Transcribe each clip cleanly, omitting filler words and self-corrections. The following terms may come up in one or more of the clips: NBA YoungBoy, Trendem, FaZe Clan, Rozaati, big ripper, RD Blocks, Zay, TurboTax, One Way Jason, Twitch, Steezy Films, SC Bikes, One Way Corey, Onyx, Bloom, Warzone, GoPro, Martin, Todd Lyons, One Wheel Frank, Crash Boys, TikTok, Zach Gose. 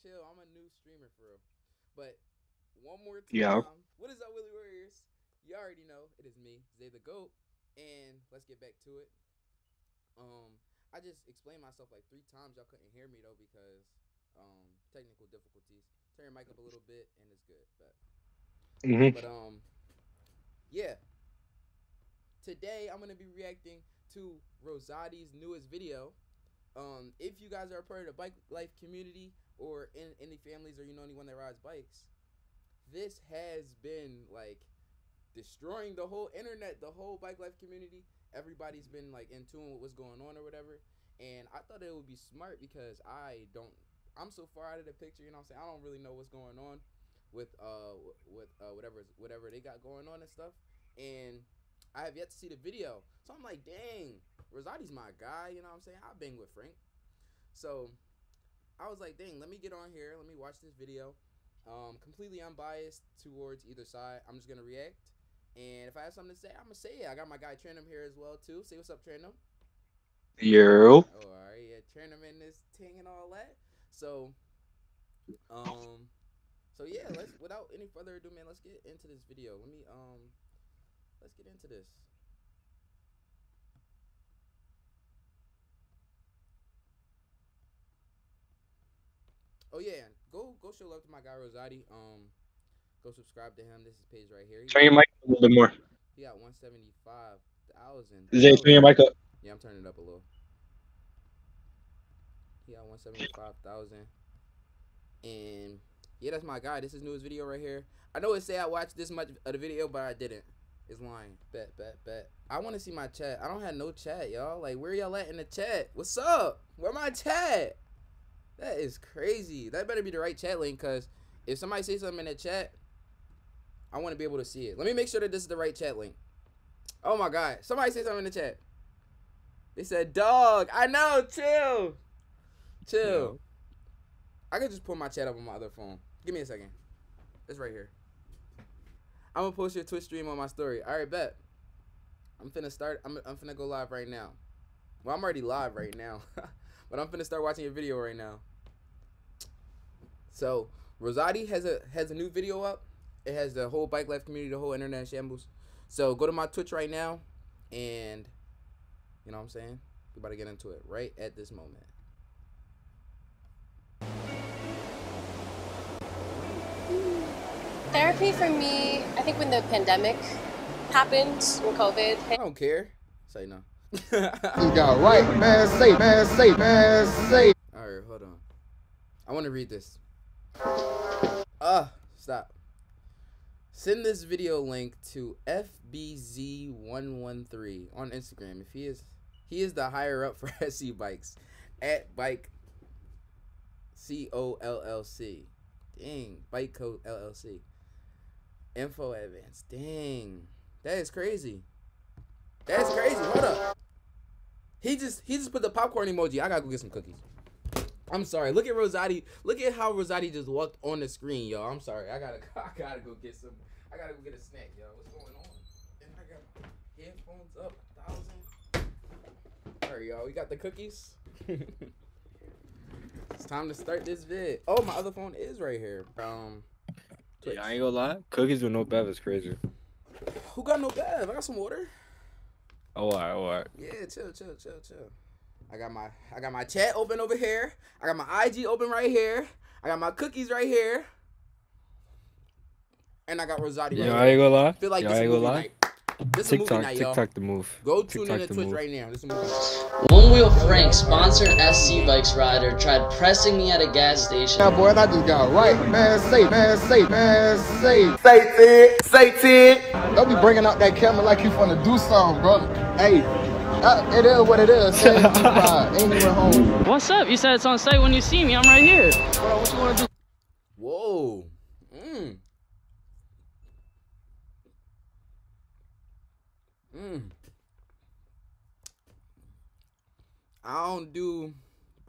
chill. I'm a new streamer for real. But one more time. Yeah. What is up, Willie Warriors? You already know it is me, Zay the Goat, and let's get back to it. I just explained myself like 3 times. Y'all couldn't hear me though because technical difficulties. Turn your mic up a little bit and it's good. But yeah. Today I'm gonna be reacting to Rozaati's newest video. If you guys are a part of the bike life community or in any families or you know anyone that rides bikes, this has been like destroying the whole internet, the whole bike life community. Everybody's been like in tune with what's going on or whatever, and I thought it would be smart because I'm so far out of the picture, you know what I'm saying? I don't really know what's going on with whatever they got going on and stuff, and I have yet to see the video. So I'm like, dang, Rozaati's my guy, you know what I'm saying? I bang with Frank. So I was like, dang, let me get on here, let me watch this video. Completely unbiased towards either side. I'm just gonna react. And if I have something to say, I'm gonna say it. I got my guy Trendem here as well too. Say what's up, Trendem. Yo. Oh, all right, yeah, Trendem in this ting and all that. So, so yeah, let's without any further ado, man, let's get into this video. Let me let's get into this. Oh yeah, go show love to my guy Rozaati. Go subscribe to him. This is his page right here. Turn your mic up a little bit more. He got 175,000. Zay, turn your mic up. Yeah, I'm turning it up a little. He got 175,000. And yeah, that's my guy. This is newest video right here. I know it say I watched this much of the video, but I didn't. It's lying. Bet. I want to see my chat. I don't have no chat, y'all. Like, where y'all at in the chat? What's up? Where my chat? That is crazy. That better be the right chat link, because if somebody says something in the chat, I want to be able to see it. Let me make sure that this is the right chat link. Oh my God. Somebody say something in the chat. They said, dog. I know. Chill. Yeah. I could just pull my chat up on my other phone. Give me a second. It's right here. I'm going to post your Twitch stream on my story. All right, bet. I'm finna start. I'm finna go live right now. Well, I'm already live right now. But I'm finna start watching your video right now. So, Rozaati has a new video up. It has the whole bike life community, the whole internet shambles. So go to my Twitch right now, and you know what I'm saying? We're about to get into it right at this moment. Therapy for me, I think when the pandemic happened, when COVID hit. I don't care. Say no. You got right, man, safe. All right, hold on. I want to read this. Stop. Send this video link to FBZ113 on Instagram. If he is the higher up for SC Bikes at Bike COLLC. Dang, Bike Code LLC. Info advance. Dang, that is crazy. That's crazy. Hold up. He just put the popcorn emoji. I gotta go get some cookies. I'm sorry. Look at Rozaati. Look at how Rozaati just walked on the screen, y'all. I'm sorry. I gotta go get some. I gotta go get a snack, y'all. What's going on? And I got my headphones up 1,000. All right, y'all. We got the cookies. It's time to start this vid. Oh, my other phone is right here. Twitch. Yeah, I ain't gonna lie. Cookies with no bev is crazy. Who got no bev? I got some water. All right. Yeah, chill. I got my chat open over here. I got my IG open right here. I got my cookies right here. And I got Rozaati right here. I ain't gonna lie. Feel like this is movie night. This is movie night, y'all. TikTok the move. Go tune in to Twitch right now. This is movie night. One Wheel Frank, sponsored SC Bikes rider, tried pressing me at a gas station. Yeah, boy, I just got right. Man, safe. Say it. Don't be bringing out that camera like you want to do something, bro. Hey. It is what it is. Ain't home. What's up? You said it's on site when you see me. I'm right here. Bro, what you want to do? Whoa. I don't do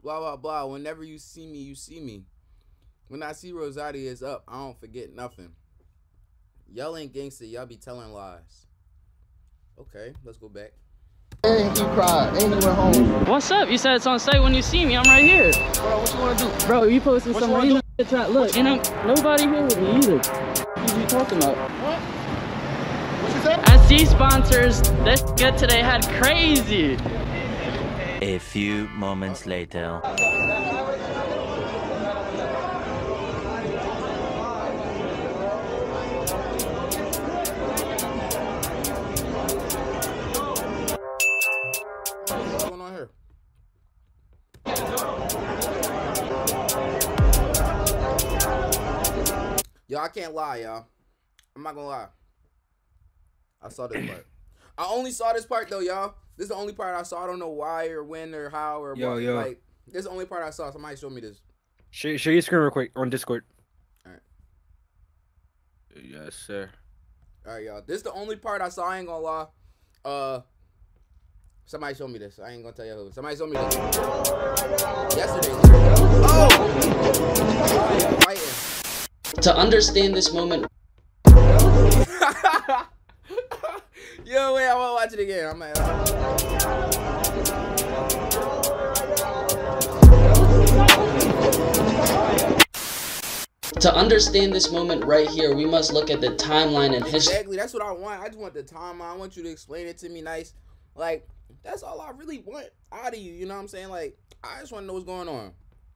blah, blah, blah. Whenever you see me, you see me. When I see Rozaati is up, I don't forget nothing. Y'all ain't gangster. Y'all be telling lies. Okay, let's go back. Ain't nowhere home. What's up? You said it's on site when you see me. I'm right here. Bro, what you want to do? Bro, you posted some real shit tonight. Look, and I'm nobody here with me either. What are you talking about? What? What you said? SC sponsors, this shit today had crazy. A few moments later. Yo, I can't lie, y'all. I'm not gonna lie. I saw this part. I only saw this part though, y'all. This is the only part I saw. I don't know why or when or how or what. Yo. Like, this is the only part I saw. Somebody showed me this. Show your screen real quick on Discord. All right. Yes, sir. All right, y'all. This is the only part I saw. I ain't gonna lie. Somebody showed me this. I ain't gonna tell you who. Somebody showed me this. Yesterday. Oh! Fighting. To understand this moment. Yo, wait, I wanna watch it again. I'm like, to understand this moment right here, we must look at the timeline and history. Exactly, that's what I want. I just want the timeline. I want you to explain it to me nice. Like, that's all I really want out of you. You know what I'm saying? Like, I just want to know what's going on.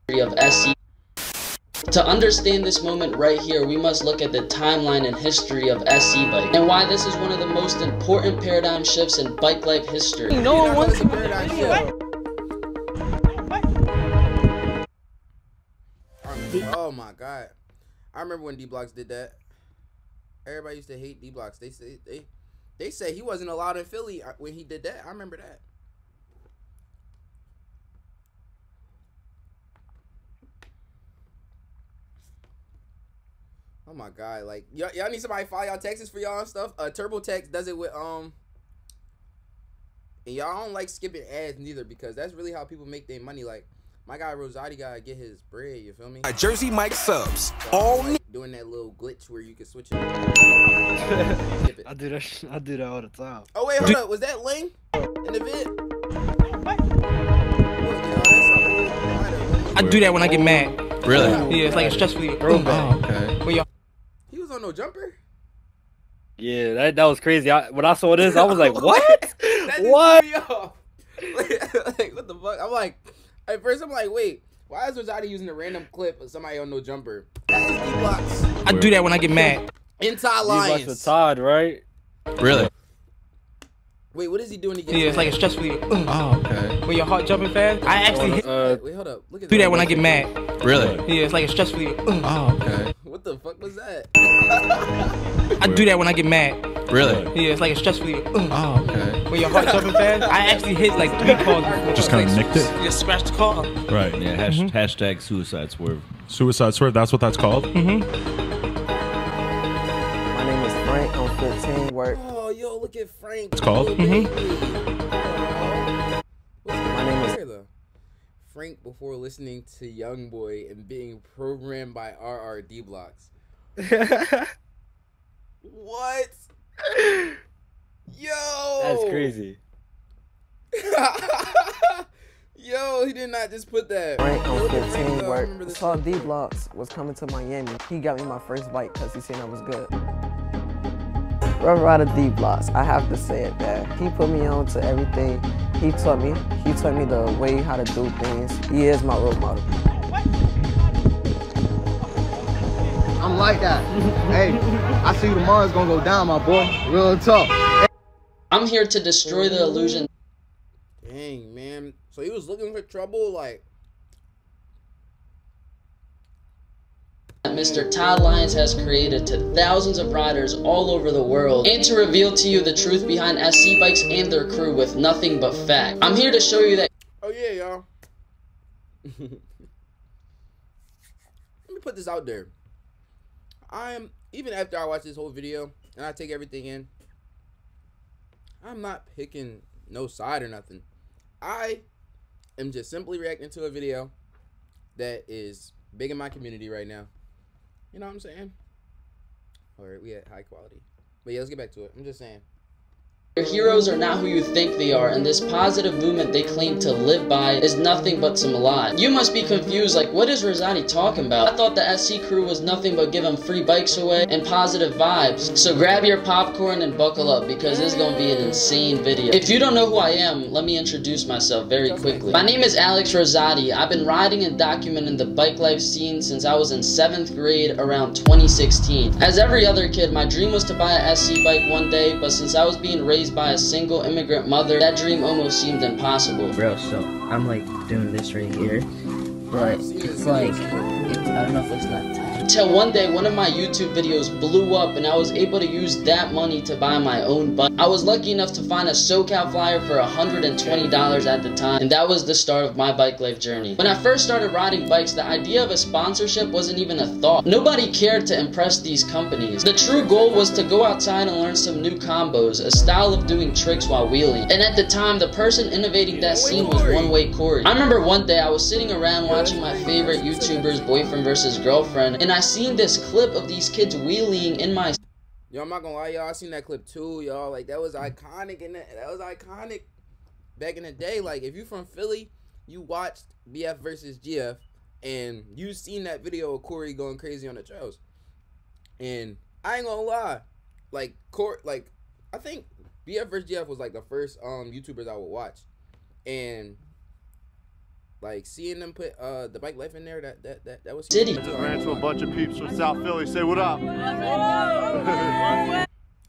Of SC. To understand this moment right here, we must look at the timeline and history of SC Bike and why this is one of the most important paradigm shifts in bike life history. No one wants to paradigm shift. Oh my god. I remember when D Blocks did that. Everybody used to hate D Blocks. They say he wasn't allowed in Philly when he did that. I remember that. Oh my god, like, y'all need somebody to file y'all taxes for y'all and stuff? TurboTax does it with, and y'all don't like skipping ads neither, because that's really how people make their money. Like, my guy Rozaati gotta get his bread, you feel me? Jersey Mike subs. All like, doing that little glitch where you can switch it. I do that all the time. Oh wait, hold up, was that Ling in the vid? I do that when I get mad. Really? Yeah, it's like a stressful thing. Oh, okay. But y'all, on no jumper. Yeah, that was crazy. When I saw this, I was like, what? What? Like, what the fuck? I'm like, at first I'm like, wait, why is Rozaati using a random clip of somebody on no jumper? That's just D-Blocks. I do that when I get mad. And Todd Lyons. D-Blocks with Todd, right? Really? Wait, what is he doing to get mad? Yeah, it's like a stressful. Oh, okay. When your heart jumping fast, I actually hit. Wait, hold up. Look at do that when I get mad. Really? Yeah, it's like a stressful. Oh, okay. What the fuck was that? I do that when I get mad. Really? Yeah, it's like a stressful. Oh, okay. When your heart jumping fast, I actually hit like 3 cars. Just kind of nicked it? You scratched the car. Right. Yeah, hashtag suicide swerve. Suicide swerve, that's what that's called? Mm-hmm. My name is Frank, I'm 14, work. Oh, yo, look at Frank. It's called? Mm-hmm. My name is... Frank before listening to Youngboy and being programmed by RD Blocks. What? Yo! That's crazy. Yo, he did not just put that. Frank on 15 work. It's called D Blocks was coming to Miami. He got me my first bike because he seen I was good. Rough Rider D Blocks, I have to say it, man. He put me on to everything. He taught me the way how to do things. He is my role model. I'm like that. Hey, I see tomorrow's gonna go down, my boy. Real tough. I'm here to destroy the illusion. Dang, man. So he was looking for trouble, like. Mr. Todd Lyons has created to thousands of riders all over the world, and to reveal to you the truth behind SC Bikes and their crew with nothing but fact. I'm here to show you that. Oh yeah, y'all. Let me put this out there. I'm, even after I watch this whole video and I take everything in, I'm not picking no side or nothing. I am just simply reacting to a video that is big in my community right now. You know what I'm saying? All right, we had high quality. But yeah, let's get back to it. I'm just saying. Your heroes are not who you think they are, and this positive movement they claim to live by is nothing but some lie. You must be confused, like, what is Rozaati talking about? I thought the SC crew was nothing but giving free bikes away and positive vibes. So grab your popcorn and buckle up, because this is going to be an insane video. If you don't know who I am, let me introduce myself very quickly. My name is Alex Rozaati. I've been riding and documenting the bike life scene since I was in 7th grade around 2016. As every other kid, my dream was to buy an SC bike one day, but since I was being raised by a single immigrant mother, that dream almost seemed impossible. Bro, so I'm like doing this right here, but it's like, I don't know if it's not time. Until one day, one of my YouTube videos blew up, and I was able to use that money to buy my own bike. I was lucky enough to find a SoCal flyer for $120 at the time, and that was the start of my bike life journey. When I first started riding bikes, the idea of a sponsorship wasn't even a thought. Nobody cared to impress these companies. The true goal was to go outside and learn some new combos, a style of doing tricks while wheeling. And at the time, the person innovating that scene was One Way Corey. I remember one day, I was sitting around watching my favorite YouTuber's Boyfriend versus Girlfriend, and I seen this clip of these kids wheeling in my... Yo, I'm not gonna lie, y'all, I seen that clip too, y'all. Like, that was iconic, and that was iconic back in the day. Like, if you from Philly, you watched BF versus GF, and you seen that video of Corey going crazy on the trails. And I ain't gonna lie, like, I think BF versus GF was like the first YouTubers I would watch, and like seeing them put the bike life in there, that was city. I just ran to a bunch of peeps from South Philly. Say what up?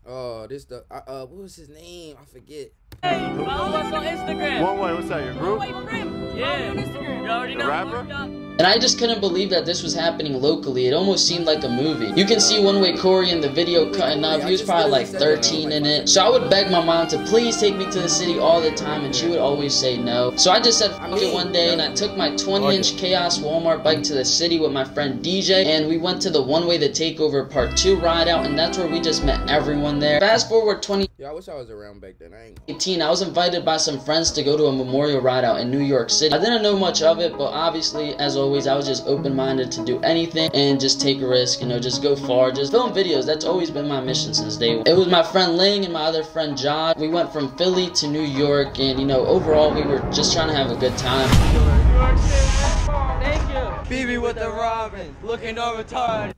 Oh, this the what was his name? I forget. Hey, follow us on Instagram. One Way, what's that? Your group? One Way Frank. Yeah. On Instagram. You already know. Rapper. And I just couldn't believe that this was happening locally. It almost seemed like a movie. You can see One Way Corey in the video cutting up. He was probably like 13 in it. So I would beg my mom to please take me to the city all the time, and she would always say no. So I just said fuck it one day, and I took my 20-inch Chaos Walmart bike to the city with my friend DJ, and we went to the One Way The Takeover Part 2 ride out, and that's where we just met everyone there. Fast forward 20... Yeah, I wish I was around back then. I ain't... 18, I was invited by some friends to go to a memorial ride out in New York City. I didn't know much of it, but obviously, as always, I was just open-minded to do anything and just take a risk, you know, just go far, just film videos. That's always been my mission since day one. It was my friend Ling and my other friend John. We went from Philly to New York, and you know, overall we were just trying to have a good time. New York City, thank you. Phoebe with the Robin, looking over retarded.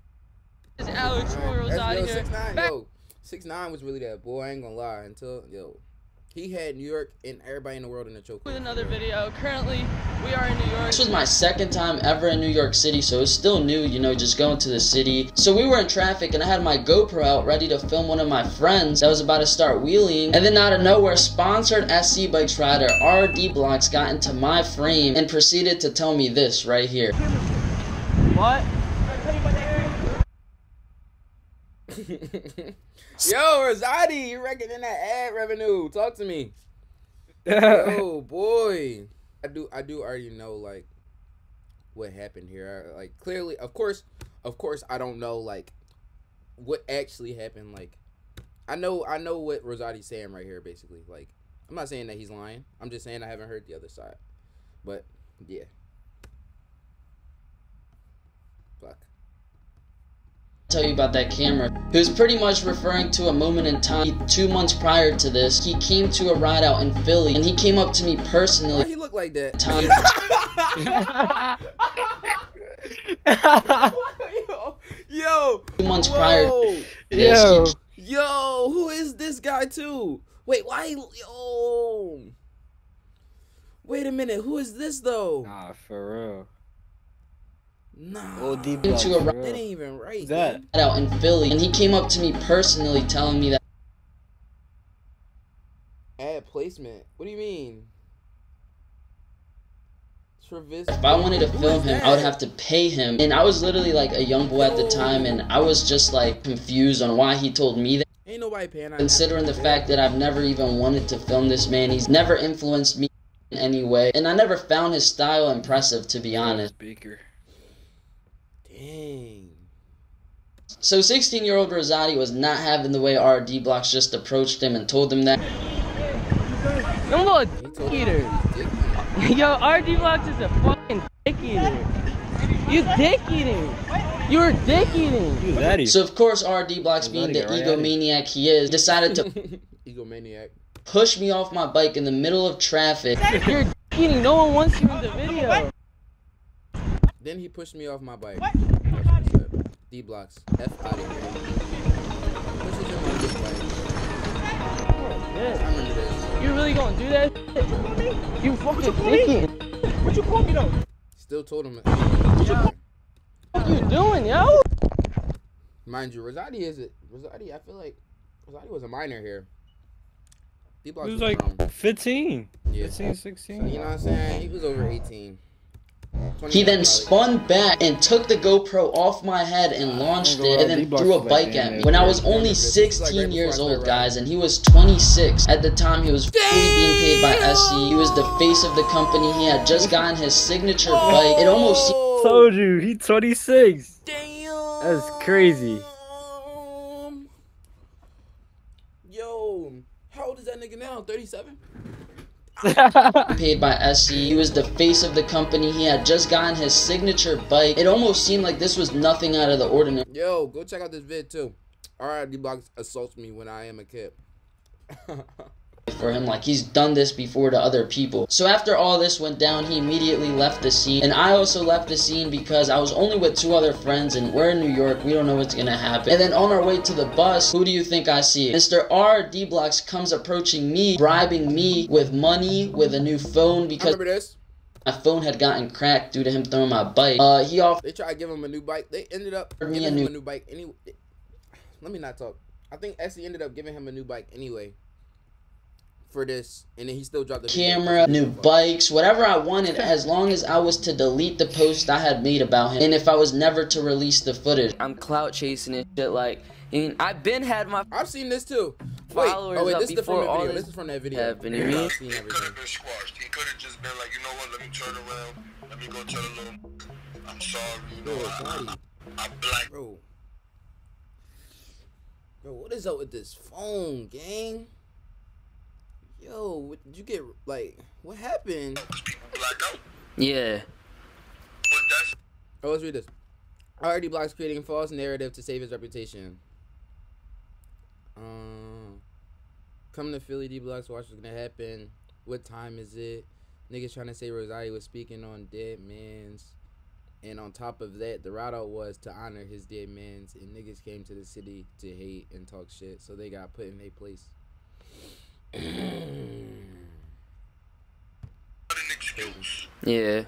This is Alex Rozaati out of here. 6ix9ine was really that boy, I ain't gonna lie, until, yo. He had New York and everybody in the world in a choke. With another video, currently we are in New York. This was my second time ever in New York City, so it's still new, you know, just going to the city. So we were in traffic, and I had my GoPro out ready to film one of my friends that was about to start wheeling, and then out of nowhere, sponsored SC Bikes rider RD Blocks got into my frame and proceeded to tell me this right here. What? Yo, Rozaati, you reckoning that ad revenue? Talk to me. Oh boy, I do already know like what happened here. Like clearly, of course, I don't know like what actually happened. Like I know what Rozaati's saying right here. Basically, like I'm not saying that he's lying. I'm just saying I haven't heard the other side. But yeah, fuck. Tell you about that camera. He was pretty much referring to a moment in time. 2 months prior to this, he came to a ride out in Philly, and he came up to me personally. Why he look like that? Yo. 2 months prior to this, yo, who is this guy too? Wait, why? Yo. Wait a minute, who is this though? Nah, for real. Nah, into a ride, that ain't even right. That out in Philly, and he came up to me personally, telling me that ad placement. What do you mean? If I wanted to film him, I would have to pay him, and I was literally like a young boy at the time, and I was just like confused on why he told me that. Ain't nobody paying. Considering the fact that I've never even wanted to film this man, he's never influenced me in any way, and I never found his style impressive, to be honest. Speaker. Dang. So 16-year-old Rozaati was not having the way RD Blocks just approached him and told him that. I'm a little dick eater. Yo, RD Blocks is a fucking dick eater. You dick eating. You're dick eating. So of course RD Blocks, being the egomaniac he is, decided to maniac. Pushed me off my bike in the middle of traffic. If you're eating, no one wants you in the video. Then he pushed me off my bike. D Blocks. F out of here. Pushes him on his bike. I remember this. You really gonna do that? You fucking dickhead. What you call me though? Still told him. What you doing, yo? Mind you, Rozaati is it? Rozaati, I feel like Rozaati was a minor here. He was like wrong. 15. Yeah. 15, 16. So, you know what I'm saying? He was over 18. He then spun back and took the GoPro off my head and launched it and then threw a bike at me. When I was only 16 years old, guys, and he was 26. At the time, he was fully being paid by SC. He was the face of the company. He had just gotten his signature bike. It almost told you, he's 26. Damn. That's crazy. Yo, how old is that nigga now? 37? Paid by SC. He was the face of the company. He had just gotten his signature bike. It almost seemed like this was nothing out of the ordinary. Yo, go check out this vid too. RD Blocks assaults me when I am a kid. For him, like he's done this before to other people. So after all this went down, he immediately left the scene, and I also left the scene because I was only with 2 other friends and we're in New York. We don't know what's gonna happen. And then on our way to the bus, who do you think I see? Mr. RD Blocks comes approaching me, bribing me with money, with a new phone, because my phone had gotten cracked due to him throwing my bike. He offered, they tried to give him a new bike. They ended up giving him a new bike anyway. Let me not talk. I think SC ended up giving him a new bike anyway for this, and then he still dropped the camera, new bikes, whatever I wanted, as long as I was to delete the post I had made about him, and if I was never to release the footage. I'm clout chasing and shit, like, and I've been had my I've seen this too. Wait, oh wait, this is from the video. This is from that video. I've seen everything. He could have been squashed. He could have just been like, you know what, let me turn around, let me go tell a little, I'm sorry, you know, I'm black. Bro, what is up with this phone, gang? Yo, what did you get, like, what happened? Yeah. Oh, let's read this. RD Blocks creating false narrative to save his reputation. Coming to Philly, D Blocks, watch what's gonna happen. What time is it? Niggas trying to say Rozaati was speaking on dead mans. And on top of that, the route out was to honor his dead mans. And niggas came to the city to hate and talk shit. So they got put in their place. Yeah.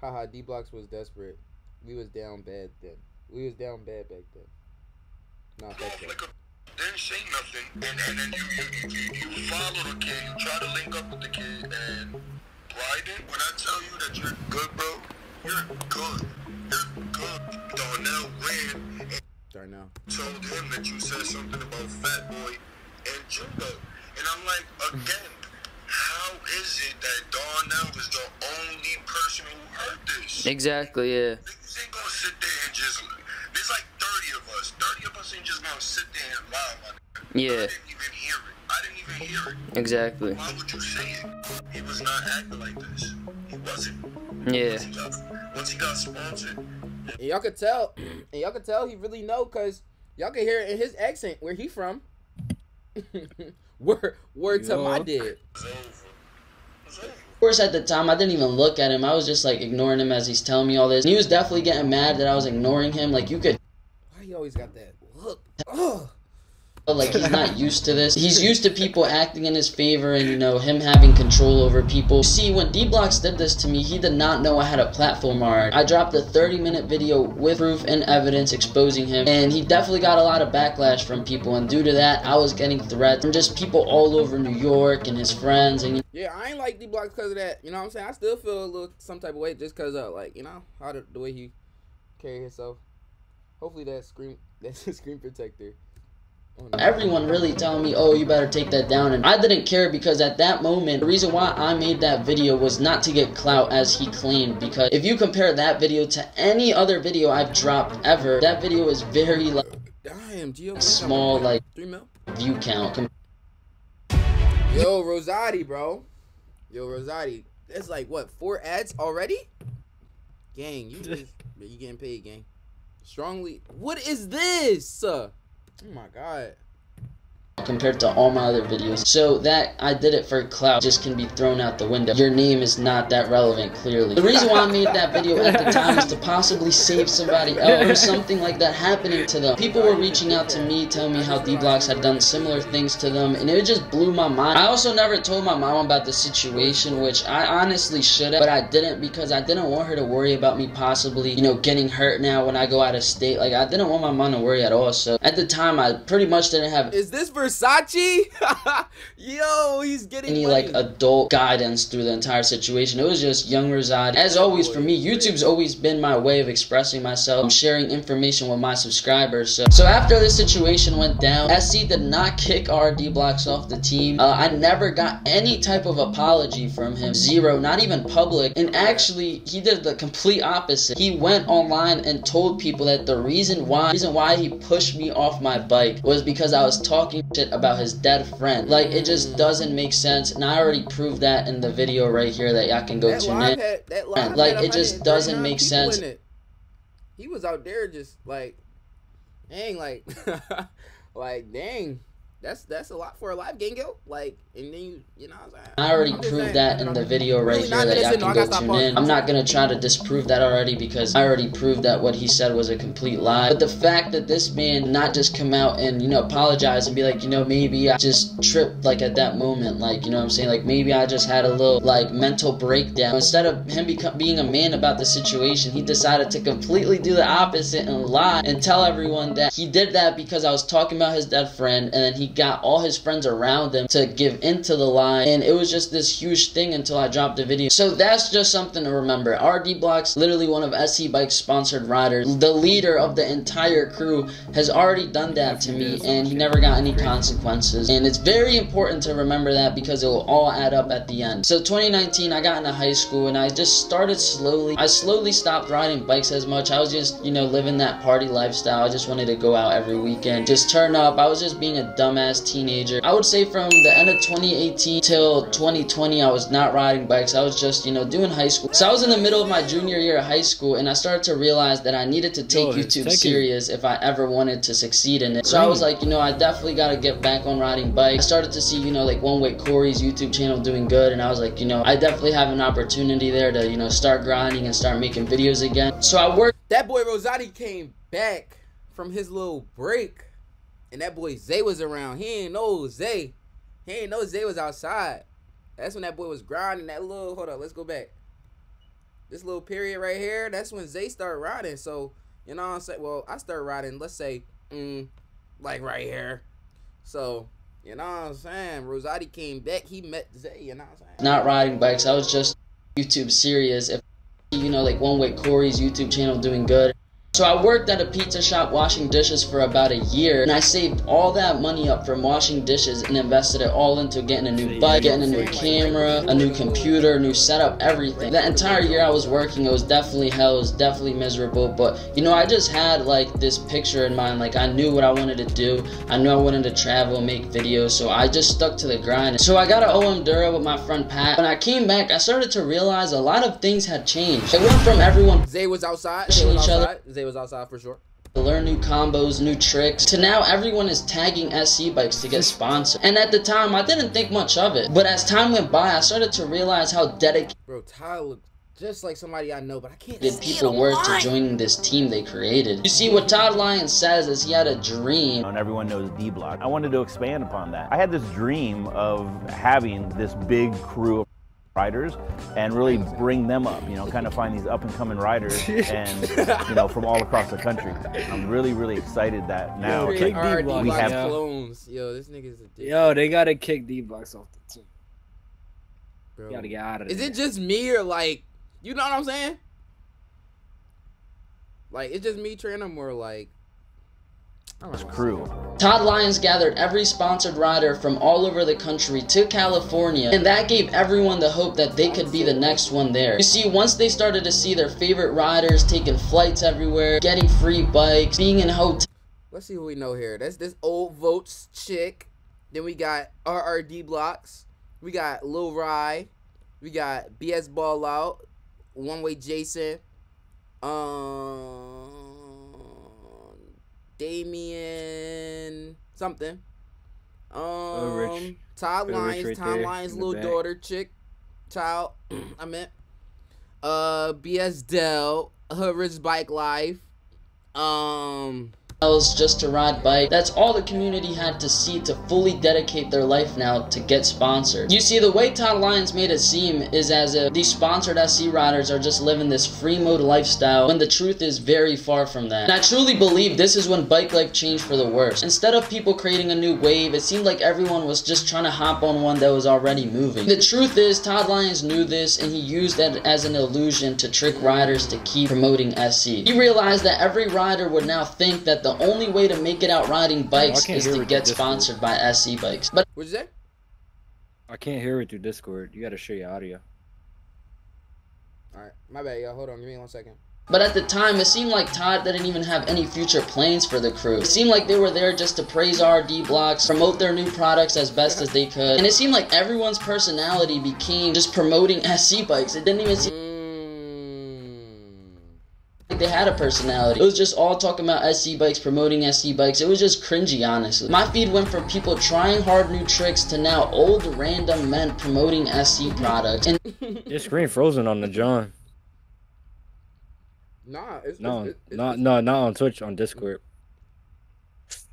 Haha, D Blocks was desperate. We was down bad then. We was down bad back then. Not back then. Didn't say nothing, and then you follow the kid, you try to link up with the kid, and Bryden, when I tell you that you're good, bro, you're good. You're good. Darnell ran and Darnell told him that you said something about Fat Boy and Jumbo, and I'm like, again, how is it that Darnell is the only person who heard this? Exactly, yeah. Niggas ain't gonna sit there and just, there's like 30 of us. 30 of us ain't just gonna sit there and lie, my nigga. Yeah. I didn't even hear it. I didn't even hear it. Exactly. Why would you say it? He was not acting like this. He wasn't. Yeah. Once he got sponsored. And y'all could tell he really know, cause y'all could hear it in his accent, where he from. word to my dick. Of course, at the time, I didn't even look at him. I was just like ignoring him as he's telling me all this. And he was definitely getting mad that I was ignoring him. Like, you could. Why you always got that look? Oh. But like, he's not used to this. He's used to people acting in his favor and, you know, him having control over people. You see, when D Blocks did this to me, he did not know I had a platform already. I dropped a 30-minute video with proof and evidence exposing him, and he definitely got a lot of backlash from people, and due to that, I was getting threats from just people all over New York and his friends. And yeah, I ain't like D Blocks because of that. You know what I'm saying? I still feel a little some type of way just because of, like, you know, how the way he carried himself. Hopefully that's a screen protector. Everyone really telling me, oh, you better take that down, and I didn't care, because at that moment the reason why I made that video was not to get clout as he claimed, because if you compare that video to any other video I've dropped ever, that video is very like small, like 3 mil view count. Yo, Rozaati, bro. Yo, Rozaati, that's like what, 4 ads already? Gang, you getting paid, gang. Strongly. What is this? Oh my god. compared to all my other videos. So that I did it for clout just can be thrown out the window. Your name is not that relevant, clearly. The reason why I made that video at the time is to possibly save somebody else or something like that happening to them. People were reaching out to me, telling me how D Blocks had done similar things to them, and it just blew my mind. I also never told my mom about the situation, which I honestly should have, but I didn't because I didn't want her to worry about me possibly, you know, getting hurt now when I go out of state. Like, I didn't want my mom to worry at all, so at the time, I pretty much didn't have... Is this for Rozaati? Yo, he's getting any money. Like adult guidance through the entire situation. It was just young Rozaati. As always for me, YouTube's always been my way of expressing myself, sharing information with my subscribers. So after this situation went down, SC did not kick RD Blocks off the team. I never got any type of apology from him. Zero, not even public. And actually, he did the complete opposite. He went online and told people that the reason why he pushed me off my bike was because I was talking shit about his dead friend. Like, it just doesn't make sense, and I already proved that in the video right here that y'all can go that tune in. Like, it just doesn't make sense. He was out there just like, dang, like, like, dang. That's a lot for a live game, yo. Like, and then you know, I already proved that in the video right here that y'all can go tune in. I'm not gonna try to disprove that already because I already proved that what he said was a complete lie. But the fact that this man not just come out and, you know, apologize and be like, you know, maybe I just tripped, like, at that moment, like, you know what I'm saying, like, maybe I just had a little, like, mental breakdown. Instead of him being a man about the situation, he decided to completely do the opposite and lie and tell everyone that he did that because I was talking about his dead friend, and then he got all his friends around him to give into the lie, and it was just this huge thing until I dropped the video. So that's just something to remember. RD Blocks, literally one of SC Bikes sponsored riders, the leader of the entire crew, has already done that to me, and he never got any consequences, and it's very important to remember that because it will all add up at the end. So 2019, I got into high school, and I just started slowly. I slowly stopped riding bikes as much. I was just, you know, living that party lifestyle. I just wanted to go out every weekend, just turn up. I was just being a dumbass teenager. I would say from the end of 2018 till 2020, I was not riding bikes. I was just, you know, doing high school. So I was in the middle of my junior year of high school, and I started to realize that I needed to take YouTube serious if I ever wanted to succeed in it. So I was like, you know, I definitely got to get back on riding bikes. I started to see, you know, like One Way Corey's YouTube channel doing good, and I was like, you know, I definitely have an opportunity there to, you know, start grinding and start making videos again. So I worked. That boy Rozaati came back from his little break. And that boy Zay was around. He ain't know Zay. He ain't know Zay was outside. That's when that boy was grinding that little, hold up, let's go back. This little period right here, that's when Zay started riding. So, you know what I'm saying? Well, I started riding, let's say, like right here. So, you know what I'm saying? Rozaati came back, he met Zay, you know what I'm saying? Not riding bikes, I was just YouTube serious. If, you know, like One Way Corey's YouTube channel doing good. So I worked at a pizza shop washing dishes for about a year, and I saved all that money up from washing dishes and invested it all into getting a new bike, getting a new camera, a new computer, new setup, everything. That entire year I was working, it was definitely hell, it was definitely miserable, but, you know, I just had, like, this picture in mind. Like, I knew what I wanted to do, I knew I wanted to travel and make videos, so I just stuck to the grind. So I got an OM Duro with my friend Pat. When I came back, I started to realize a lot of things had changed. It went from everyone... Zay was outside. Was outside for sure. Learn new combos, new tricks, to now everyone is tagging SC Bikes to get sponsored. And at the time, I didn't think much of it. But as time went by, I started to realize how dedicated... Bro, Tyler... Just like somebody I know, but I can't see people were to joining this team they created. You see, what Todd Lyons says is he had a dream. And everyone knows D Block. I wanted to expand upon that. I had this dream of having this big crew of riders and really bring them up, you know, kind of find these up-and-coming riders and, you know, from all across the country. I'm really, really excited that now we have clones. Yo, this nigga's a dick. Yo, they gotta kick D Blocks off the team. Bro. Gotta get out of there. Is it just me or, like, you know what I'm saying? Like, it's just me, Trendem, or, like, his crew. Todd Lyons gathered every sponsored rider from all over the country to California, and that gave everyone the hope that they could be the next one there. You see, once they started to see their favorite riders taking flights everywhere, getting free bikes, being in hotels. Let's see who we know here. That's this old Votes chick. Then we got RD Blocks. We got Lil Rye. We got BS Ball Out. One Way Jason. Damien something. Todd Lyons, right Todd Lyons' little daughter, child. I meant. BS Dell, Hood Rich Bike Life. Just to ride bike. That's all the community had to see to fully dedicate their life now to get sponsored. You see, the way Todd Lyons made it seem is as if these sponsored SC riders are just living this free mode lifestyle when the truth is very far from that. And I truly believe this is when bike life changed for the worse. Instead of people creating a new wave, it seemed like everyone was just trying to hop on one that was already moving. The truth is, Todd Lyons knew this and he used that as an illusion to trick riders to keep promoting SC. He realized that every rider would now think that the only way to make it out riding bikes is to get sponsored by SC Bikes. But what'd you say? I can't hear it through Discord. You gotta share your audio. Alright, my bad, y'all. Hold on, give me 1 second. But at the time, it seemed like Todd didn't even have any future plans for the crew. It seemed like they were there just to praise RD Blocks, promote their new products as best as they could, and it seemed like everyone's personality became just promoting SC Bikes. It didn't even seem they had a personality. It was just all talking about SC Bikes, promoting SC Bikes. It was just cringy, honestly. My feed went from people trying hard new tricks to now old random men promoting SC products. And your screen frozen on the John. Nah, it's no, no, not on Twitch, on Discord.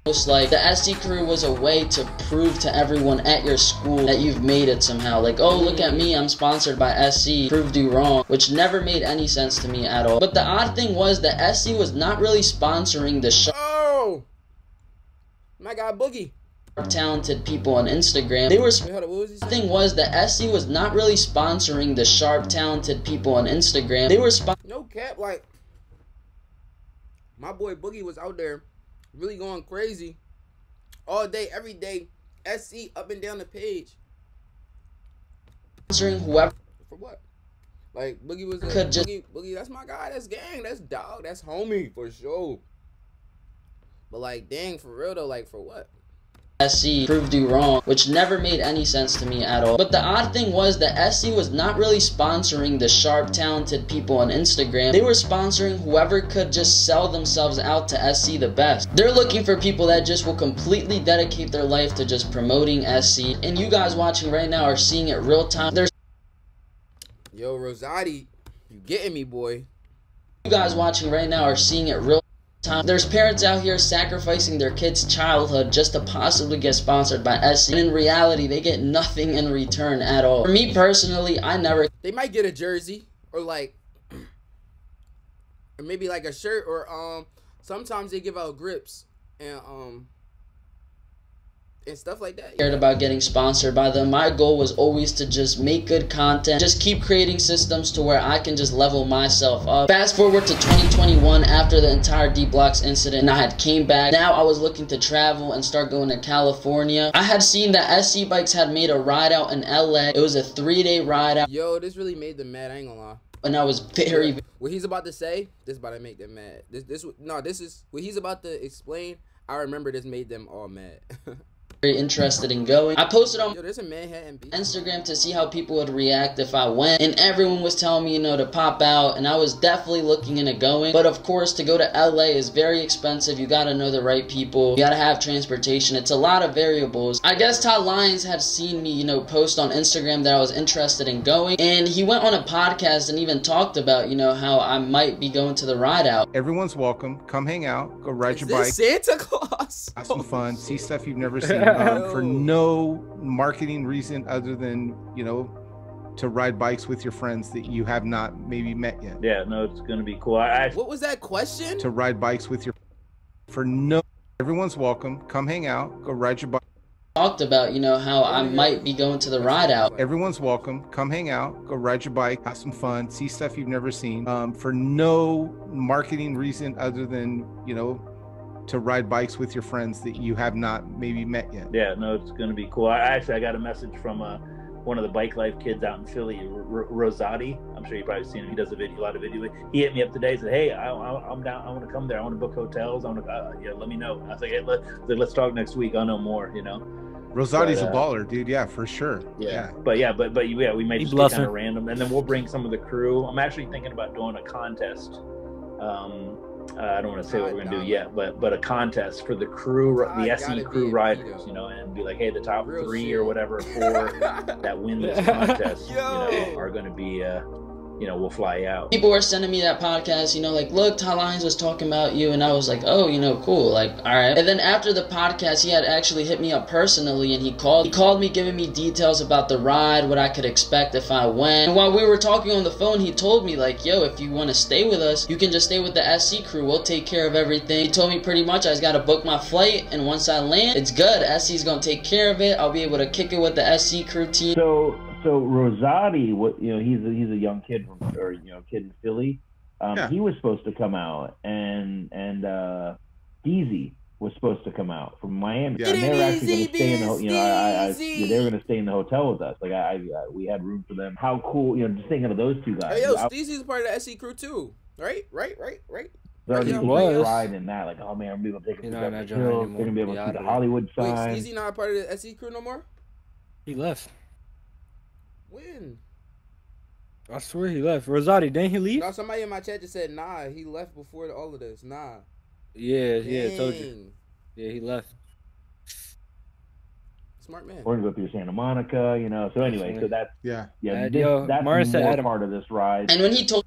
Almost like the SC crew was a way to prove to everyone at your school that you've made it somehow. Like, oh, look at me, I'm sponsored by SC, proved you wrong, which never made any sense to me at all. But the odd thing was that SC was not really sponsoring the show. Oh! My God, Boogie. Talented people on Instagram. They were. The thing was that SC was not really sponsoring the sharp, talented people on Instagram. They were. No cap, like. My boy Boogie was out there. Really going crazy all day, every day. SC up and down the page. Sponsoring whoever for what? Like Boogie was like, Boogie. That's my guy. That's gang. That's dog. That's homie for sure. But like, dang, for real though, like for what? SC proved you wrong, which never made any sense to me at all. But the odd thing was that SC was not really sponsoring the sharp, talented people on Instagram. They were sponsoring whoever could just sell themselves out to SC the best. They're looking for people that just will completely dedicate their life to just promoting SC. And you guys watching right now are seeing it real time. There's yo, Rozaati, you getting me, boy. You guys watching right now are seeing it real time. There's parents out here sacrificing their kids' childhood just to possibly get sponsored by SC, and in reality, they get nothing in return at all. For me personally, I never. They might get a jersey or like, or maybe like a shirt or sometimes they give out grips and stuff like that. Cared about getting sponsored by them. My goal was always to just make good content, just keep creating systems to where I can just level myself up. Fast forward to 2021 after the entire D Blocks incident, and I had came back. Now I was looking to travel and start going to California. I had seen that SC Bikes had made a ride out in LA. It was a 3-day ride out. Yo, this really made them mad, I ain't gonna lie. And I was very. What he's about to say, this about to make them mad. This is what he's about to explain. I remember this made them all mad. Very interested in going. I posted on Instagram to see how people would react if I went, and everyone was telling me, you know, to pop out, and I was definitely looking into going. But of course, to go to LA is very expensive. You gotta know the right people, you gotta have transportation. It's a lot of variables. I guess Todd Lyons had seen me, you know, post on Instagram that I was interested in going, and he went on a podcast and even talked about, you know, how I might be going to the ride out. Everyone's welcome. Come hang out. Go ride your bike. Santa Claus. Have some fun. See stuff you've never seen. For no marketing reason other than, you know, to ride bikes with your friends that you have not maybe met yet. Yeah, no, it's gonna be cool. What was that question? To ride bikes with your for no. Everyone's welcome. Come hang out. Go ride your bike. Talked about, you know, how I might be going to the ride out. Everyone's welcome. Come hang out. Go ride your bike. Have some fun. See stuff you've never seen. For no marketing reason other than, you know, to ride bikes with your friends that you have not maybe met yet. Yeah, no, it's going to be cool. I got a message from one of the Bike Life kids out in Philly, Rozaati. I'm sure you've probably seen him. He does a lot of video. He hit me up today and said, hey, I'm down. I want to come there. I want to book hotels. I want to, yeah, let me know. I was like, hey, let's talk next week. I'll know more, you know. Rozaati's a baller, dude. Yeah, for sure. Yeah. But we may just be kind of random. And then we'll bring some of the crew. I'm actually thinking about doing a contest. I don't want to say what we're going to do yet, but a contest for the crew, the SE crew riders, you know, and be like, hey, the top three or whatever, four that win this contest, you know, are going to be, you know, we'll fly out. People were sending me that podcast, you know, like, look, Todd Lyons was talking about you, and I was like, oh, you know, cool, like, all right. And then after the podcast, he had actually hit me up personally, and he called me, giving me details about the ride, what I could expect if I went. And while we were talking on the phone, he told me, like, yo, if you want to stay with us, you can just stay with the SC crew. We'll take care of everything. He told me pretty much I just got to book my flight, and once I land, it's good. SC's going to take care of it. I'll be able to kick it with the SC crew team. So Rozaati, you know, he's a young kid from, or you know, kid in Philly. Yeah. He was supposed to come out, and Steezy was supposed to come out from Miami. Yeah. And they were actually going to stay in the they were going to stay in the hotel with us. Like we had room for them. How cool, you know, just thinking of those two guys. Hey, yo, Steezy's part of the SC crew too, right? He was riding in that, like, oh man, I'm going to be able to take a chill. They're going to be able to see the Hollywood sign. Wait, Steezy not part of the SC crew no more? He left. When? I swear he left. Rozaati, didn't he leave? No, somebody in my chat just said, nah, he left before all of this. Nah. Yeah, dang. Yeah, I told you. Yeah, he left. Smart man. We're going to go through Santa Monica, you know. So anyway, so that's, yeah that's more part of this ride. And when he told...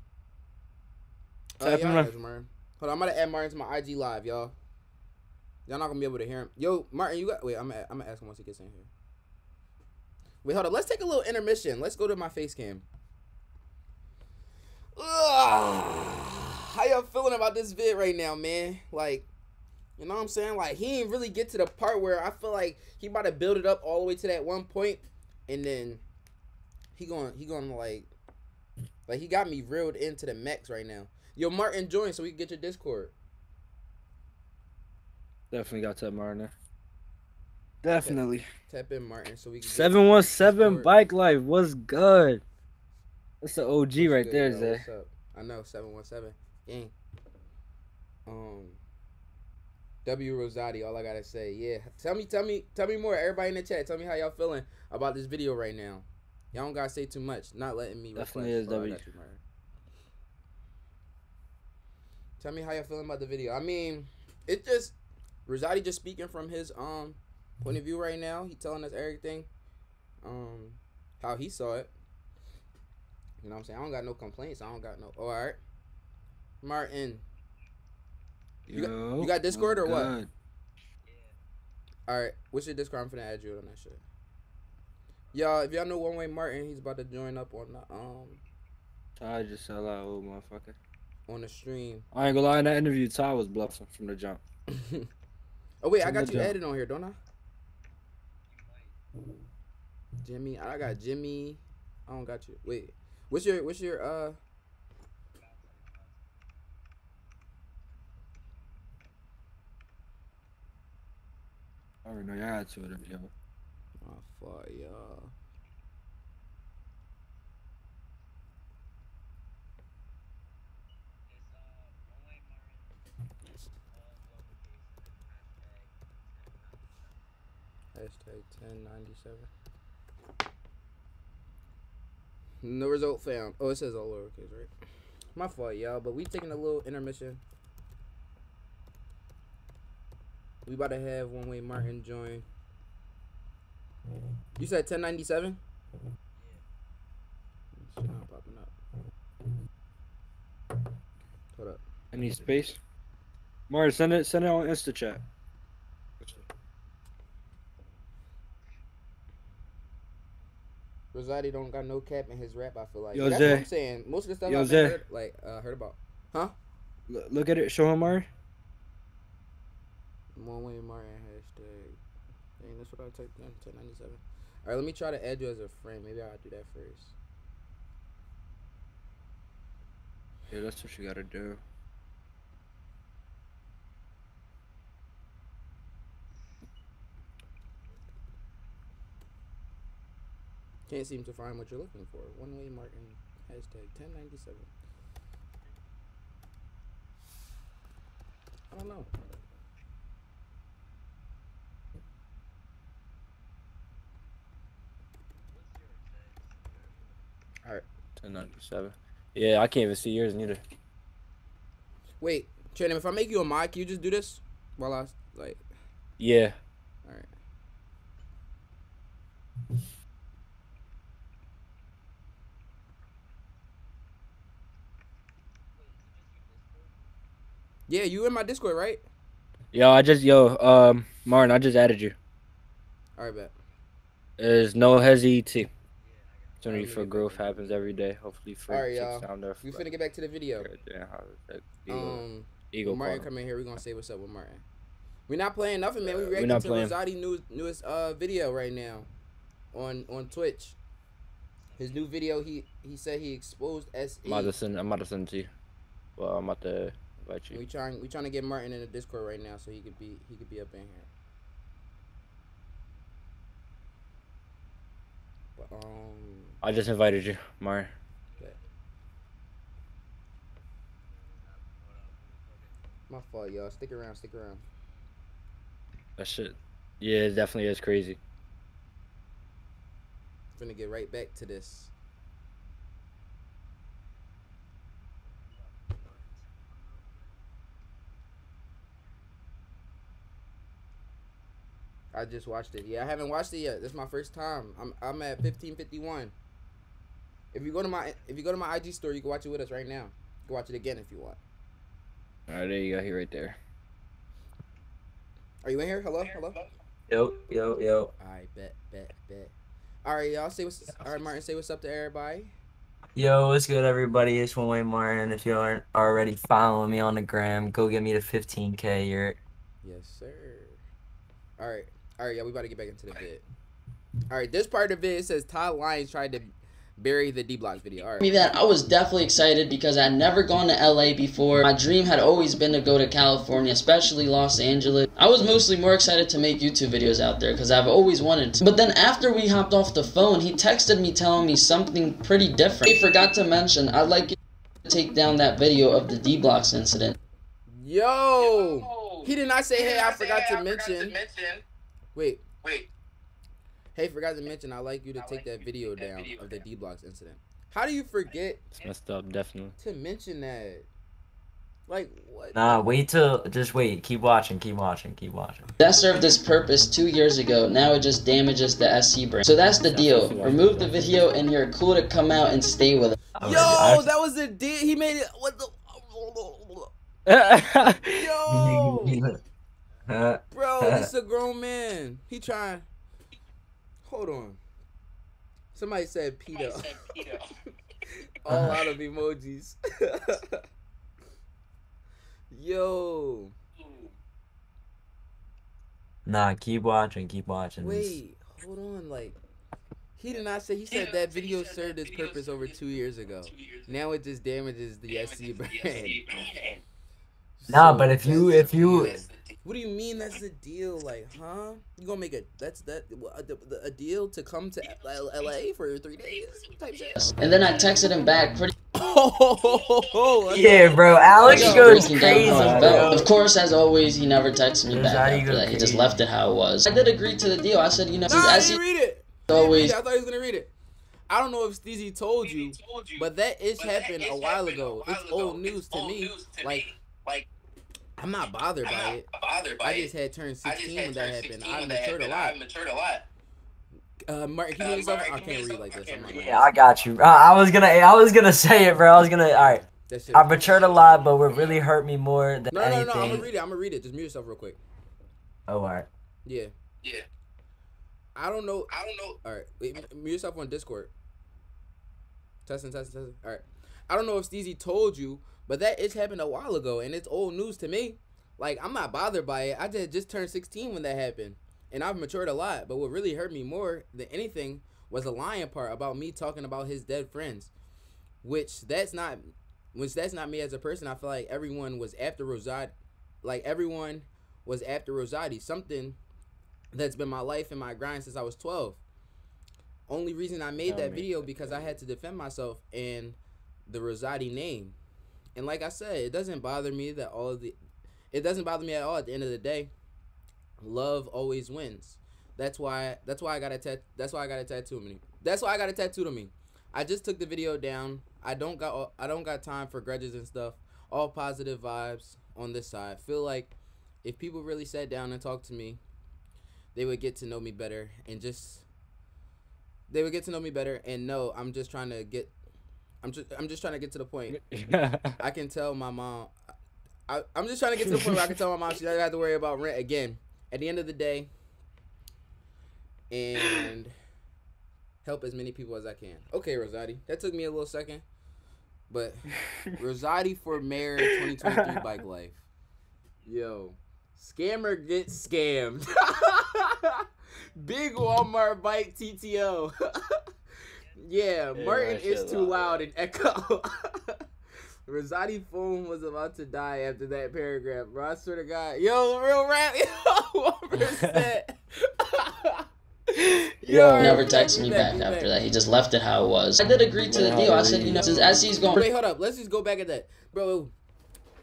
Martin. Hold on, I'm going to add Martin to my IG live, y'all. Y'all not going to be able to hear him. Yo, Martin, you got... Wait, I'm going to ask him once he gets in here. Wait, hold up. Let's take a little intermission. Let's go to my face cam. Ugh. How y'all feeling about this vid right now, man? Like, you know what I'm saying? Like, he didn't really get to the part where I feel like he about to build it up all the way to that one point, and then he gonna like he got me reeled into the mechs right now. Yo, Martin, join so we can get your Discord. Definitely got that, Martin. Definitely. Tap in, Martin, so we can 717 Bike Life. What's good? That's the OG right there, Zay. What's up? I know, 717. Gang. W Rozaati, all I gotta say. Yeah. Tell me more. Everybody in the chat, tell me how y'all feeling about this video right now. Y'all don't gotta say too much. Not letting me definitely is W. Tell me how y'all feeling about the video. I mean, it just Rozaati just speaking from his point of view right now. He telling us everything, how he saw it. You know what I'm saying? I don't got no complaints. I don't got no. Oh, all right, Martin. You got Discord or what? Yeah. All right, what's your Discord? I'm finna add you on that shit. Y'all, if y'all know One Way Martin, he's about to join up on the Todd just sell out, old motherfucker. On the stream. I ain't gonna lie, in that interview, Todd was bluffing from the jump. Oh wait, I got you added on here, don't I? Jimmy, I got Jimmy. I don't got you. Wait, what's your I already know y'all had Twitter, yo. Oh fuck, y'all. Hashtag 1097. No result found. Oh, it says all lowercase, right? My fault, y'all, but we taking a little intermission. We about to have One Way Martin join. You said 1097? Yeah. It's not popping up. Hold up. I need space. Martin, send it on Insta chat. Rozaati don't got no cap in his rap, I feel like. Yo, that's Zay. What I'm saying. Most of the stuff I've heard, like, heard about. Huh? Look at it. Show him, Martin. One Way Martin hashtag. Dang, that's what I typed in, 1097. All right, let me try to add you as a friend. Maybe I'll do that first. Yeah, that's what you got to do. Can't seem to find what you're looking for. One Way Martin hashtag 1097. I don't know. All right. 1097. Yeah, I can't even see yours neither. Wait, Trendem, if I make you a mod, can you just do this while I like? Yeah. All right. Yeah, you in my Discord, right? Yo, Martin, I just added you. All right, bet. There's no hesitation. It's only for growth happens every day. Hopefully, for all right, y'all. We finna get back to the video. Yeah, Eagle Martin, come in here. We're gonna say what's up with Martin. We're not playing nothing, man. We reacting to Rozaati's newest video right now on Twitch. His new video, he said he exposed SC. I'm about to send to you. Well, I'm about to invite you. We trying to get Martin in the Discord right now so he could be up in here. But, I just invited you, Martin. My fault, y'all. Stick around. That shit. Yeah, it definitely is crazy. I'm gonna get right back to this. I just watched it. Yeah, I haven't watched it yet. This is my first time. I'm at 1551. If you go to my IG store, you can watch it with us right now. You can watch it again if you want. All right, there you go. He right there. Are you in here? Hello. Yo. All right, bet. All right, y'all. All right, Martin. Say what's up to everybody. Yo, what's good, everybody? It's One Way Martin. If you aren't already following me on the gram, go get me to 15K. Yes, sir. All right, yeah, we about to get back into the vid. All right, this part of the vid, it says Todd Lyons tried to bury the D Blocks video. All right. I was definitely excited because I'd never gone to LA before. My dream had always been to go to California, especially Los Angeles. I was mostly more excited to make YouTube videos out there because I've always wanted to. But then after we hopped off the phone, he texted me telling me something pretty different. He forgot to mention, I'd like you to take down that video of the D Blocks incident. Yo! He did not say, hey, I forgot to mention. Wait. Hey, forgot to mention, I'd like you to take that video down of the D Blocks incident. How do you forget? It's messed up, definitely. To mention that. Like, what? Nah, just wait. Keep watching. That served this purpose 2 years ago. Now it just damages the SC brand. So that's the deal. Remove the video and you're cool to come out and stay with us. Yo, that was the deal. He made it. What the? Yo! Bro, this is a grown man. He trying. Hold on. Somebody said pedo. All out of emojis. Yo. Nah, keep watching. Wait, hold on. Like, he did not say. He said that video served its purpose over 2 years ago. Now it just damages the SC brand. Nah, but if you. What do you mean that's the deal? Like, huh? You gonna make a deal to come to LA for 3 days? Type shit. And then I texted him back pretty. Yeah, bro. Alex goes crazy. Of course, as always, he never texted me back after that. He just left it how it was. I did agree to the deal. I said, I thought he was gonna read it. I don't know if Steezy told you, but that ish happened a while ago. It's old news to me. Like. I'm not bothered by it. I just had turned 16 when that happened. I matured a lot. Martin, can you read something? I can't read like this. Yeah, I got you. I was gonna say it, bro. All right. I matured a lot, but what really hurt me more than anything. No. I'm gonna read it. Just mute yourself real quick. Oh, all right. Yeah. I don't know. All right. Wait, mute yourself on Discord. Testing. All right. I don't know if Steezy told you, but that it's happened a while ago, and it's old news to me. Like, I'm not bothered by it. I just turned 16 when that happened, and I've matured a lot. But what really hurt me more than anything was the lying part about me talking about his dead friends, which that's not me as a person. I feel like everyone was after Rozaati. Something that's been my life and my grind since I was 12. Only reason I made that video because I had to defend myself and the Rozaati name. And like I said, it doesn't bother me at all. At the end of the day, love always wins. That's why I got a tattoo to me. I just took the video down. I don't got time for grudges and stuff. all positive vibes on this side. I feel like if people really sat down and talked to me, they would get to know me better and just know I'm just trying to get I'm just trying to get to the point. I can tell my mom I'm just trying to get to the point where I can tell my mom she doesn't have to worry about rent again at the end of the day, and help as many people as I can. Okay, Rozaati. That took me a little second. But Rozaati for Mayor 2023 Bike Life. Yo. Scammer gets scammed. Big Walmart bike TTO. Yeah, Martin is too loud and echo. Rozaati phone was about to die after that paragraph. Bro, I swear to God. Yo, real rap. Yo, 1%. Yo, never texted me back after that. He just left it how it was. I did agree to the deal. I said, you know, as he's going. Wait, hold up. Let's just go back at that, bro.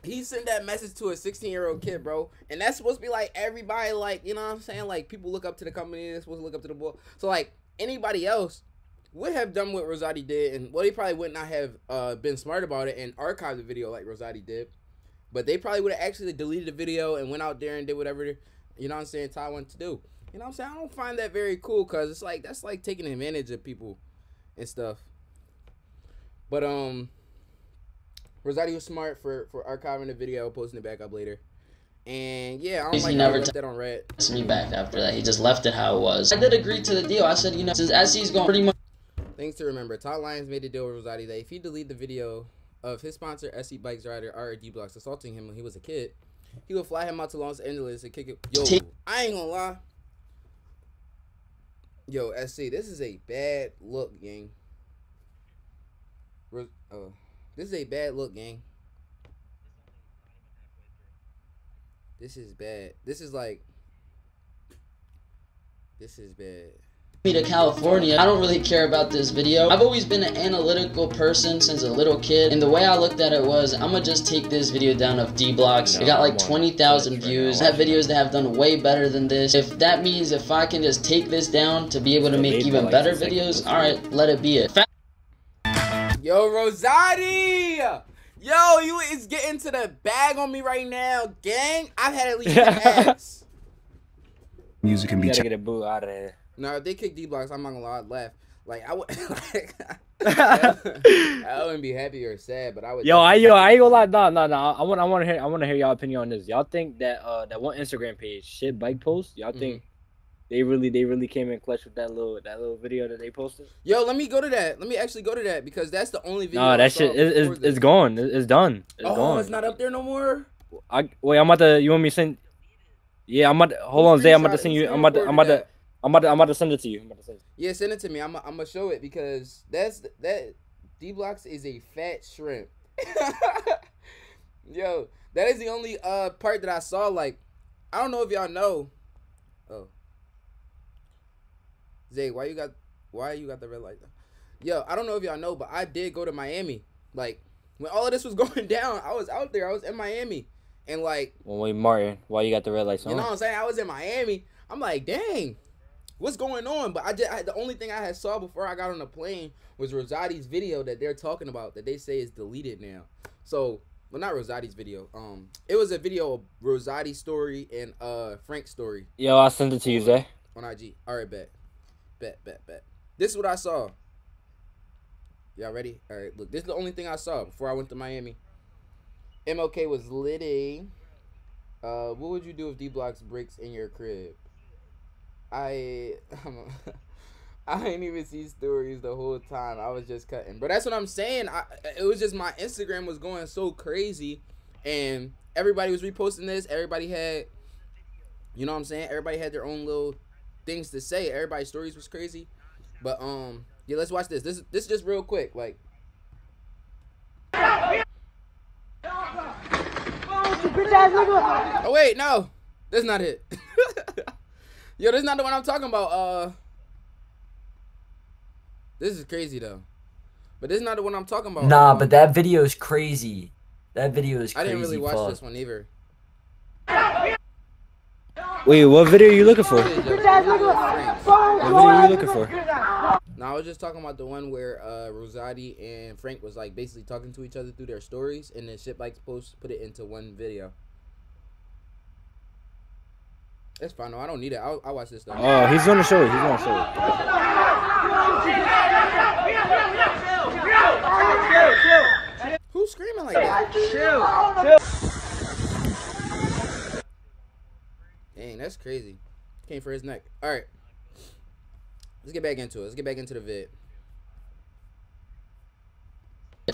He sent that message to a 16-year-old kid, bro, and that's supposed to be like everybody, like, you know what I'm saying? Like, people look up to the company. They're supposed to look up to the boy. So like anybody else would have done what Rozaati did, and well, they probably would not have been smart about it and archived the video like Rozaati did, but they probably would have actually deleted the video and went out there and did whatever, you know what I'm saying, Todd wanted to do. You know what I'm saying? I don't find that very cool, because it's like, that's like taking advantage of people and stuff. But Rozaati was smart for archiving the video, posting it back up later. And yeah, I don't like never that on Red. Texted me back after that. He just left it how it was. I did agree to the deal. I said, you know, as he's going pretty much. Things to remember. Todd Lyons made a deal with Rozaati that if he deleted the video of his sponsor, SC Bikes rider RD Blocks, assaulting him when he was a kid, he would fly him out to Los Angeles and kick it. Yo, I ain't gonna lie. Yo, SC, this is a bad look, gang. This is a bad look, gang. This is bad. This is like... This is bad. Me to California. I don't really care about this video. I've always been an analytical person since a little kid, and the way I looked at it was, I'm gonna just take this video down of D Blocks. It got like 20,000 views. I have videos that have done way better than this. If that means if I can just take this down to be able to make even better videos, alright, let it be it. Yo, Rozaati! Yo, you is getting to the bag on me right now, gang. I've had at least an ass. Music can be gotta get a boo out of there. No, if they kick D Blocks, I'm not gonna lie, I'd laugh. Like, I would, like, I wouldn't be happy or sad, but I would. Yo, I ain't gonna lie, no. I want to hear y'all opinion on this. Y'all think that that one Instagram page, Shit Bike Post, y'all think they really came in clutch with that little video that they posted? Yo, let me go to that. Let me actually go to that, because that's the only video. No, that shit is gone. It's done. It's gone. It's not up there no more. I'm about to. You want me to send? Yeah, I'm about to. Hold on, Zay. I'm about to send you. I'm about to send it to you. Yeah, send it to me. I'm gonna show it, because that D Blocks is a fat shrimp. Yo, that is the only part that I saw. Like, I don't know if y'all know. Oh, Zay, why you got the red light? Yo, I don't know if y'all know, but I did go to Miami. Like, when all of this was going down, I was out there. I was in Miami, and like. Well, wait, Martin, why you got the red light? You know what I'm saying? I was in Miami. I'm like, dang. What's going on? But the only thing I had saw before I got on the plane was Rozaati's video that they're talking about that they say is deleted now. So, well, not Rozaati's video. It was a video of Rozaati's story and Frank's story. Yo, I'll send it to you, Zay. On IG. All right, bet. This is what I saw. Y'all ready? All right, look. This is the only thing I saw before I went to Miami. MLK was litting. What would you do if D Blocks breaks in your crib? I ain't even see stories the whole time. I was just cutting. But that's what I'm saying. It was just my Instagram was going so crazy. And everybody was reposting this. Everybody had, you know what I'm saying? Everybody had their own little things to say. Everybody's stories was crazy. But, yeah, let's watch this. This is just real quick. Like. Oh, wait, no. That's not it. Yo, this is not the one I'm talking about. This is crazy though, but this is not the one I'm talking about. Nah, but that video is crazy. That video is crazy. I didn't really watch this one either. Wait, what video are you looking for? What video are you looking for? Now I was just talking about the one where Rozaati and Frank was like basically talking to each other through their stories, and then Shit Bikes post put it into one video. That's fine. No, I don't need it. I'll watch this though. Oh, he's gonna show it. He's gonna show it. Who's screaming like that? Chill. Dang, that's crazy. Came for his neck. All right. Let's get back into it. Let's get back into the vid.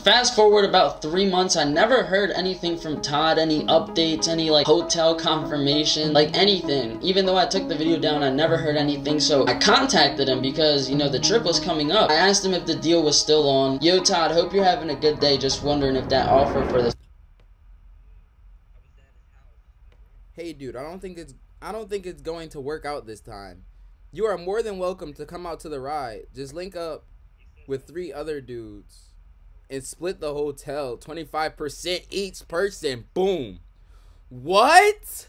Fast forward about 3 months, I never heard anything from Todd, any updates, any like hotel confirmation, like anything. Even though I took the video down, I never heard anything, so I contacted him because, you know, the trip was coming up. I asked him if the deal was still on. Yo, Todd, hope you're having a good day. Just wondering if that offer for this. Hey, dude, I don't think it's going to work out this time. You are more than welcome to come out to the ride. Just link up with 3 other dudes and split the hotel 25% each person. Boom. What?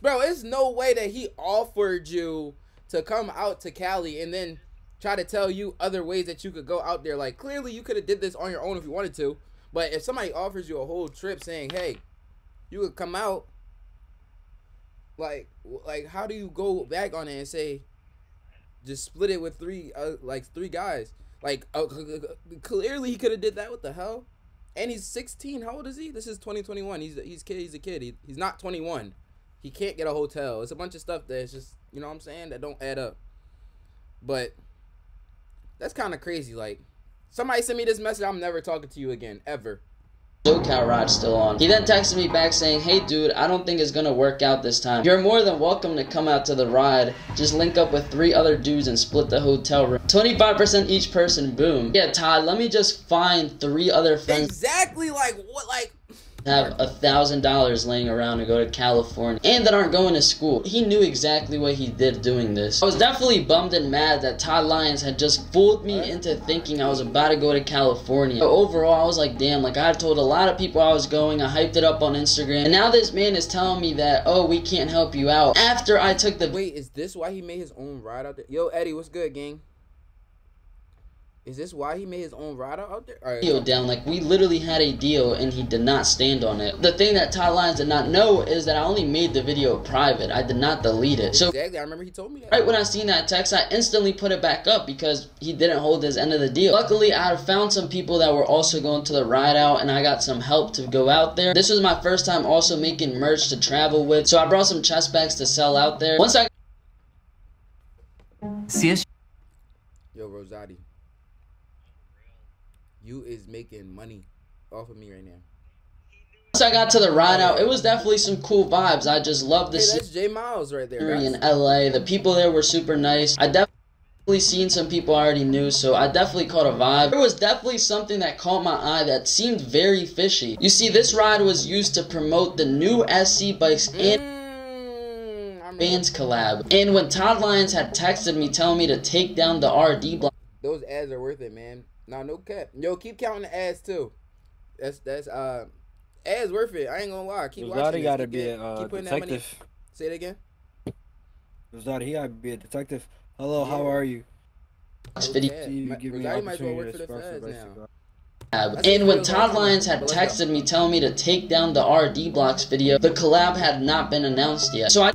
Bro, it's no way that he offered you to come out to Cali and then try to tell you other ways that you could go out there. Like, clearly you could have did this on your own if you wanted to. But if somebody offers you a whole trip saying, hey, you could come out, like how do you go back on it and say, just split it with 3 guys? Like, clearly he could have did that. What the hell? And he's 16. How old is he? This is 2021. He's a kid. He's not 21. He can't get a hotel. It's a bunch of stuff that's just, you know what I'm saying, that don't add up. But that's kind of crazy. Like, somebody sent me this message, I'm never talking to you again, ever. SoCal ride still on. He then texted me back saying, hey dude, I don't think it's gonna work out this time. You're more than welcome to come out to the ride. Just link up with 3 other dudes and split the hotel room. 25% each person, boom. Yeah, Todd, let me just find 3 other friends. Exactly, like what, like have $1,000 laying around to go to California and that aren't going to school. He knew exactly what he did doing this. I was definitely bummed and mad that Todd Lyons had just fooled me into thinking I was about to go to California. But overall, I was like, damn, like I told a lot of people I was going, I hyped it up on Instagram, and now this man is telling me that, oh, we can't help you out. After I took the— wait, is this why he made his own ride out there? Yo, Eddie, what's good, gang? Is this why he made his own rider out there? Right. Deal down, like we literally had a deal and he did not stand on it. The thing that Todd Lyons did not know is that I only made the video private. I did not delete it. So exactly, I remember he told me that. Right when I seen that text, I instantly put it back up because he didn't hold his end of the deal. Luckily, I found some people that were also going to the ride out and I got some help to go out there. This was my first time also making merch to travel with, so I brought some chest bags to sell out there. Once I— Yo, Rozaati. You is making money off of me right now. Once I got to the ride out, it was definitely some cool vibes. I just love this. Hey, that's J Miles right there. Guys. In LA, the people there were super nice. I definitely seen some people I already knew, so I definitely caught a vibe. There was definitely something that caught my eye that seemed very fishy. You see, this ride was used to promote the new SC Bikes and Fans collab. And when Todd Lyons had texted me telling me to take down the RD block, those ads are worth it, man. Nah, no cap. Yo, keep counting the ads too. That's ads worth it. I ain't gonna lie. Keep watching. Rozaati gotta be a detective. Say it again. Rozaati, he gotta be a detective. Hello, yeah. How are you? Rozaati might as well work for the feds now. And when Todd Lyons had texted me telling me to take down the RD Blocks video, the collab had not been announced yet. So I—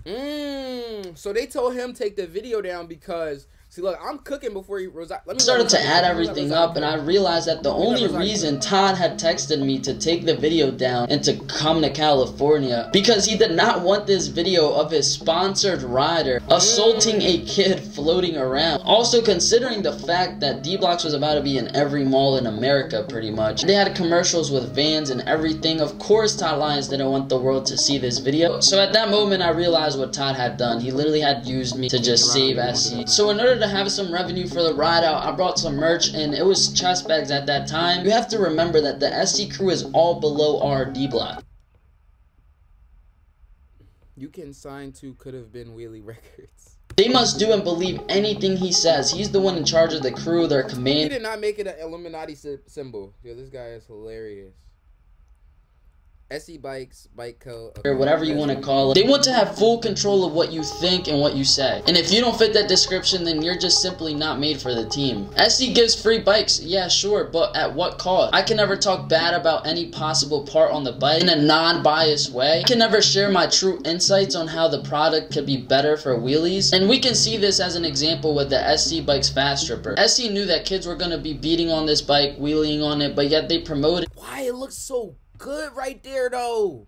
so they told him take the video down because— see, look, I'm cooking before you— Rozaati started to add everything up, and I realized that the only reason Todd had texted me to take the video down and to come to California because he did not want this video of his sponsored rider assaulting a kid floating around. Also, considering the fact that D Blocks was about to be in every mall in America, pretty much. They had commercials with Vans and everything. Of course, Todd Lyons didn't want the world to see this video. So at that moment, I realized what Todd had done. He literally had used me to just save SC. So in order to have some revenue for the ride out, I brought some merch, and it was chest bags at that time. You have to remember that the SC crew is all below our D block. You can sign to Could Have Been Wheelie Records. They must do and believe anything he says. He's the one in charge of the crew, their command. He did not make it an Illuminati symbol. Yo, this guy is hilarious. SC Bikes, Bike Co. Or whatever you want to call it. They want to have full control of what you think and what you say. And if you don't fit that description, then you're just simply not made for the team. SC gives free bikes, yeah sure, but at what cost? I can never talk bad about any possible part on the bike in a non-biased way. I can never share my true insights on how the product could be better for wheelies. And we can see this as an example with the SC Bikes Fast Stripper. SC knew that kids were going to be beating on this bike, wheeling on it, but yet they promoted. Why it looks so good right there though.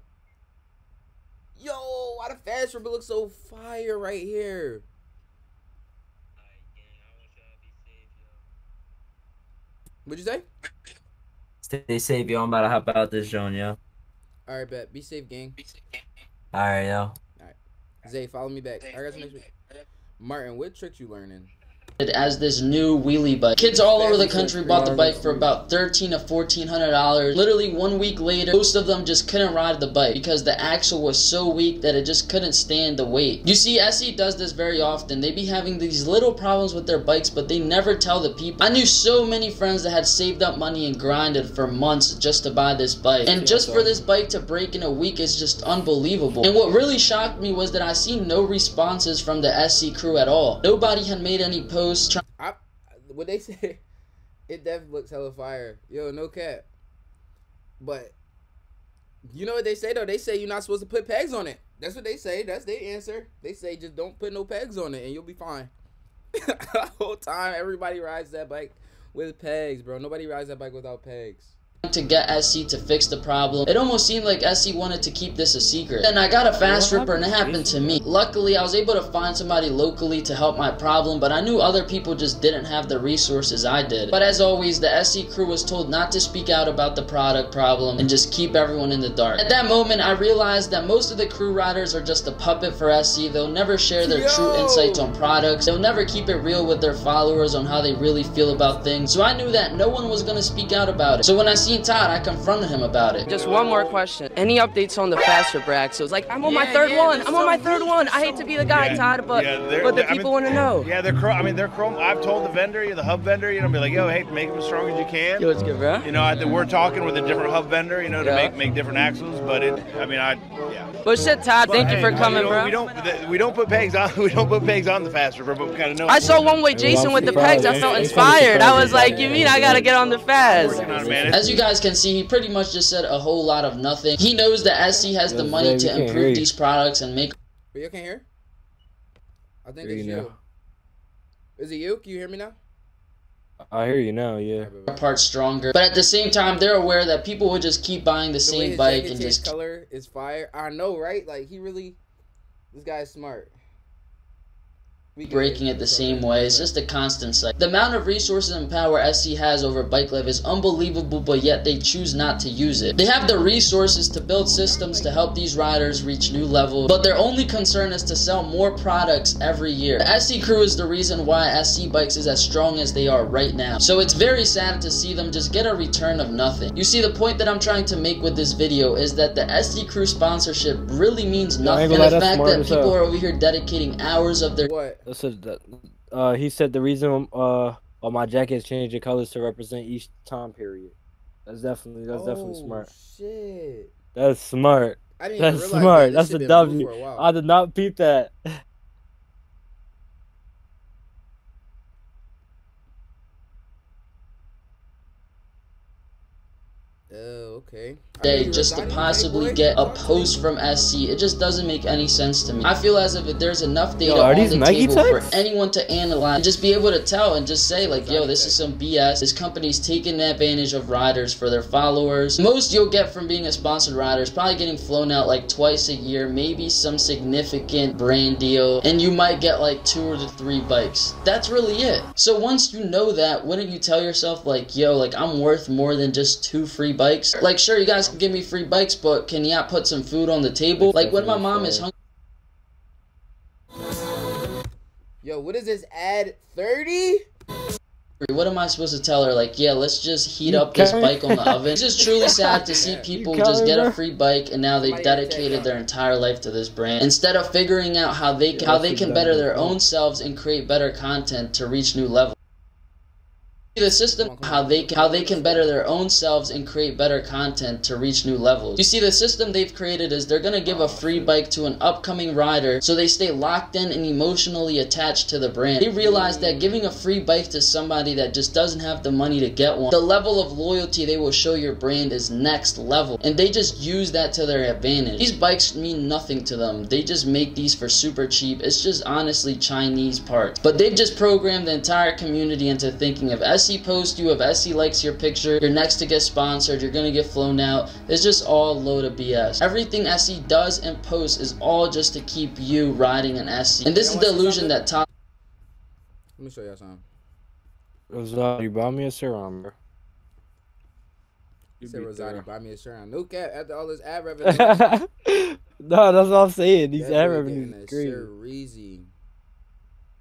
Yo, why the Fast Stripper looks so fire right here? What'd you say? Stay safe, yo. I'm about to hop out this zone, yo. Alright, bet. Be safe, gang. Alright, yo. Alright. Zay, follow me back. Alright, guys, next week. Martin, what tricks you learning? As this new wheelie bike. Kids all over the country bought the bike for about $1,300 to $1,400. Literally 1 week later, most of them just couldn't ride the bike because the axle was so weak that it just couldn't stand the weight. You see, SC does this very often. They be having these little problems with their bikes, but they never tell the people. I knew so many friends that had saved up money and grinded for months just to buy this bike. And just for this bike to break in a week is just unbelievable. And what really shocked me was that I seen no responses from the SC crew at all. Nobody had made any posts. What they say, it definitely looks hella fire. Yo, no cap. But you know what they say though? They say you're not supposed to put pegs on it. That's what they say. That's their answer. They say just don't put no pegs on it and you'll be fine. The whole time everybody rides that bike with pegs, bro. Nobody rides that bike without pegs. To get SC to fix the problem. It almost seemed like SC wanted to keep this a secret. And I got a Fast Stripper and it happened to me. Luckily, I was able to find somebody locally to help my problem, but I knew other people just didn't have the resources I did. But as always, the SC crew was told not to speak out about the product problem and just keep everyone in the dark. At that moment, I realized that most of the crew riders are just a puppet for SC. They'll never share their true insights on products. They'll never keep it real with their followers on how they really feel about things. So I knew that no one was going to speak out about it. So when I see Todd, I confronted him about it. Just one more question. Any updates on the Fast Stripper axles? Like, I'm on my third one. I'm on my third one. I hate to be the guy, Todd, but the people want to know. Yeah, they're chrome. I mean, they're chrome. I've told the vendor, the hub vendor, you know, be like, yo, hey, make them as strong as you can. Yo, it's good, bro. You know, we're talking with a different hub vendor, you know, to make different axles, but it, I mean, But shit, Todd, thank you for coming, bro. We don't put pegs on. We don't put pegs on the Fast Stripper, but we kind of know. I saw One Way Jason with the pegs. I felt inspired. I was like, you mean I gotta get on the Fast? As you guys can see, he pretty much just said a whole lot of nothing. He knows that SC has the money to improve these products and make. Are you okay here? I think it's you. Is it you? Can you hear me now? I hear you now, yeah. Parts stronger, but at the same time, they're aware that people would just keep buying the same bike and just. Color is fire. I know, right? Like he really, this guy's smart. Breaking it the same way. It's just a constant cycle. The amount of resources and power SC has over bike life is unbelievable, but yet they choose not to use it. They have the resources to build systems to help these riders reach new levels, but their only concern is to sell more products every year. The SC crew is the reason why SC Bikes is as strong as they are right now. So it's very sad to see them just get a return of nothing. You see, the point that I'm trying to make with this video is that the SC crew sponsorship really means nothing. And the fact that people are over here dedicating hours of their... What? He said the reason on my jackets changed the colors to represent each time period. That's definitely smart. Shit. That's smart. I didn't even realize smart. That that's a W. I did not peep that. Okay. Day just to possibly get a post from SC. It just doesn't make any sense to me. I feel as if there's enough data on the table for anyone to analyze and just be able to tell and just say like, yo, this is some BS. This company's taking advantage of riders for their followers. Most you'll get from being a sponsored rider is probably getting flown out like twice a year, maybe some significant brand deal, and you might get like 2 or 3 bikes. That's really it. So once you know that, wouldn't you tell yourself like, yo, like I'm worth more than just 2 free bikes? Like, sure, you guys can give me free bikes, but can y'all put some food on the table? Like, when my mom is hungry. Yo, what is this ad? 30? What am I supposed to tell her? Like, yeah, let's just heat up this bike on the oven. It's just truly sad to see people just get a free bike and now they've dedicated their entire life to this brand instead of figuring out how they can better their own selves and create better content to reach new levels. the system, how they can better their own selves and create better content to reach new levels. You see, the system they've created is they're going to give a free bike to an upcoming rider so they stay locked in and emotionally attached to the brand. They realize that giving a free bike to somebody that just doesn't have the money to get one, the level of loyalty they will show your brand is next level, and they just use that to their advantage. These bikes mean nothing to them. They just make these for super cheap. It's just honestly Chinese parts. But they've just programmed the entire community into thinking if SC posts you, if SC likes your picture, you're next to get sponsored, you're gonna get flown out. It's just all a load of BS. Everything SC does and posts is all just to keep you riding an SC. And this is the illusion that Todd... Let me show y'all something. Rozaati, buy me a serum, bro. You said Rozaati, buy me a serum. No cap, after all this ad revenue. No, that's what I'm saying. These ad revenues is crazy.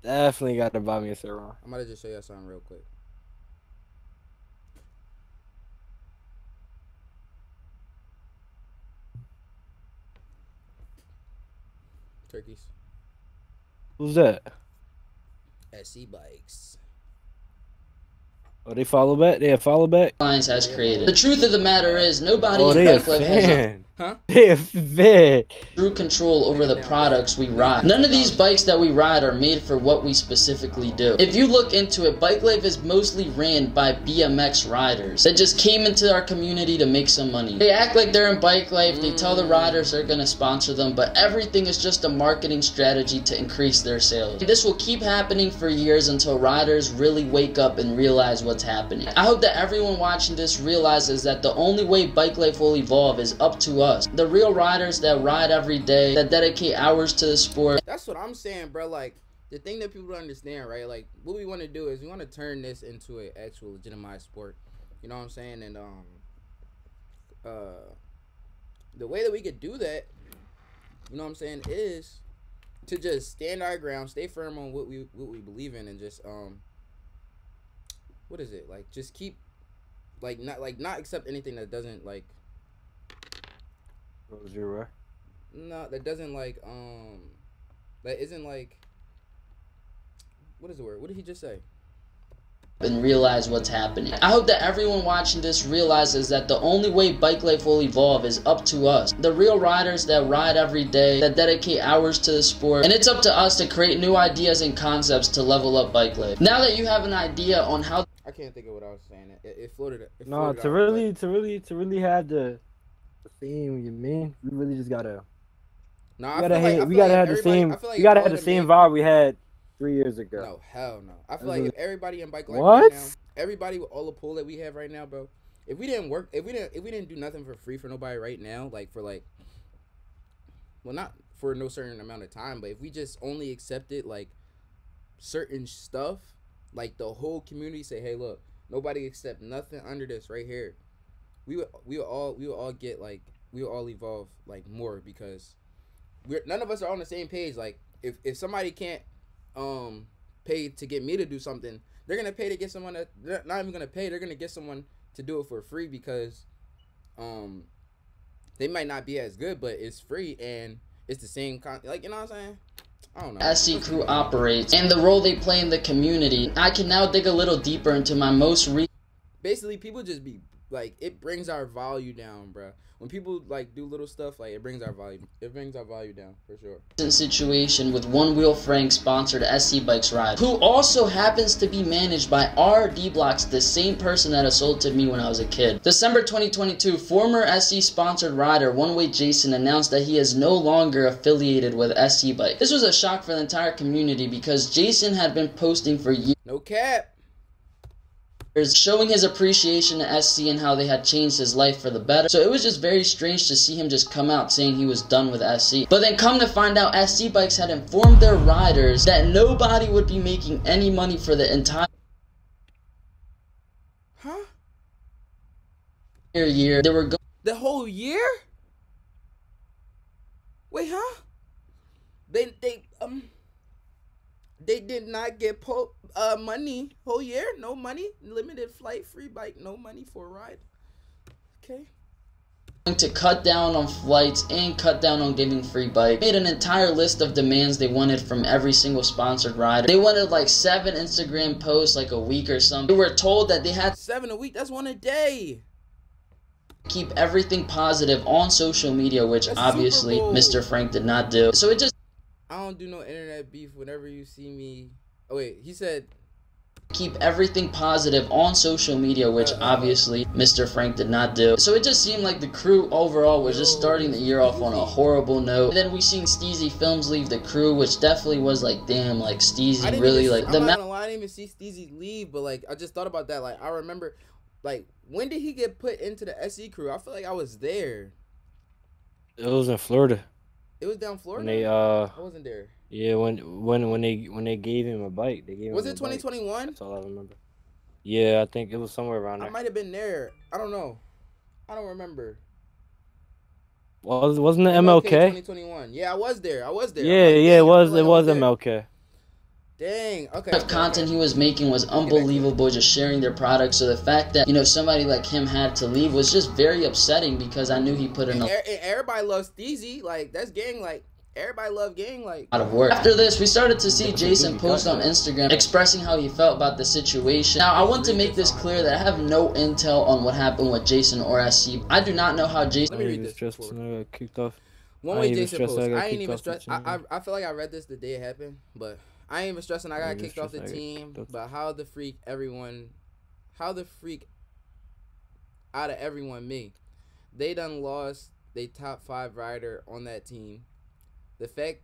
Definitely got to buy me a serum. I'm gonna just show y'all something real quick. Turkeys. Who's that? SC Bikes. Oh, they follow back? They have follow back? Lyons has created. The truth of the matter is, nobody in Bike Life has a, true control over the products we ride. None of these bikes that we ride are made for what we specifically do. If you look into it, Bike Life is mostly ran by BMX riders that just came into our community to make some money. They act like they're in Bike Life, they tell the riders they're gonna sponsor them, but everything is just a marketing strategy to increase their sales. This will keep happening for years until riders really wake up and realize what's happening. I hope that everyone watching this realizes that the only way Bike Life will evolve is up to us, the real riders that ride every day, that dedicate hours to the sport. That's what I'm saying, bro. Like, the thing that people don't understand, right? Like, what we want to do is we want to turn this into an actual legitimized sport. You know what I'm saying? And the way that we could do that, you know what I'm saying, is to just stand our ground, stay firm on what we believe in, and just what is it, like, just keep, like, not accept anything that doesn't, like, that doesn't, like, that isn't, like, what is the word, what did he just say, and realize what's happening. I hope that everyone watching this realizes that the only way Bike Life will evolve is up to us, the real riders that ride every day, that dedicate hours to the sport, and it's up to us to create new ideas and concepts to level up Bike Life. Now that you have an idea on how... I can't think of what I was saying. It floated. It floated no, to really have the theme, you mean? We really just gotta... No, we gotta have the same vibe we had 3 years ago. No, hell no. I feel like if everybody in Bike Life right now, everybody with all the pull that we have right now, bro, if we didn't work, if we didn't do nothing for free for nobody right now, like, for, like, well, not for no certain amount of time, but if we just only accepted, like, certain stuff, like, the whole community say, hey, look, nobody accept nothing under this right here, we would all get, like, we would all evolve, like, more, because we're, none of us are on the same page. Like, if somebody can't pay to get me to do something, they're gonna pay to get someone that they're not even gonna pay, they're gonna get someone to do it for free, because they might not be as good, but it's free and it's the same like, you know what I'm saying? I don't know. SC Crew operates and the role they play in the community. I can now dig a little deeper into my most basically, people just be like, it brings our value down, bro. When people, like, do little stuff, like, it brings our value. It brings our value down, for sure. Situation with One Wheel Frank sponsored SC Bikes Ride, who also happens to be managed by RD Blocks, the same person that assaulted me when I was a kid. December 2022, former SC sponsored rider One Way Jason announced that he is no longer affiliated with SC Bikes. This was a shock for the entire community because Jason had been posting for years. No cap. Showing his appreciation to SC and how they had changed his life for the better. So it was just very strange to see him just come out saying he was done with SC. But then come to find out, SC Bikes had informed their riders that nobody would be making any money for the entire year. They were going the whole year? Wait, huh? They did not get money whole year, no money, limited flight, free bike, no money for a ride. Okay. going to cut down on flights and cut down on giving free bikes. They made an entire list of demands they wanted from every single sponsored rider. They wanted like 7 Instagram posts like a week or something. They were told that they had 7 a week, that's 1 a day. Keep everything positive on social media, which that's obviously Mr. Frank did not do. So it just, I don't do no internet beef whenever you see me. Oh wait, he said keep everything positive on social media, which obviously Mr. Frank did not do. So it just seemed like the crew overall was just starting the year off on a horrible note. And then we seen Steezy Films leave the crew, which definitely was like, damn, like Steezy really like. I'm not gonna lie, I didn't even see Steezy leave, but like I just thought about that. Like I remember, like when did he get put into the SC crew? I feel like I was there. It was in Florida. It was down Florida. When they, I wasn't there. Yeah, when they gave him a bike, they gave him. Was it 2021? That's all I remember. Yeah, I think it was somewhere around there. I might have been there. I don't know. I don't remember. Wasn't it MLK? 2021. Yeah, I was there. I was there. Yeah, yeah, it was MLK. Dang. Okay. The content he was making was unbelievable, just sharing their products. So the fact that, you know, somebody like him had to leave was just very upsetting because I knew he put in. Everybody loves Steezy. Like that's gang. Like. Everybody loved gang like out of work. After this, we started to see Jason post on Instagram expressing how he felt about the situation. Now, I want to make this clear that I have no intel on what happened with Jason or SC. I do not know how Jason. Let me read this. One Way Jason post. I ain't even stressed. I feel like I read this the day it happened, but I ain't even stressing. I got kicked off the team, but how the freak out of everyone me? They done lost they top 5 rider on that team. The fact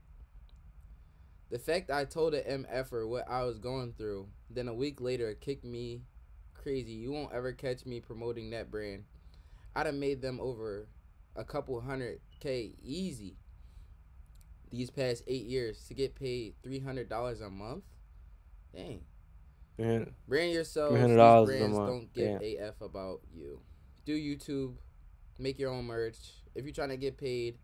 I told the MFer what I was going through, then a week later it kicked me crazy. You won't ever catch me promoting that brand. I'd have made them over a couple $100K easy these past 8 years to get paid $300 a month. Dang. Man, brand yourself. $300 a month. Don't give AF about you. Do YouTube. Make your own merch. If you're trying to get paid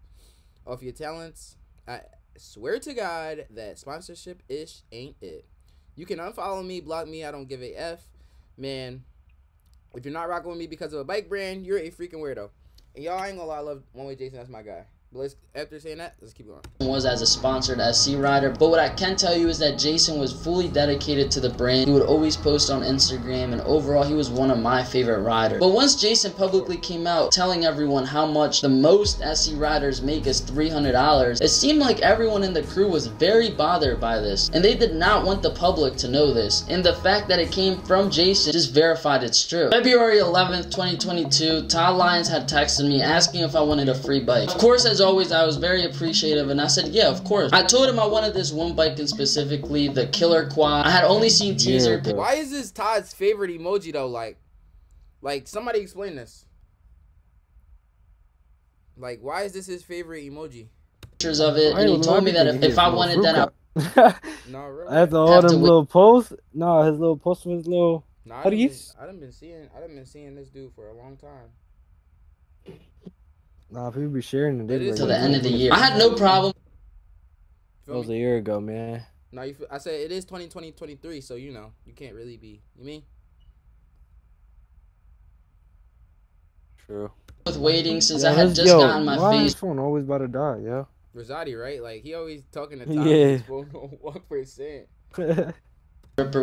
off your talents, I swear to God that sponsorship-ish ain't it. You can unfollow me, block me, I don't give a F. Man, if you're not rocking with me because of a bike brand, you're a freaking weirdo. And y'all ain't gonna lie, I love One Way Jason, that's my guy. But let's, after saying that, let's keep going. Was as a sponsored SC rider, but what I can tell you is that Jason was fully dedicated to the brand. He would always post on Instagram, and overall, he was one of my favorite riders. But once Jason publicly came out telling everyone how much the most SC riders make is $300, it seemed like everyone in the crew was very bothered by this, and they did not want the public to know this. And the fact that it came from Jason just verified it's true. February 11th, 2022, Todd Lyons had texted me asking if I wanted a free bike. Of course, as always, I was very appreciative and I said yeah, of course. I told him I wanted this one bike and specifically the killer quad. I had only seen teaser. Yeah, why is this Todd's favorite emoji though? Like somebody explain this. Like why is this his favorite emoji? Pictures of it, and he told me that if I wanted that I no, really. After all them little posts? No, his little post was little. No, I done been seeing this dude for a long time. Nah, people be sharing it until the end of the year. I had no problem. It was a year ago, man. Now you feel, I said it is 2023, so you know you can't really be. You mean? True. With waiting since I had just gotten my face. His phone always about to die, yeah. Rozaati, right? Like he always talking to Tom. Yeah. His phone on 1%.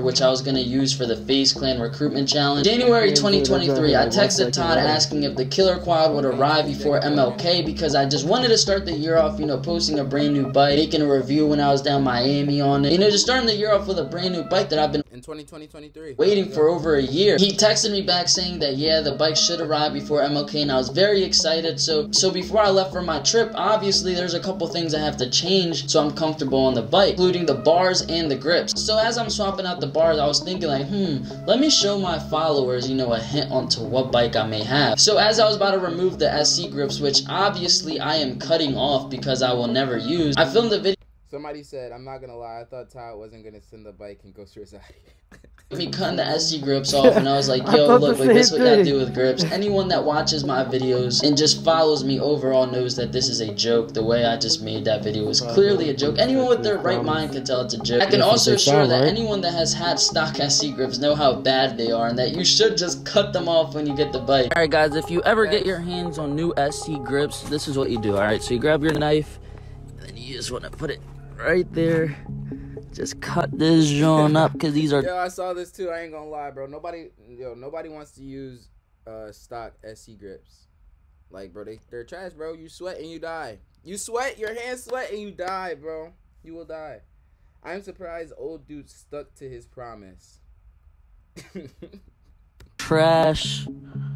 Which I was going to use for the FaZe Clan recruitment challenge. January 2023, I texted Todd asking if the killer quad would arrive before MLK because I just wanted to start the year off, you know, posting a brand new bike, making a review when I was down Miami on it, you know, just starting the year off with a brand new bike that I've been in 2023 waiting for over a year. He texted me back saying that yeah, the bike should arrive before MLK, and I was very excited. So before I left for my trip, obviously there's a couple things I have to change so I'm comfortable on the bike, including the bars and the grips. So as I'm swapping out the bars, I was thinking like, let me show my followers, you know, a hint onto what bike I may have. So as I was about to remove the SC grips, which obviously I am cutting off because I will never use, I filmed the video. Somebody said, I'm not gonna lie, I thought Todd wasn't gonna send the bike and go to his eye. me cutting the SC grips off, and I was like, yo, look, like, this is what I do with grips. Anyone that watches my videos and just follows me overall knows that this is a joke. The way I just made that video was clearly a joke. Anyone with their right mind can tell it's a joke. I can also assure that anyone that has had stock SC grips know how bad they are, and that you should just cut them off when you get the bike. Alright guys, if you ever get your hands on new SC grips, this is what you do. Alright, so you grab your knife, and then you just want to put it right there. Just cut this joint up, because these are... Yo, I saw this too. I ain't gonna lie, bro. Nobody wants to use stock SC grips. Like, bro, they're trash, bro. You sweat and you die. You sweat, your hands sweat, and you die, bro. You will die. I'm surprised old dude stuck to his promise. Trash.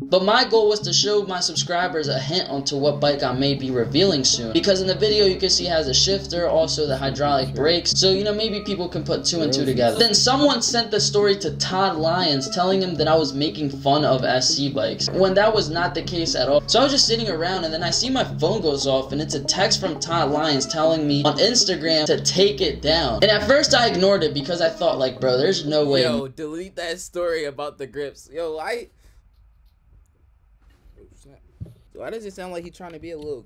But my goal was to show my subscribers a hint onto what bike I may be revealing soon, because in the video you can see it has a shifter, also the hydraulic brakes, so you know, maybe people can put two and two together. Then someone sent the story to Todd Lyons telling him that I was making fun of SC bikes, when that was not the case at all. So I was just sitting around, and then I see my phone goes off, and it's a text from Todd Lyons telling me on Instagram to take it down. And at first I ignored it, because I thought, like, bro, there's no way. Yo, delete that story about the grips. Yo, why does it sound like he's trying to be a little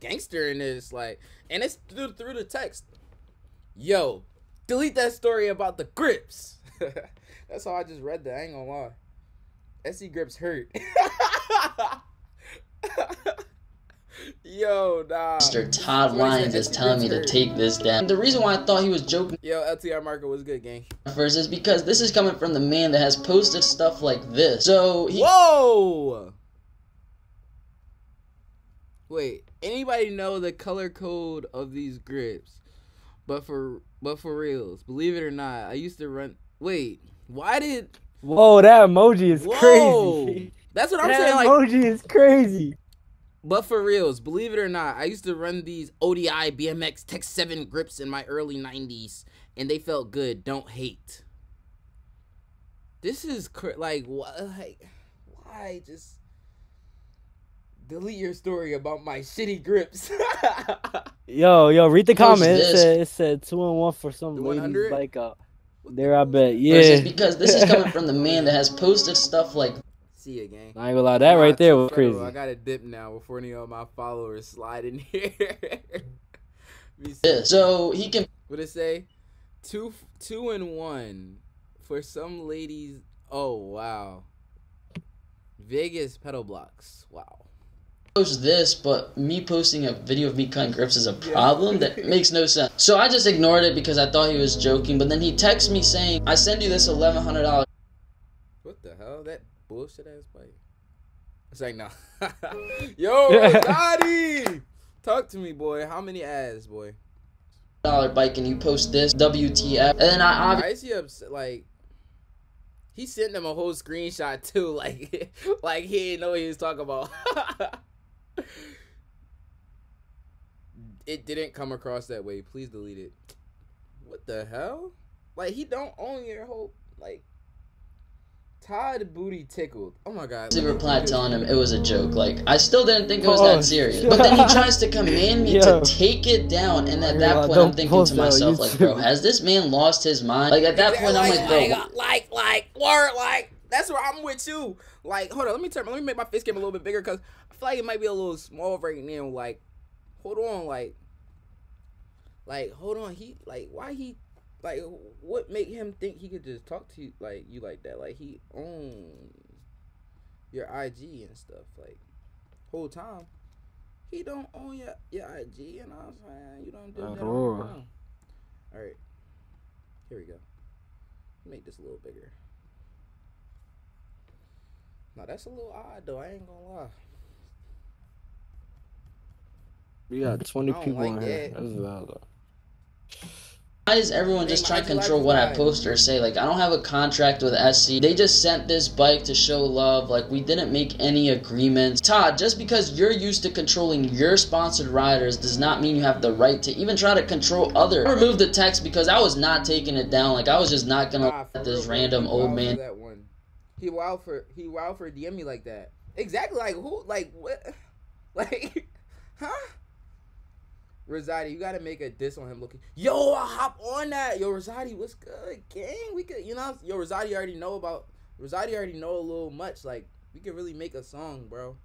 gangster in this? Like, and it's through the text. Yo, delete that story about the grips. That's how I just read that. I ain't gonna lie. SC grips hurt. Yo, nah. Mr. Todd Lyons is telling me to take this down. And the reason why I thought he was joking... Yo, LTR Marker was good, gang. First is because this is coming from the man that has posted stuff like this. So he... Whoa! Wait, anybody know the color code of these grips? But for reals, believe it or not, I used to run... Wait, why did... Whoa, that emoji is crazy. That's what I'm saying. That emoji is crazy. But for reals, believe it or not, I used to run these ODI BMX Tech 7 grips in my early 90s, and they felt good. Don't hate. This is like, why just delete your story about my shitty grips? yo, read the comments. It said 2-on-1 for some lady's bike up. There, I bet. Yeah. Versus, because this is coming from the man that has posted stuff like... See you, gang. I ain't gonna lie, that right there was crazy. I gotta dip now before any of my followers slide in here. So he can... What'd it say? 2-on-1 for some ladies. Oh, wow. Vegas pedal blocks. Wow. Post this, but me posting a video of me cutting grips is a problem? That makes no sense. So I just ignored it because I thought he was joking, but then he texts me saying, I send you this $1,100. What the hell? That... bullshit ass bike. It's like, nah. Yo, Rozaati! Talk to me, boy. How many ass, boy? Dollar bike, and you post this, WTF. And then I see upset, like, he sent him a whole screenshot, too. Like he didn't know what he was talking about. It didn't come across that way. Please delete it. What the hell? Like, he don't own your whole, like... Todd Booty tickled. Oh my god. He replied telling him it was a joke. Like, I still didn't think it was that serious. But then he tries to command me to take it down. And at that point, I'm thinking to myself, like, bro, has this man lost his mind? Like, at that point, I'm like, bro. Like, that's where I'm with you. Like, hold on, let me make my face game a little bit bigger, because I feel like it might be a little small right now. Like, hold on, like, hold on. He, like, why he... Like, what make him think he could just talk to you like that? Like, he owns your IG and stuff. Like, whole time, he don't own your IG, and I was like, you don't do that. All right, here we go. Make this a little bigger. Now that's a little odd, though. I ain't gonna lie. We got 20 people in here. That's wild. Why does everyone just try to control what I post or say? Like, I don't have a contract with SC. They just sent this bike to show love. Like, we didn't make any agreements. Todd, just because you're used to controlling your sponsored riders does not mean you have the right to even try to control others. I removed the text because I was not taking it down. Like, I was just not gonna let this random old man. That one. He wild for DM me like that. Exactly. Like, who? Like, what? Like, huh? Rozaati, you gotta make a diss on him looking. Yo, I hop on that. Yo, Rozaati, what's good, gang? We could, you know, yo, Rozaati already know about. Rozaati already know a little much. Like, we could really make a song, bro.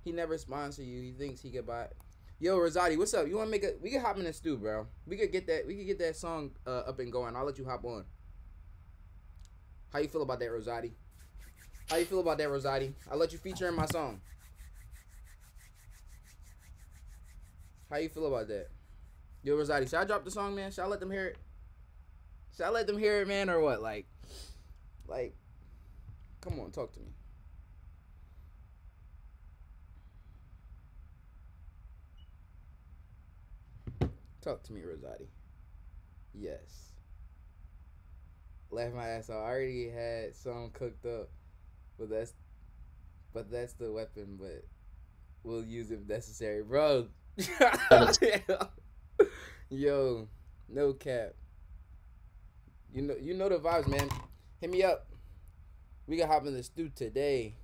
He never sponsor you. He thinks he could buy it. Yo, Rozaati, what's up? You wanna make a? We could hop in the stew, bro. We could get that. We could get that song up and going. I'll let you hop on. How you feel about that, Rozaati? How you feel about that, Rozaati? I'll let you feature in my song. How you feel about that? Yo, Rozaati, should I drop the song, man? Should I let them hear it? Should I let them hear it, man, or what? Like, come on, talk to me. Talk to me, Rozaati. Yes. Laugh my ass off. I already had some cooked up, but that's the weapon, but we'll use it if necessary, bro. Yo, no cap. You know the vibes, man. Hit me up. We can hop in the stew today.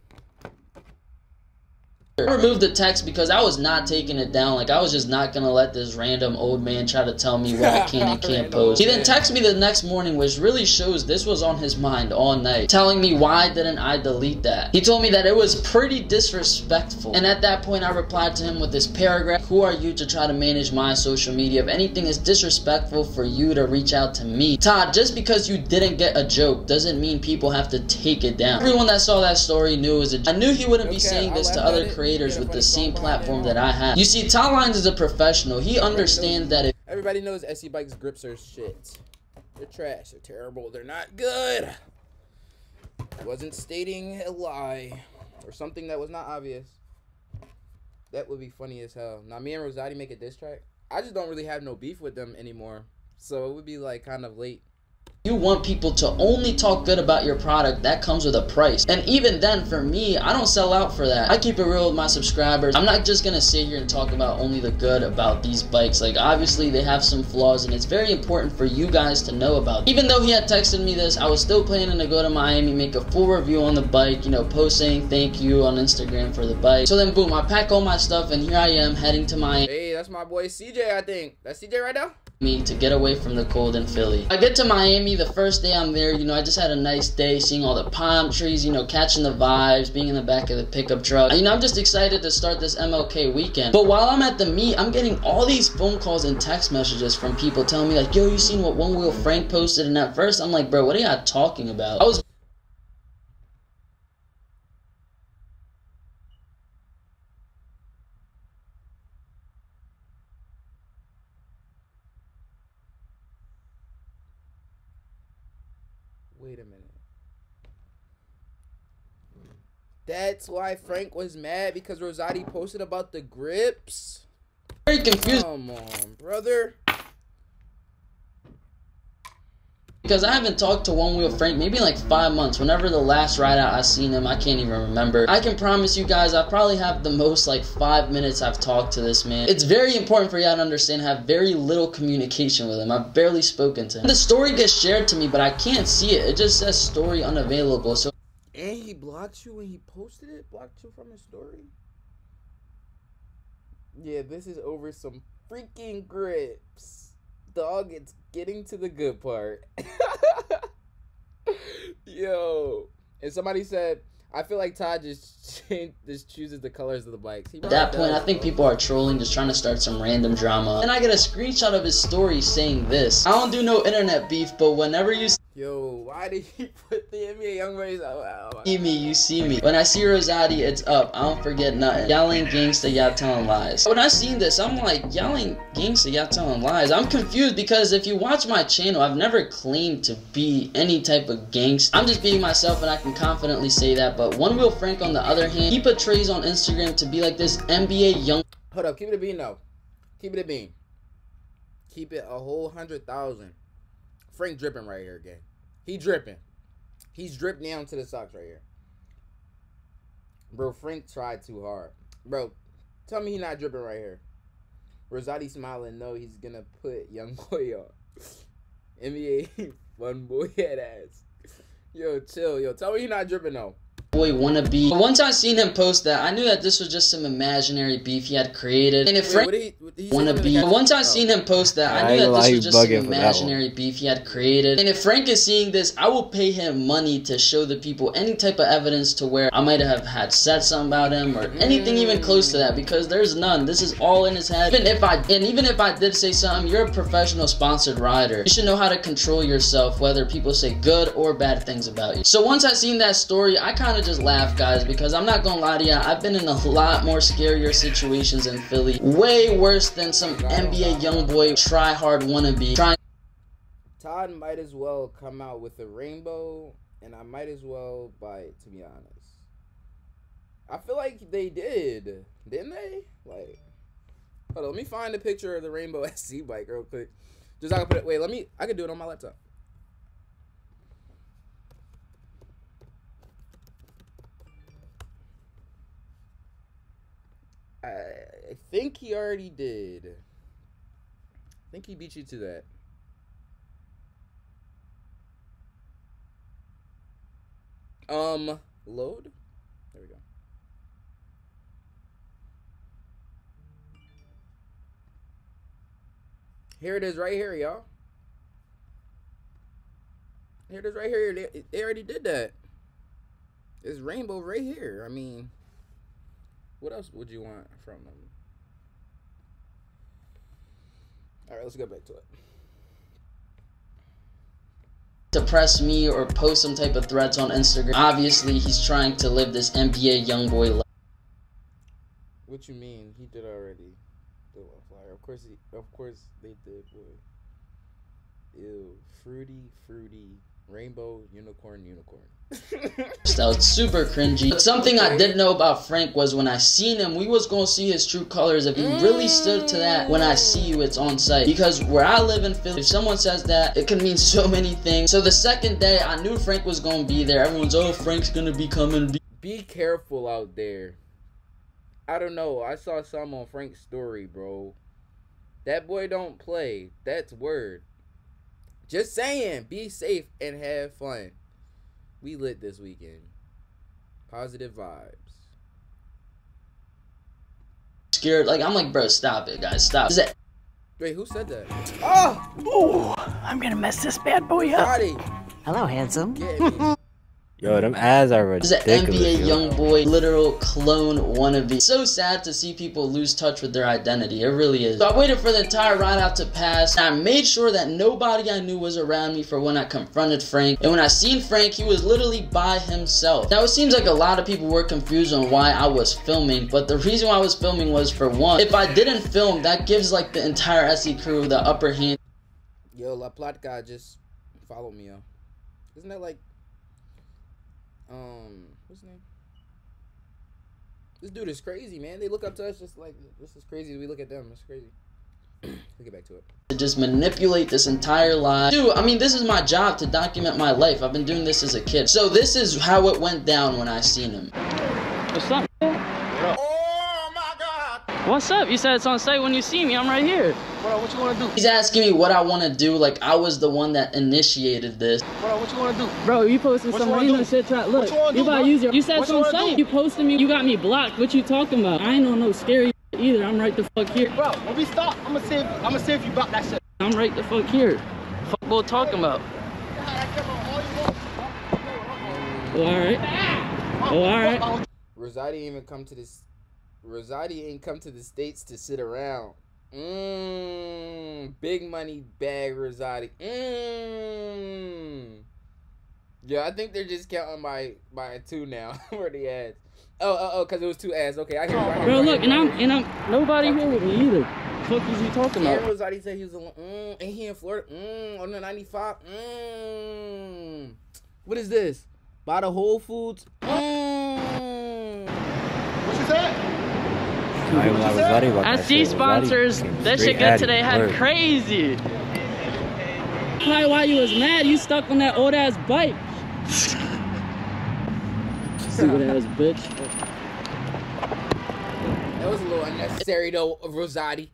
I removed the text because I was not taking it down. Like, I was just not gonna let this random old man try to tell me what I can and can't post. He then texted me the next morning, which really shows this was on his mind all night, telling me why didn't I delete that. He told me that it was pretty disrespectful, and at that point I replied to him with this paragraph: who are you to try to manage my social media? If anything is disrespectful for you to reach out to me. Todd, just because you didn't get a joke doesn't mean people have to take it down. Everyone that saw that story knew it was a joke. I knew he wouldn't be saying this to other creators with the same platform that I have. You see, Todd Lyons is a professional. He understands that it. Everybody knows SC Bikes grips are shit. They're trash. They're terrible. They're not good. I wasn't stating a lie or something that was not obvious. That would be funny as hell. Now, me and Rozaati make a diss track. I just don't really have no beef with them anymore, so it would be like kind of late. You want people to only talk good about your product. That comes with a price, and even then, for me, I don't sell out for that. I keep it real with my subscribers. I'm not just gonna sit here and talk about only the good about these bikes. Like, obviously they have some flaws, and it's very important for you guys to know about them. Even though he had texted me this, I was still planning to go to Miami, make a full review on the bike, you know, post saying thank you on Instagram for the bike. So then boom, I pack all my stuff, and here I am heading to Miami. Hey, that's my boy CJ. I think that's CJ right now. Me to get away from the cold in Philly. I get to Miami the first day I'm there, you know, I just had a nice day seeing all the palm trees, you know, catching the vibes, being in the back of the pickup truck. You know, I'm just excited to start this MLK weekend. But while I'm at the meet, I'm getting all these phone calls and text messages from people telling me like, yo, you seen what One Wheel Frank posted? And at first I'm like, bro, what are y'all talking about? I was That's why Frank was mad, because Rozaati posted about the grips. Very confused. Come on, brother. Because I haven't talked to One Wheel Frank maybe in like 5 months. Whenever the last ride out I seen him, I can't even remember. I can promise you guys, I probably have the most like 5 minutes I've talked to this man. It's very important for y'all to understand, I have very little communication with him. I've barely spoken to him. The story gets shared to me, but I can't see it. It just says story unavailable. So. And he blocked you when he posted it? Blocked you from his story? Yeah, this is over some freaking grips. Dog, it's getting to the good part. Yo. And somebody said, I feel like Todd just chooses the colors of the bikes. At that point, I think people are trolling, just trying to start some random drama. And I get a screenshot of his story saying this: I don't do no internet beef, but whenever you... Yo, why did he put the NBA Young Boys out? Oh, see me, you see me. When I see Rozaati, it's up. I don't forget nothing. Y'all ain't gangsta, y'all telling lies. When I seen this, I'm like, y'all ain't gangsta, y'all telling lies. I'm confused because if you watch my channel, I've never claimed to be any type of gangsta. I'm just being myself, and I can confidently say that. But One Wheel Frank, on the other hand, he portrays on Instagram to be like this NBA Young. Hold up, keep it a bean though. Keep it a bean. Keep it a whole 100,000. Frank dripping right here again. He dripping. He's dripped down to the socks right here. Bro, Frank tried too hard. Bro, tell me he not dripping right here. Rozaati smiling. No, he's gonna put young boy on. NBA fun boy head ass. Yo, chill. Yo, tell me he not dripping though. boy wannabe. But once I seen him post that, I knew that this was just some imaginary beef he had created. And if Frank wannabe, once I seen him post that, I knew that this was just some imaginary beef he had created. And if Frank is seeing this, I will pay him money to show the people any type of evidence to where I might have had said something about him or anything even close to that, because there's none. This is all in his head. Even if I did say something, you're a professional sponsored rider. You should know how to control yourself whether people say good or bad things about you. So once I seen that story, I kind of just laughed, guys, because I'm not gonna lie to you, I've been in a lot more scarier situations in Philly, way worse than some NBA young boy try hard wannabe. Todd might as well come out with a rainbow, and I might as well buy it, to be honest. I feel like they did, didn't they? Like, hold on, let me find a picture of the rainbow SC bike real quick. Just I can put it. Wait, I can do it on my laptop. I think he already did. I think he beat you to that. Load? There we go. Here it is right here, y'all. Here it is right here. They already did that. It's rainbow right here. I mean, what else would you want from them? All right, let's go back to it. Depress me or post some type of threats on Instagram. Obviously, he's trying to live this NBA young boy life. What you mean? He did already. Of course, they did. Ew, fruity, rainbow, unicorn. That was super cringy. But something I didn't know about Frank was when I seen him, we was gonna see his true colors if he really stood to that. When I see you, it's on site. Because where I live in Philly, if someone says that, it can mean so many things. So the second day, I knew Frank was gonna be there. Everyone's, oh, Frank's gonna be coming. Be careful out there. I don't know. I saw some on Frank's story, bro. That boy don't play. That's word. Just saying, be safe and have fun. We lit this weekend. Positive vibes. Scared. Like, I'm like, bro, stop it, guys. Stop. Wait, who said that? Oh! Ooh, I'm gonna mess this bad boy up. Roddy. Hello, handsome. Yeah, yo, them ads are ridiculous. This is an NBA young boy, literal clone wannabe. So sad to see people lose touch with their identity. It really is. So I waited for the entire ride out to pass. And I made sure that nobody I knew was around me for when I confronted Frank. And when I seen Frank, he was literally by himself. Now, it seems like a lot of people were confused on why I was filming. But the reason why I was filming was, for one, if I didn't film, that gives, like, the entire SC crew the upper hand. Yo, La Platica, just follow me, yo. Isn't that, like... what's his name? This dude is crazy, man. They look up to us just like, this is crazy. We look at them. It's crazy. We'll get back to it. To just manipulate this entire life. Dude, I mean, this is my job to document my life. I've been doing this as a kid. So this is how it went down when I seen him. What's up, man? Oh, my God. What's up? You said it's on site when you see me. I'm right here. Bro, what you want to do? He's asking me what I want to do. Like, I was the one that initiated this. Bro, what you want to do? Bro, you posted some random shit. Look, you about to use your... You said some site. You posted me. You got me blocked. What you talking about? I ain't on no scary either. I'm right the fuck here. Bro, when we stop, I'm going to see if you block that shit. I'm right the fuck here. Fuck we'll talking about. Well, all right. Well, all right. Rozaati ain't come to the States to sit around. Big money bag Rozaati. Yeah, I think they're just counting by two now. Where the ads? Oh, cause it was two ads. Okay, I hear you. Bro, look, and I'm nobody here with me either. What the fuck is he talking about? Rozaati said he was alone. And he in Florida. On the 95. What is this? By the Whole Foods. What's that? SC sponsors, that shit good today had crazy. Like, why you was mad? You stuck on that old ass bike. Stupid ass bitch. That was a little unnecessary though, Rozaati.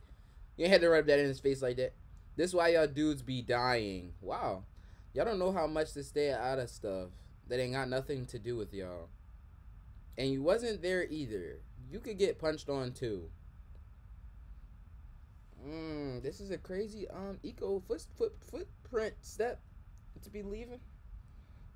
You had to rub that in his face like that. This is why y'all dudes be dying. Wow, y'all don't know how much to stay out of stuff that ain't got nothing to do with y'all. and you wasn't there either, you could get punched on too. This is a crazy eco footprint step to be leaving.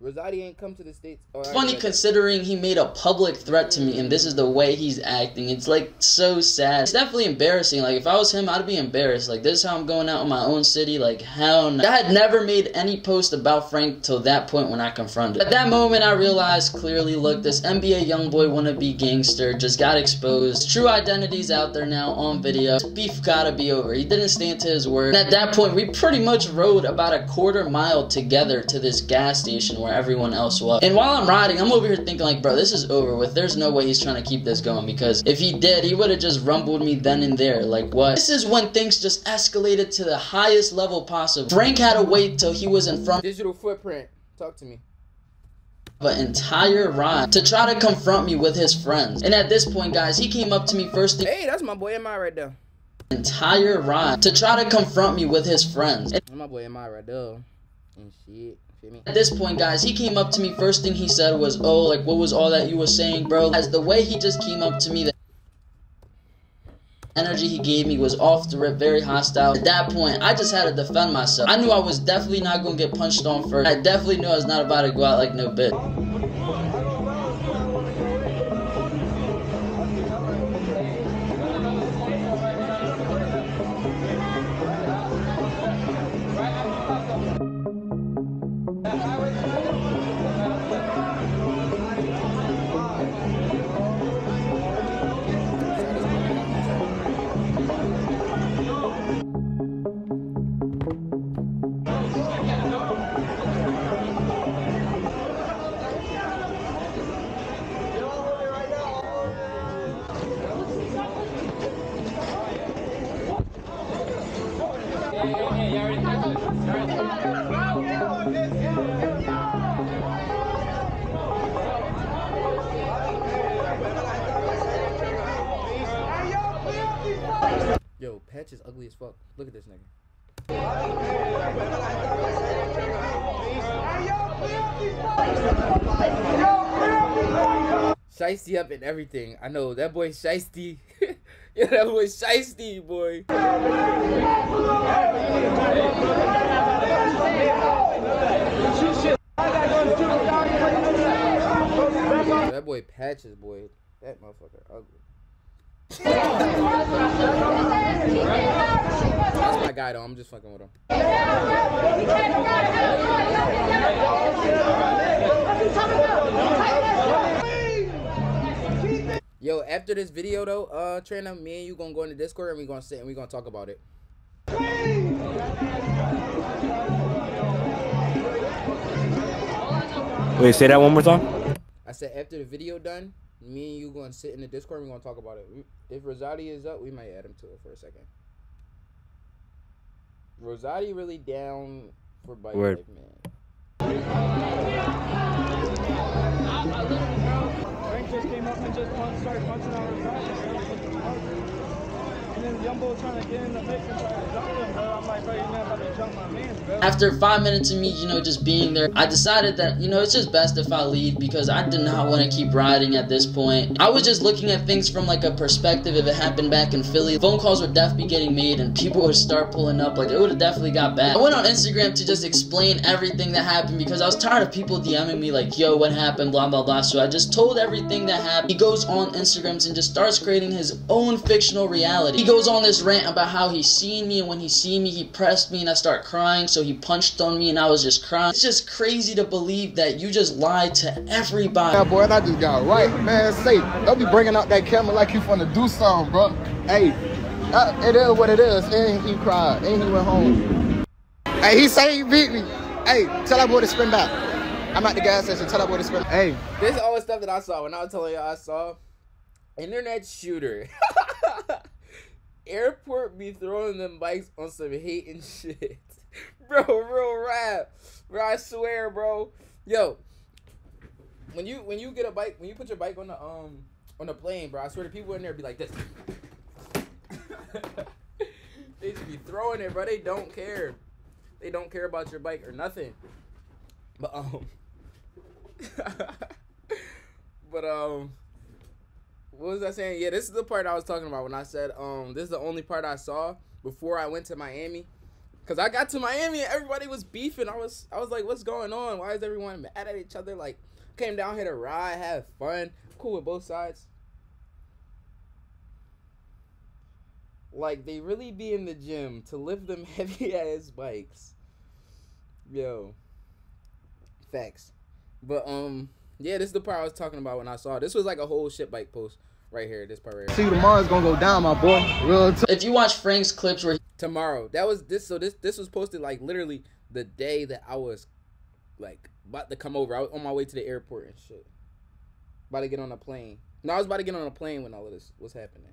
Rozaati ain't come to the States. Oh, funny considering he made a public threat to me, and this is the way he's acting. It's like so sad. It's definitely embarrassing. Like if I was him, I'd be embarrassed. Like this is how I'm going out in my own city. Like how I had never made any post about Frank till that point when I confronted. At that moment, I realized clearly. Look, this NBA YoungBoy wannabe gangster just got exposed. His true identity's out there now on video. This beef gotta be over. He didn't stand to his word. And at that point, we pretty much rode about a quarter mile together to this gas station where everyone else was. And while I'm riding, I'm over here thinking like, bro, this is over with. There's no way he's trying to keep this going, because if he did, he would have just rumbled me then and there. Like what? This is when things just escalated to the highest level possible. Frank had to wait till he was in front. Digital footprint. Talk to me. An entire ride to try to confront me with his friends. And at this point, guys, he came up to me first thing. Hey, that's my boy MI right there. Entire ride to try to confront me with his friends. That's my boy MI right there. And shit. At this point, guys, he came up to me. First thing he said was, oh, like, what was all that you were saying, bro? As the way he just came up to me, the energy he gave me was off the rip, very hostile. At that point, I just had to defend myself. I knew I was definitely not going to get punched on first. I definitely knew I was not about to go out like no bitch. Yo, Patch is ugly as fuck. Look at this nigga. Shiesty up and everything. I know that boy shiesty. Yeah, that boy shiesty, boy. That boy Patches, boy. That motherfucker ugly. That's my guy though, I'm just fucking with him. Yo, after this video though, Trendem, me and you gonna go into Discord and we gonna sit and we gonna talk about it. Wait, say that one more time? I said after the video done, me and you gonna sit in the Discord and we gonna talk about it. If Rozaati is up, we might add him to it for a second. Rozaati really down for bike life, man. Frank just came up and just started punching out her car. And then Yumbo trying to get in the mix and trying to jump him, bro. I'm like, bro, you're not about to jump my man, bro. After 5 minutes of me, you know, just being there, I decided that, you know, it's just best if I leave because I did not want to keep riding at this point. I was just looking at things from like a perspective if it happened back in Philly. Phone calls would definitely be getting made and people would start pulling up. Like, it would have definitely got bad. I went on Instagram to just explain everything that happened because I was tired of people DMing me like, yo, what happened, blah, blah, blah. So I just told everything that happened. He goes on Instagrams and just starts creating his own fictional reality. He goes on this rant about how he's seen me, and when he seen me, he pressed me and I start crying, so he punched on me and I was just crying. It's just crazy to believe that you just lied to everybody. Yeah, boy, and I just got right, man, safe. Don't be bringing out that camera like you finna do something, bro. Hey, it is what it is, and he cried, and he went home. Hey, he say he beat me. Hey, tell that boy to spin back. I'm at the gas station, tell that boy to spin back. Hey. This is all the stuff that I saw. When I was telling y'all I saw internet shooter. Airport be throwing them bikes on some hate and shit. Bro, real rap. Bro, I swear, bro. Yo, when you get a bike, when you put your bike on the plane, bro, I swear the people in there be like this. They just be throwing it, bro. They don't care. They don't care about your bike or nothing. But what was I saying? Yeah, this is the part I was talking about when I said this is the only part I saw before I went to Miami. Cause I got to Miami and everybody was beefing. I was like, what's going on? Why is everyone mad at each other? Like, came down here to ride, have fun, cool with both sides. Like, they really be in the gym to lift them heavy ass bikes. Yo. Facts. But yeah, this is the part I was talking about when I saw it. This was like a whole shit bike post right here. This part right here. See, tomorrow's gonna go down, my boy. Real. If you watch Frank's clips where tomorrow, that was this. So this was posted like literally the day that I was like about to come over. I was on my way to the airport and shit. About to get on a plane. No, I was about to get on a plane when all of this was happening.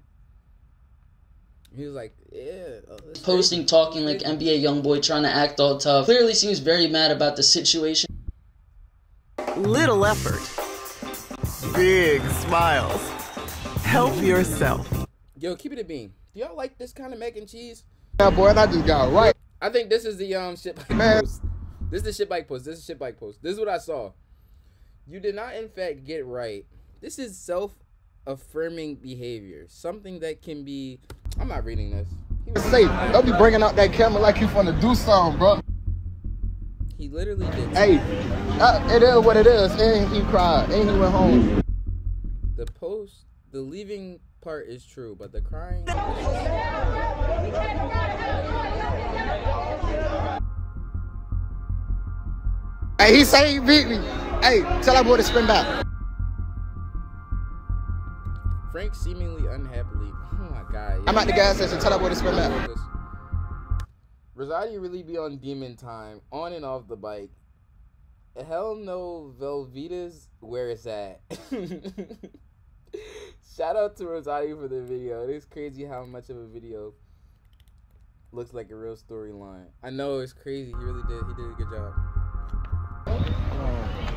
He was like, yeah. Posting, talking like NBA YoungBoy, trying to act all tough. Clearly seems very mad about the situation. Little effort. Big smiles. Help yourself. Yo, keep it a bean. Do y'all like this kind of mac and cheese? Yeah, boy, I just got right. I think this is the shit bike post. This is the shit bike post. This is shit bike post. This is what I saw. You did not, in fact, get right. This is self-affirming behavior. Something that can be... I'm not reading this. Safe. Don't be bringing out that camera like you want to do something, bro. He literally did. Hey, it is what it is. And he cried. And he went home. The post, the leaving part is true, but the crying. Hey, he say he beat me. Hey, tell that boy to spin back. Frank seemingly unhappily. Oh my god. Yeah. I'm at the gas station. Tell that boy to spin back. Rozaati really be on demon time, on and off the bike. Hell no, Velveeta's where it's at. Shout out to Rozaati for the video. It is crazy how much of a video looks like a real storyline. I know, it's crazy. He really did. He did a good job.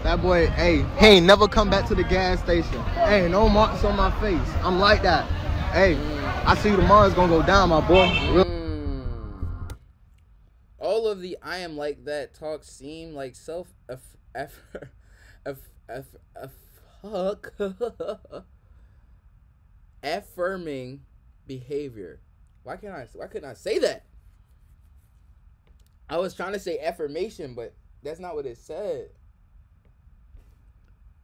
That boy, hey, he ain't never come back to the gas station. Hey, no marks on my face. I'm like that. Hey, I see tomorrow's gonna go down, my boy. All of the I am like that talk seem like self-affirming behavior. Why couldn't I say that? I was trying to say affirmation, but that's not what it said.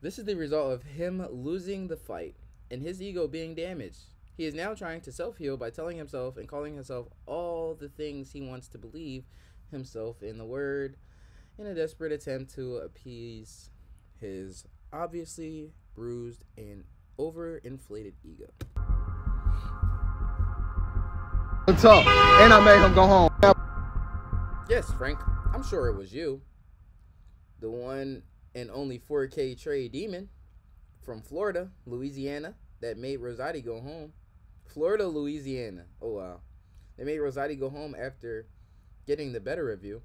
This is the result of him losing the fight and his ego being damaged. He is now trying to self-heal by telling himself and calling himself all the things he wants to believe himself in the word in a desperate attempt to appease his obviously bruised and overinflated ego. What's up? And I made him go home. Yes, Frank, I'm sure it was you. The one and only 4K Trey Demon from Florida, Louisiana, that made Rozaati go home. Florida, Louisiana. Oh, wow. They made Rozaati go home after getting the better of you.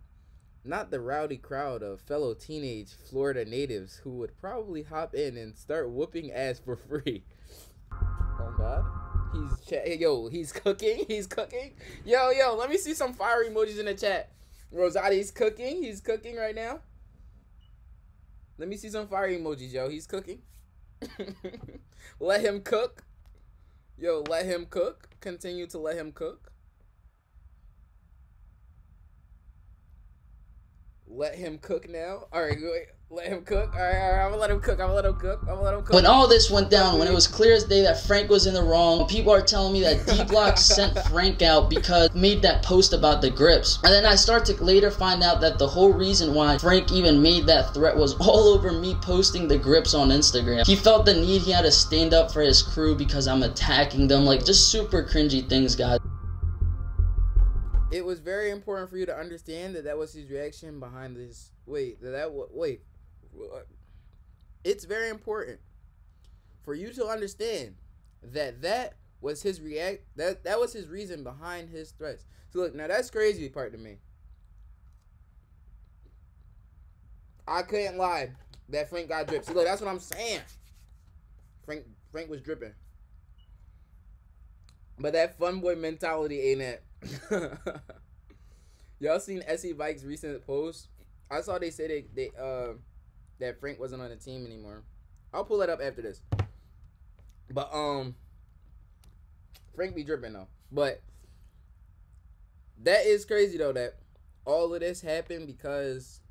Not the rowdy crowd of fellow teenage Florida natives who would probably hop in and start whooping ass for free. Oh, God. He's cooking. He's cooking. Yo, let me see some fire emojis in the chat. Rozaati's cooking. He's cooking right now. Let me see some fire emojis, yo. He's cooking. Let him cook. Yo, let him cook. Continue to let him cook. Let him cook now. All right, wait. Let him cook. All right. I'm gonna let him cook. When all this went down, when it was clear as day that Frank was in the wrong, people are telling me that D Blocks sent Frank out because made that post about the grips. And then I start to later find out that the whole reason why Frank even made that threat was all over me posting the grips on Instagram. He felt the need he had to stand up for his crew because I'm attacking them, like just super cringy things, guys. It was very important for you to understand that that was his reaction behind this. It's very important for you to understand that that was his reason behind his threats. So look, now that's crazy part to me. I couldn't lie that Frank got dripped. So look, that's what I'm saying. Frank was dripping, but that fun boy mentality ain't it. Y'all seen SC Bikes' recent post? I saw they say that Frank wasn't on the team anymore. I'll pull that up after this. But Frank be dripping though. But that is crazy though that all of this happened because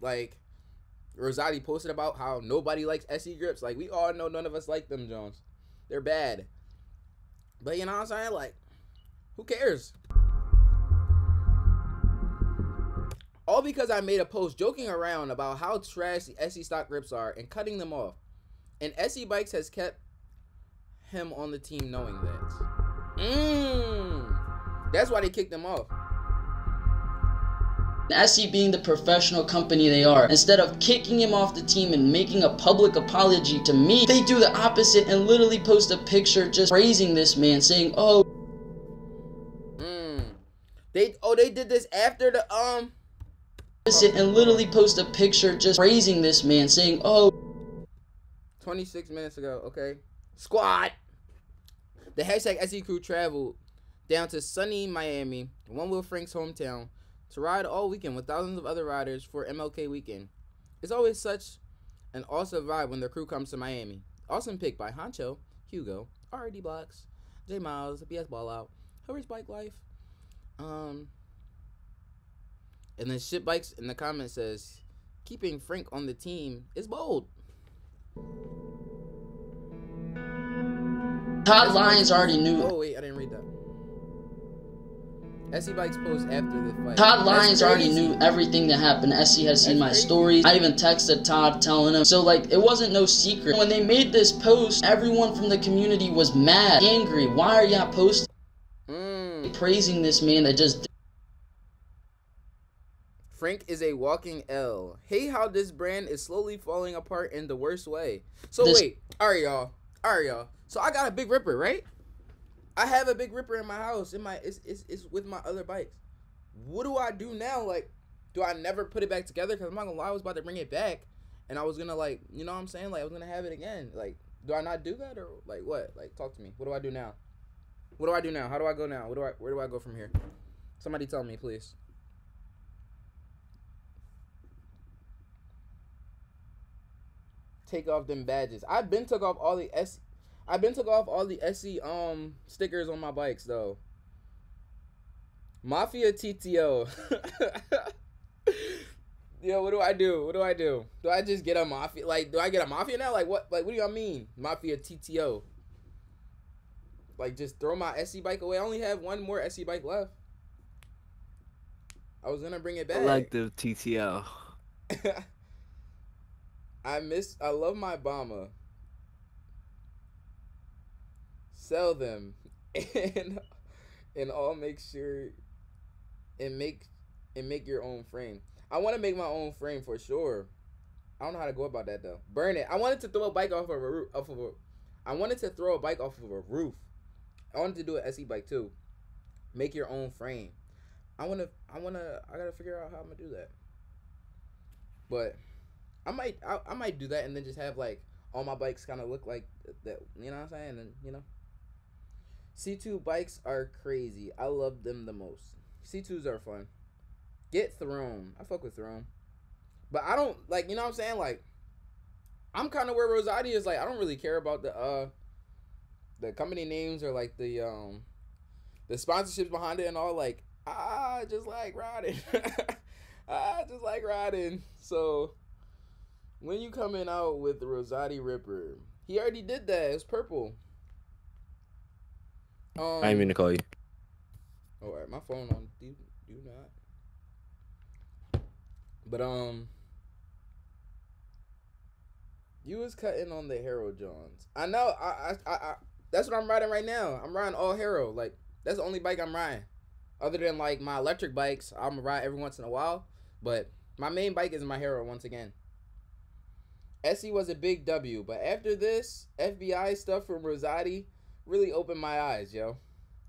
like Rozaati posted about how nobody likes SC grips. Like we all know none of us like them Jones. They're bad. But you know what I'm saying? Like, who cares? All because I made a post joking around about how trash the SC stock grips are and cutting them off. And SC Bikes has kept him on the team knowing that. That's why they kicked him off. SC being the professional company they are, instead of kicking him off the team and making a public apology to me, they do the opposite and literally post a picture just praising this man, saying, oh. They did this after the, and literally post a picture just praising this man saying, oh, 26 minutes ago. Okay, squad, the hashtag SC crew traveled down to sunny Miami, One Wheel Frank's hometown, to ride all weekend with thousands of other riders for MLK weekend. It's always such an awesome vibe when the crew comes to Miami. Awesome pick by Honcho, Hugo, RD Blocks, J Miles, BS Ball Out, Hurry's Bike Life. And then Shit Bikes in the comments says, keeping Frank on the team is bold. Todd Lyons already knew. Oh wait, I didn't read that. SC Bikes post after the fight. Todd Lyons already knew everything that happened. SC has seen my stories. I even texted Todd telling him. So like, it wasn't no secret. When they made this post, everyone from the community was mad, angry. Why are y'all posting? Praising this man that just... Frank is a walking L. Hey, how this brand is slowly falling apart in the worst way. So wait, all right, y'all. So I got a big ripper, right? I have a big ripper in my house. In my, it's with my other bikes. What do I do now? Like, do I never put it back together? Cause I'm not gonna lie, I was about to bring it back, and I was gonna like, you know what I'm saying? Like, I was gonna have it again. Like, do I not do that or like what? Like, talk to me. What do I do now? What do I do now? How do I go now? What do I? Where do I go from here? Somebody tell me, please. Take off them badges. I've been took off all the SC stickers on my bikes though. Mafia TTO. Yo, what do I do? What do I do? Do I just get a mafia? Like, do I get a mafia now? Like what? Like what do y'all mean? Mafia TTO. Like just throw my SC bike away. I only have one more SC bike left. I was gonna bring it back. Collective TTO. I love my Obama. Sell them and I'll make sure and make your own frame. I want to make my own frame for sure. I don't know how to go about that though. Burn it. I wanted to throw a bike off of a roof. I wanted to throw a bike off of a roof. I wanted to do an SC bike too. Make your own frame. I gotta figure out how I'm gonna do that. But I might do that and then just have like all my bikes kind of look like that, you know what I'm saying? And you know, C2 bikes are crazy. I love them the most. C2s are fun. Get Throne. I fuck with Throne, but I don't like, you know what I'm saying? Like I'm kind of where Rozaati is. Like I don't really care about the company names or like the sponsorships behind it and all. Like I just like riding. I just like riding. So. When you coming out with the Rozaati Ripper, he already did that. It's purple. I didn't mean to call you. All right, my phone on do not. But you was cutting on the Hero Johns. I know. I that's what I'm riding right now. I'm riding all Hero. Like that's the only bike I'm riding, other than like my electric bikes. I'm ride every once in a while, but my main bike is my Hero once again. SC was a big W, but after this FBI stuff from Rozaati really opened my eyes, yo.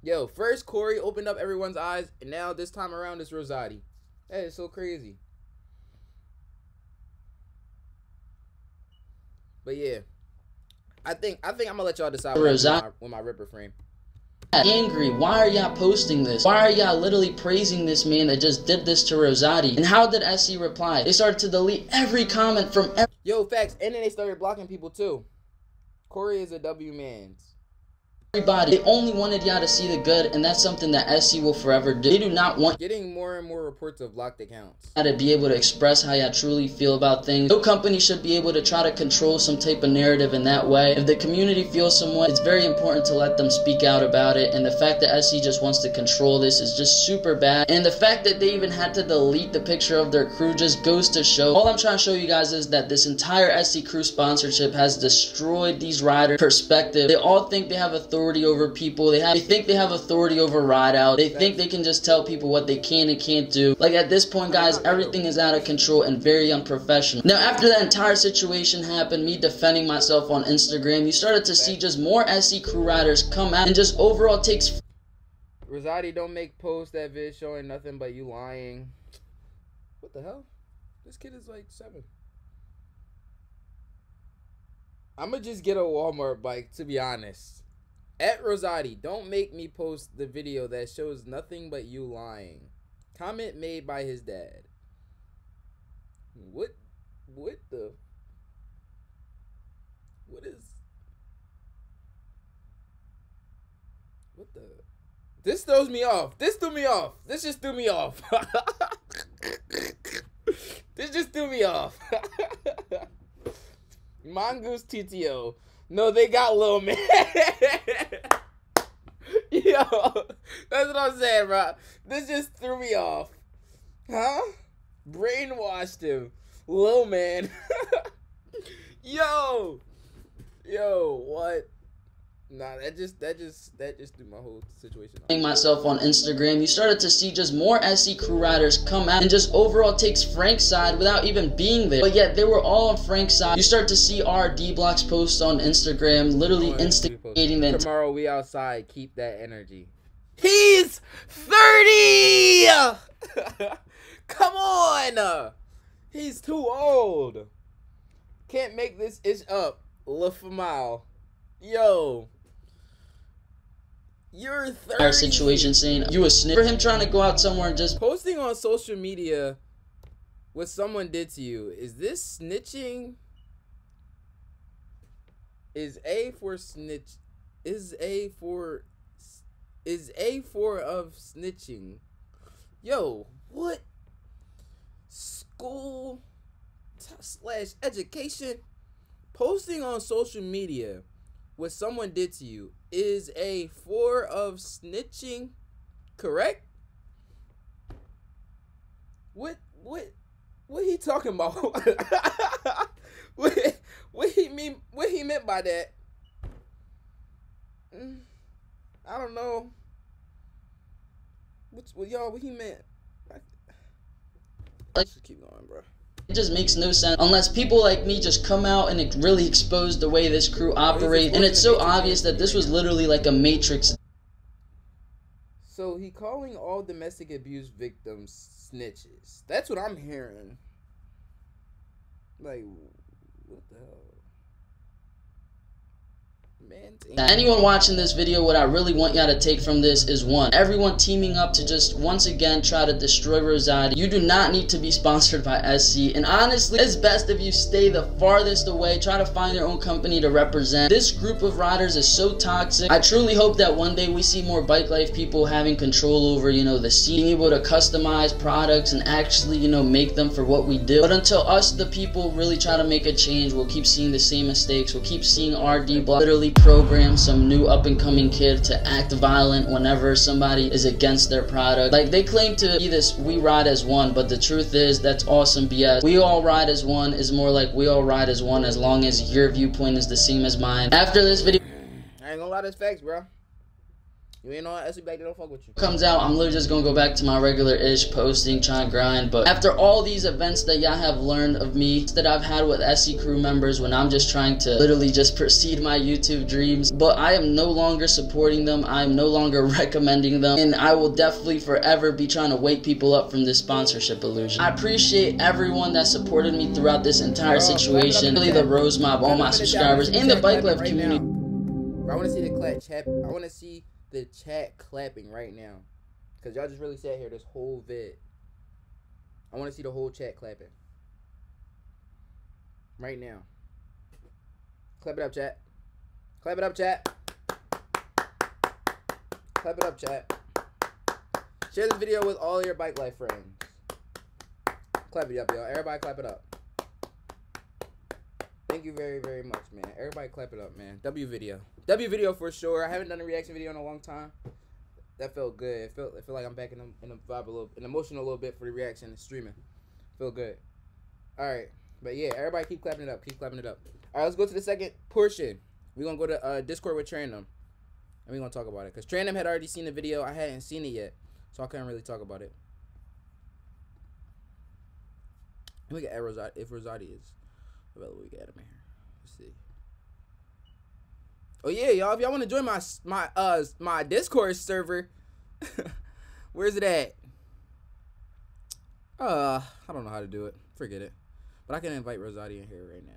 Yo, first Corey opened up everyone's eyes, and now this time around it's Rozaati. That is so crazy. But yeah, I think I'm gonna let y'all decide with my Ripper frame. Angry, why are y'all posting this? Why are y'all literally praising this man that just did this to Rozaati? And how did SC reply? They started to delete every comment from every... Yo, facts, and then they started blocking people too. Corey is a W Mans. Everybody, they only wanted y'all to see the good, and that's something that SC will forever do. They do not want getting more and more reports of locked accounts. How to be able to express how y'all truly feel about things. No company should be able to try to control some type of narrative in that way. If the community feels somewhat, it's very important to let them speak out about it, and the fact that SC just wants to control this is just super bad. And the fact that they even had to delete the picture of their crew just goes to show. All I'm trying to show you guys is that this entire SC crew sponsorship has destroyed these riders' perspective. They all think they have authority over people. They think they have authority over ride out. They think they can just tell people what they can and can't do. Like, at this point, guys, everything is out of control and very unprofessional. Now, after that entire situation happened, me defending myself on Instagram, you started to see just more SC crew riders come out and just overall takes. Rozaati, don't make posts that vid showing nothing but you lying. What the hell? This kid is like 7. I'ma just get a Walmart bike, to be honest. At Rozaati, don't make me post the video that shows nothing but you lying. Comment made by his dad. What the? What is? What the? This throws me off. This threw me off. This just threw me off. This just threw me off. Mongoose TTO. No, they got Lil Man. Yo, that's what I'm saying, bro. This just threw me off. Huh? Brainwashed him. Lil Man. Yo. Yo, what? Nah, that just threw my whole situation off. Myself on Instagram, you started to see just more SC crew riders come out and just overall takes Frank's side without even being there. But yet they were all on Frank's side. You start to see RD Blocks posts on Instagram, literally instigating them. Tomorrow we outside. Keep that energy. He's 30. Come on. He's too old. Can't make this ish up. Lafamile. Yo. You're 30. Situation saying you a snitch. For him trying to go out somewhere and just posting on social media what someone did to you. Is this snitching? Is A for snitch? Is A for of snitching? Yo, what? School slash education posting on social media what someone did to you is a form of snitching, correct? What he talking about? what he meant by that? I don't know. What he meant? Let's just keep going, bro. It just makes no sense unless people like me just come out and it really exposed the way this crew operates, and it's so obvious that this was literally like a matrix. So he calling all domestic abuse victims snitches. That's what I'm hearing. Like, what the hell? Anyone watching this video, what I really want y'all to take from this is 1. Everyone teaming up to just once again try to destroy Rozaati. You do not need to be sponsored by SC, and honestly, it's best if you stay the farthest away. Try to find your own company to represent. This group of riders is so toxic. I truly hope that one day we see more bike life people having control over, you know, the scene, being able to customize products and actually, you know, make them for what we do. But until us, the people, really try to make a change, we'll keep seeing the same mistakes. We'll keep seeing RD Block literally program some new up-and-coming kid to act violent whenever somebody is against their product. Like, they claim to be this we ride as one, but the truth is that's awesome BS. We all ride as one is more like we all ride as one as long as your viewpoint is the same as mine. After this video, I ain't gonna lie, that's facts, bro. You ain't on SC Bikes, they don't fuck with you. Comes out, I'm literally just gonna go back to my regular-ish posting, try and grind, but after all these events that y'all have learned of me, that I've had with SC crew members when I'm just trying to literally just proceed my YouTube dreams, but I am no longer supporting them, I am no longer recommending them, and I will definitely forever be trying to wake people up from this sponsorship illusion. I appreciate everyone that supported me throughout this entire situation, really the Rose Mob, all my subscribers, and the Bike Life community. I wanna see the clutch happen, I wanna see the chat clapping right now, because y'all just really sat here this whole vid. I want to see the whole chat clapping right now. Clap it up, chat. Clap it up, chat. Clap it up, chat. Share this video with all your bike life friends. Clap it up, y'all. Everybody clap it up. Thank you very, very much, man. Everybody clap it up, man. W video. W video for sure. I haven't done a reaction video in a long time. That felt good. It felt like I'm back in the vibe a little, in emotion a little bit for the reaction and streaming. Feel good. All right. But yeah, everybody keep clapping it up. Keep clapping it up. All right, let's go to the second portion. We're going to go to Discord with Trendem. And we're going to talk about it. Because Trendem had already seen the video. I hadn't seen it yet. So I couldn't really talk about it. We can add Rozaati, if Rozaati is available. We can add him here. Let's see. Oh yeah, y'all. If y'all want to join my Discord server, where's it at? I don't know how to do it. Forget it. But I can invite Rozaati in here right now.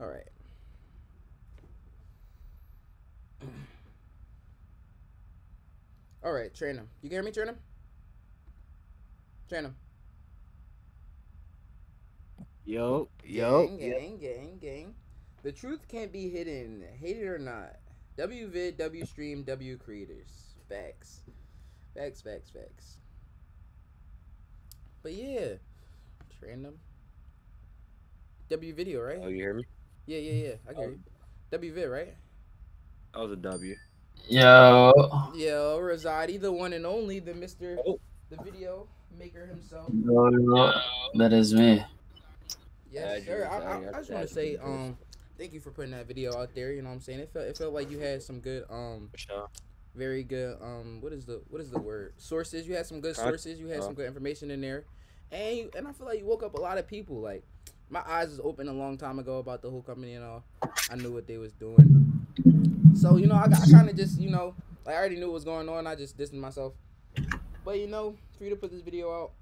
All right. All right, Trendem. You can hear me, Trendem? Trendem. Yo, yo. Gang. The truth can't be hidden, hate it or not. W vid, W stream, W creators. Facts. Facts. But yeah, Trendem. W video, right? Oh, you hear me? Yeah. I hear you. W vid, right? That was a W. Yo, Rozaati, the one and only, the Mr. Oh. The video maker himself. Yo, that is me. Yes, sir. I just want to say, thank you for putting that video out there. You know what I'm saying? It felt like you had some good, very good, what is the word? Sources. You had some good sources. You had some good information in there, and I feel like you woke up a lot of people. Like, my eyes was open a long time ago about the whole company and all. I knew what they was doing. So, you know, I kind of just, you know, like, I already knew what was going on. I just distanced myself. But, you know, for you to put this video out,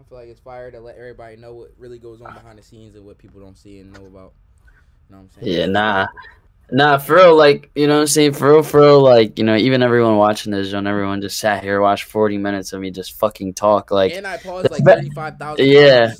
I feel like it's fire to let everybody know what really goes on behind the scenes and what people don't see and know about. You know what I'm saying? Yeah, nah, for real, like, you know what I'm saying? For real, like, you know, even everyone watching this, everyone just sat here, watched 40 minutes of me just fucking talk. Like, and I paused like 35,000 times. Yeah.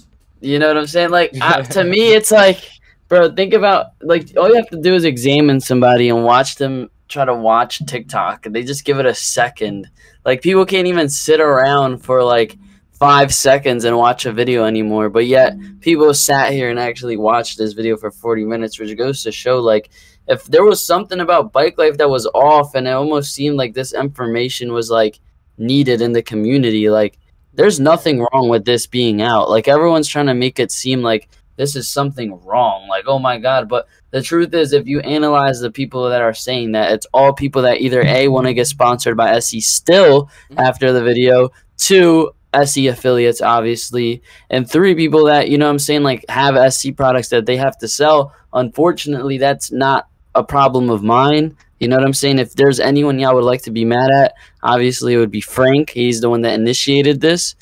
You know what I'm saying? Like, to me, it's like, bro, think about, like, all you have to do is examine somebody and watch them try to watch TikTok. They just give it a second. Like, people can't even sit around for, like, 5 seconds and watch a video anymore. But yet, people sat here and actually watched this video for 40 minutes, which goes to show, like, if there was something about bike life that was off, and it almost seemed like this information was, like, needed in the community, like, there's nothing wrong with this being out. Like, everyone's trying to make it seem like this is something wrong. Like, oh my God. But the truth is, if you analyze the people that are saying that, it's all people that either A, want to get sponsored by SC still after the video, 2, SC affiliates, obviously, and 3, people that, you know what I'm saying, like, have SC products that they have to sell. Unfortunately, that's not a problem of mine. You know what I'm saying? If there's anyone y'all would like to be mad at, obviously it would be Frank. He's the one that initiated this.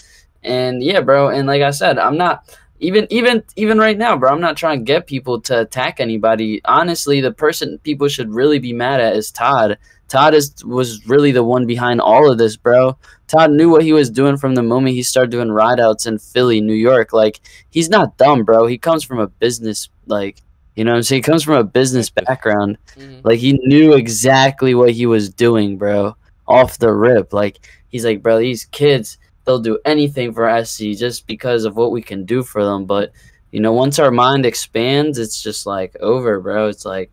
And yeah, bro. And like I said, I'm not even right now, bro, I'm not trying to get people to attack anybody. Honestly, the person people should really be mad at is Todd. Todd was really the one behind all of this, bro. Todd knew what he was doing from the moment he started doing rideouts in Philly, New York. Like, he's not dumb, bro. He comes from a business, like, you know what I'm saying? He comes from a business background. Like, he knew exactly what he was doing, bro, off the rip. Like, he's like, bro, these kids, they'll do anything for SC just because of what we can do for them. But, you know, once our mind expands, it's just, like, over, bro. It's like,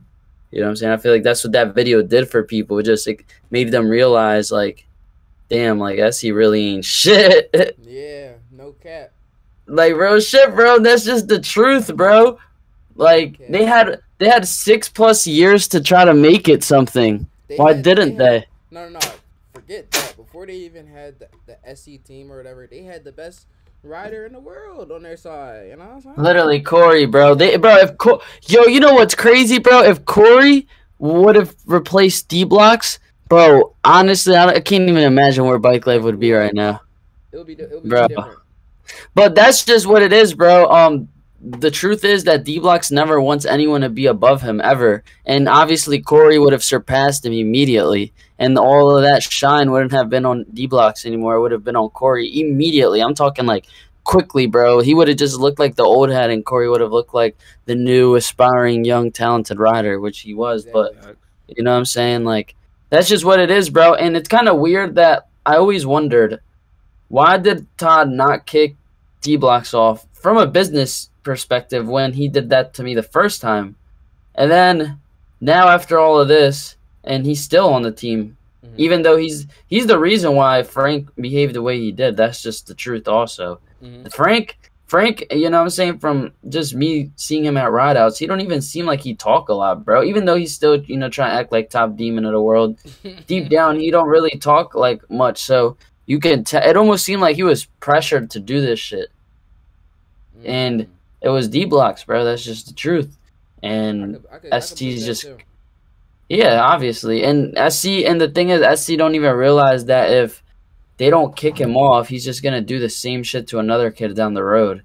you know what I'm saying? I feel like that's what that video did for people. It just, like, made them realize, like, damn, like, SC really ain't shit. Yeah, no cap. Like, real shit, bro. That's just the truth, bro. Like, okay. They had 6+ years to try to make it something. Why didn't they? No. Forget that. Before they even had the SC team or whatever, they had the best rider in the world on their side. You know, literally Corey, bro. Yo, you know what's crazy, bro? If Corey would have replaced D Blocks, bro, honestly, I can't even imagine where bike life would be right now. It'll be different. But that's just what it is, bro. The truth is that D-Blocks never wants anyone to be above him ever. And obviously Corey would have surpassed him immediately. And all of that shine wouldn't have been on D-Blocks anymore. It would have been on Corey immediately. I'm talking like quickly, bro. He would have just looked like the old hat, and Corey would have looked like the new, aspiring, young, talented rider, which he was. Yeah, but you know what I'm saying? Like, that's just what it is, bro. And it's kind of weird that I always wondered, why did Todd not kick D Blocks off from a business perspective when he did that to me the first time? And then now after all of this, and he's still on the team, mm-hmm. even though he's the reason why Frank behaved the way he did. That's just the truth also. Mm-hmm. Frank, you know what I'm saying, from just me seeing him at ride-outs, he don't even seem like he talk a lot, bro. Even though he's still, you know, trying to act like top demon of the world, deep down, he don't really talk, like, much. So you can tell. It almost seemed like he was pressured to do this shit. Mm-hmm. And it was D-Blocks, bro. That's just the truth. And ST's just... Too. Yeah, obviously. And SC, and the thing is, SC don't even realize that if they don't kick him off, he's just going to do the same shit to another kid down the road.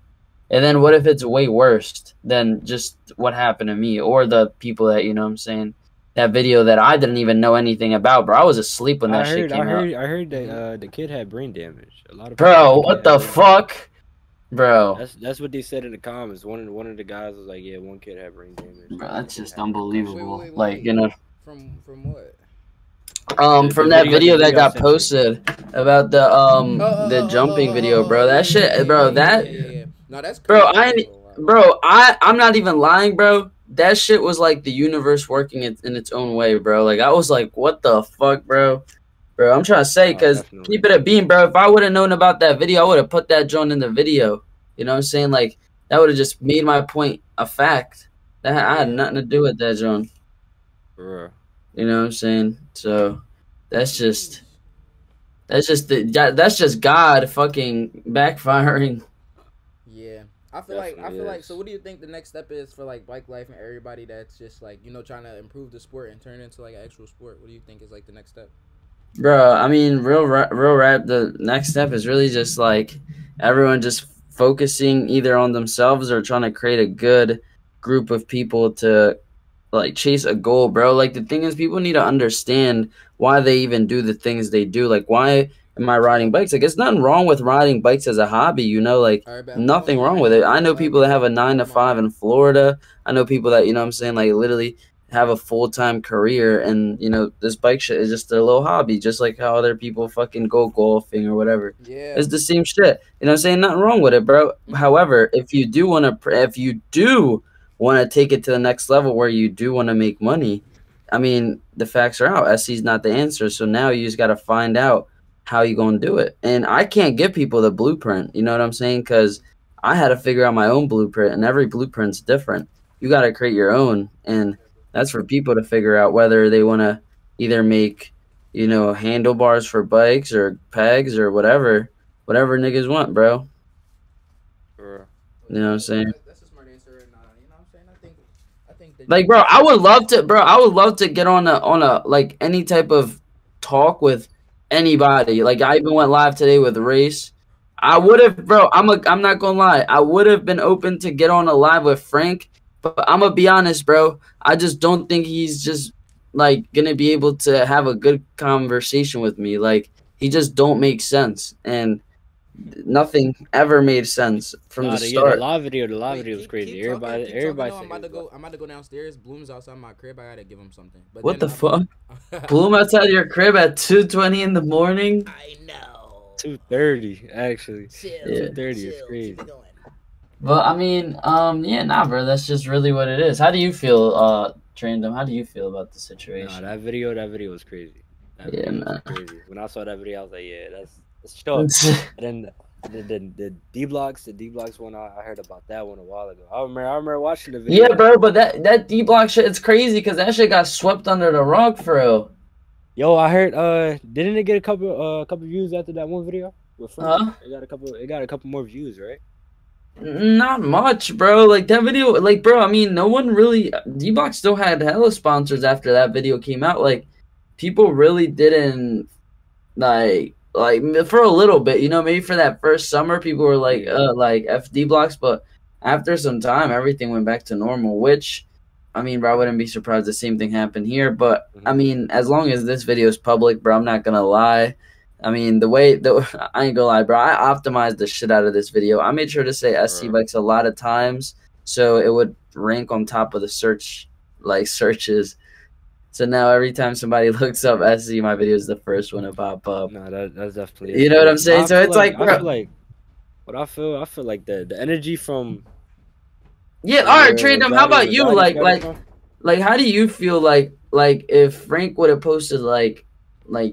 And then what if it's way worse than just what happened to me or the people that, you know what I'm saying, that video that I didn't even know anything about, bro. I was asleep when that shit came out. I heard that the kid had brain damage. A lot of bro, what the fuck? Bro, that's what they said in the comments. One of the guys was like, "Yeah, one kid had brain damage." Bro, that's just unbelievable. Wait. Like, you know, from what? From that video that got posted about the jumping video, bro. That shit, bro. That, no, that's crazy, bro. I'm not even lying, bro. That shit was like the universe working in its own way, bro. Like, I was like, what the fuck, bro? Bro, I'm trying to say, because keep it a beam, bro. If I would have known about that video, I would have put that joint in the video. You know what I'm saying? Like, that would have just made my point a fact. That I had nothing to do with that joint. Bro. You know what I'm saying? So, that's just God fucking backfiring. Yeah. I feel like. So, what do you think the next step is for like bike life and everybody that's just like, you know, trying to improve the sport and turn it into like an actual sport? What do you think is like the next step? Bro, I mean, real rap, the next step is really just, like, everyone just focusing either on themselves or trying to create a good group of people to, like, chase a goal, bro. Like, the thing is, people need to understand why they even do the things they do. Like, why am I riding bikes? Like, it's nothing wrong with riding bikes as a hobby, you know? Like, nothing wrong with it. I know people that have a 9-to-5 in Florida. I know people that, you know what I'm saying, like, literally have a full-time career, and you know this bike shit is just a little hobby, just like how other people fucking go golfing or whatever. Yeah, it's the same shit, you know what I'm saying? Nothing wrong with it, bro. However, if you do want to take it to the next level where you do want to make money, I mean, the facts are out. SC's not the answer, so now you just got to find out how you gonna do it. And I can't give people the blueprint, you know what I'm saying, because I had to figure out my own blueprint, and every blueprint's different. You got to create your own, and that's for people to figure out whether they want to either make, you know, handlebars for bikes or pegs or whatever niggas want, bro. Sure. You know what I'm saying? That's a smart answer, and, you know what I'm saying? I think that, like, bro, I would love to get on a like any type of talk with anybody. Like, I even went live today with Race. I would have, bro. I'm not gonna lie. I would have been open to get on a live with Frank. But I'm going to be honest, bro. I just don't think he's just, like, going to be able to have a good conversation with me. Like, he just don't make sense. And nothing ever made sense from the start. Yeah, the live video was crazy. Everybody said, I'm about to go downstairs. Bloom's outside my crib. I got to give him something. But what the fuck? Bloom outside your crib at 2:20 in the morning? I know. 2:30, actually. Chill, yeah. 2:30 is crazy. Well, I mean, yeah, nah, bro, that's just really what it is. How do you feel, Trendem? How do you feel about the situation? Nah, that video was crazy. That video was crazy. When I saw that video, I was like, yeah, that's dope. And then the D-Blocks one, I heard about that one a while ago. I remember watching the video. Yeah, bro, but that D-Block shit, it's crazy because that shit got swept under the rug for real. Yo, I heard, didn't it get a couple views after that one video? Huh? It got a couple more views, right? Not much, bro. Like, that video, like, bro, I mean, no one really, D-Box still had hella sponsors after that video came out. Like, people really didn't, like for a little bit, you know, maybe for that first summer, people were like, F D-Blocks, but after some time, everything went back to normal, which, I mean, bro, I wouldn't be surprised the same thing happened here, but, I mean, as long as this video is public, bro, I'm not gonna lie. I mean, the way that I ain't gonna lie, bro, I optimized the shit out of this video. I made sure to say SC Bikes a lot of times, so it would rank on top of the search, like, searches. So now every time somebody looks up SC, my video is the first one to pop up. No, that's definitely, you know what I'm saying? No, so it's like, bro, like, what I feel like the energy from. Yeah, all right, Trendem, how about you? Like, how do you feel like if Frank would have posted like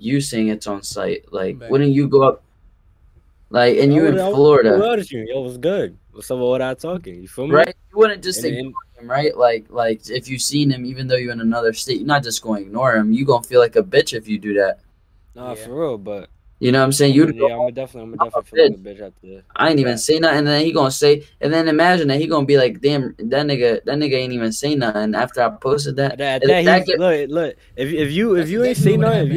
you saying it's on site, like, man, wouldn't you go up? Like, and you in Florida. Yo, what's good? What's up? What I talking? You feel me? Right? You wouldn't just ignore him, right? Like if you've seen him, even though you're in another state, you're not just going to ignore him. You gonna feel like a bitch if you do that. Nah, yeah, for real, but you know what I'm saying? You'd go, yeah, I'm definitely feel like a bitch after this. I ain't even say nothing, and then he gonna say, and then imagine that he gonna be like, damn, that nigga ain't even say nothing after I posted that. Look, if you ain't say nothing,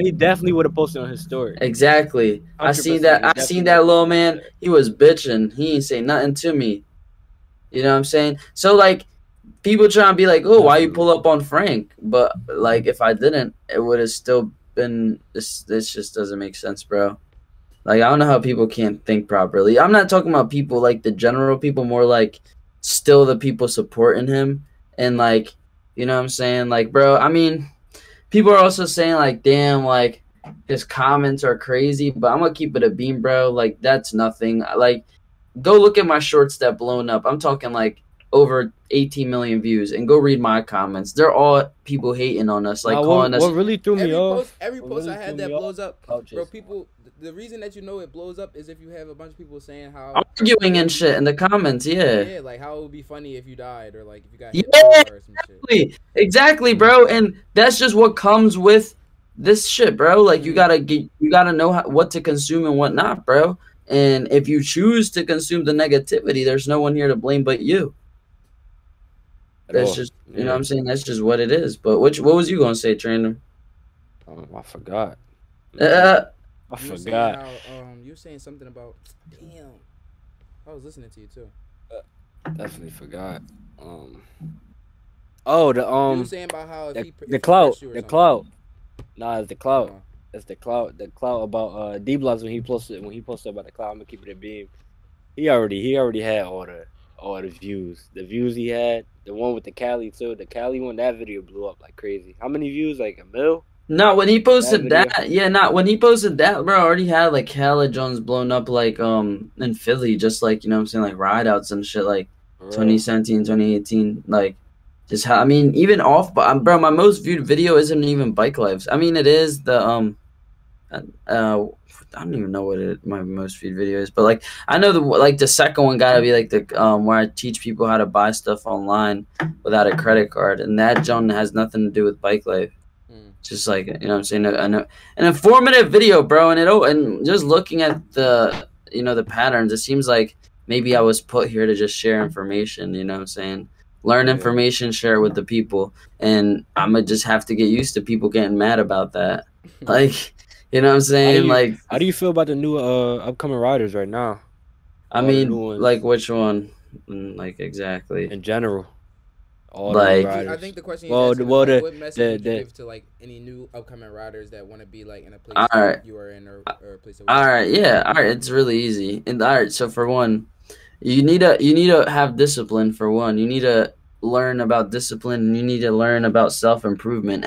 he definitely would have posted on his story. Exactly. I seen that little man. He was bitching. He ain't say nothing to me. You know what I'm saying? So like, people trying to be like, oh, why you pull up on Frank? But like, if I didn't, it would have still been this just doesn't make sense, bro. Like, I don't know how people can't think properly. I'm not talking about people like the general people, more like still the people supporting him, and like, you know what I'm saying? Like, bro, I mean, people are also saying like, damn, like his comments are crazy, but I'm gonna keep it a beam, bro. Like, that's nothing. Like, go look at my shorts that blown up. I'm talking like over 18 million views, and go read my comments. They're all people hating on us, like calling us. What really threw me off? Every post I had that blows up, bro. People, the reason that you know it blows up is if you have a bunch of people saying how arguing and shit in the comments. Yeah, yeah, like how it would be funny if you died, or like if you got hit or some shit. Exactly, bro. And that's just what comes with this shit, bro. Like, you gotta know what to consume and what not, bro. And if you choose to consume the negativity, there's no one here to blame but you. That's just, you know what I'm saying? That's just what it is. But what was you going to say, Trendem? I forgot. I forgot. You were saying something about, damn, I was listening to you too. Definitely forgot. You were saying about how the clout. Nah, it's the clout. Uh-huh. It's the clout about D Blocks when he posted about the clout. I'm gonna keep it a beam. He already had all the views. The views he had, the one with the Cali too. The Cali one, that video blew up like crazy. How many views? Like a mil? No, when he posted that yeah, not when he posted that, bro, already had like Cali Jones blown up like in Philly, just like, you know what I'm saying, like rideouts and shit, like 2017, 2018, like just how, I mean, even off, but bro, my most viewed video isn't even bike lives. I mean, it is the I don't even know what my most viewed video is, but like I know the second one gotta be like the where I teach people how to buy stuff online without a credit card, and that John has nothing to do with bike life. Just like, you know what I'm saying, an informative video, bro, and just looking at the, you know, the patterns, it seems like maybe I was put here to just share information. You know what I'm saying? Learn information, share with the people, and I'm gonna just have to get used to people getting mad about that, like. You know what I'm saying? How do you feel about the new upcoming riders right now? I mean, like, which one? Like, exactly. In general. All like, I think the question is, what message would you give to, like, any new upcoming riders that want to be, like, in a place you are in, or a place that All right, it's really easy. And all right, so for one, you need to have discipline, for one. You need to learn about discipline, and you need to learn about self-improvement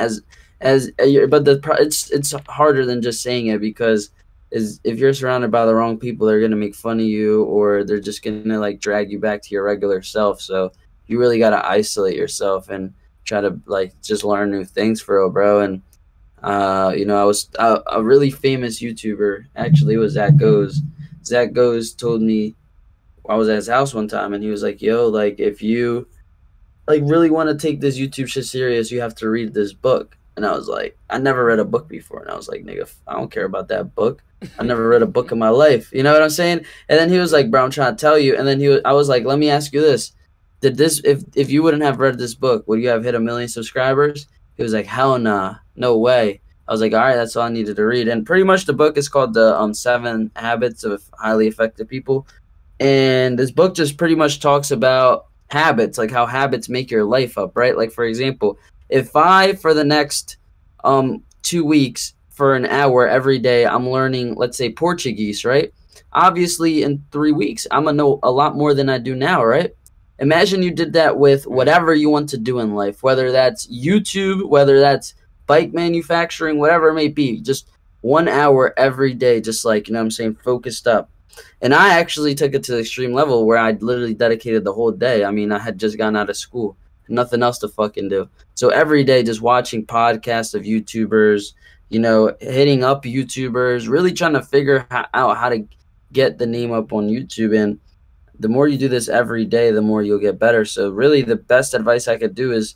but it's harder than just saying it, because if you're surrounded by the wrong people, they're gonna make fun of you, or they're just gonna like drag you back to your regular self. So you really gotta isolate yourself and try to like just learn new things, for real, bro. And you know, I was a really famous YouTuber, actually, was Zach Gose. Zach Gose told me, I was at his house one time, and he was like, "Yo, like if you like really want to take this YouTube shit serious, you have to read this book." And I was like, I never read a book before. And I was like, nigga, I don't care about that book. I never read a book in my life. You know what I'm saying? And then he was like, bro, I'm trying to tell you. And then I was like, let me ask you this. If you wouldn't have read this book, would you have hit 1 million subscribers? He was like, hell nah, no way. I was like, all right, that's all I needed to read. And pretty much the book is called The 7 Habits of Highly Effective People. And this book just pretty much talks about habits, like how habits make your life up, right? Like, for example, if I, for the next 2 weeks, for an hour every day, I'm learning, let's say, Portuguese, right? Obviously, in 3 weeks, I'm going to know a lot more than I do now, right? Imagine you did that with whatever you want to do in life, whether that's YouTube, whether that's bike manufacturing, whatever it may be, just 1 hour every day, just like, you know what I'm saying, focused up. And I actually took it to the extreme level where I literally dedicated the whole day. I mean, I had just gotten out of school, nothing else to fucking do. So every day just watching podcasts of YouTubers, you know, hitting up YouTubers, really trying to figure out how to get the name up on YouTube. And the more you do this every day, the more you'll get better. So really the best advice I could do is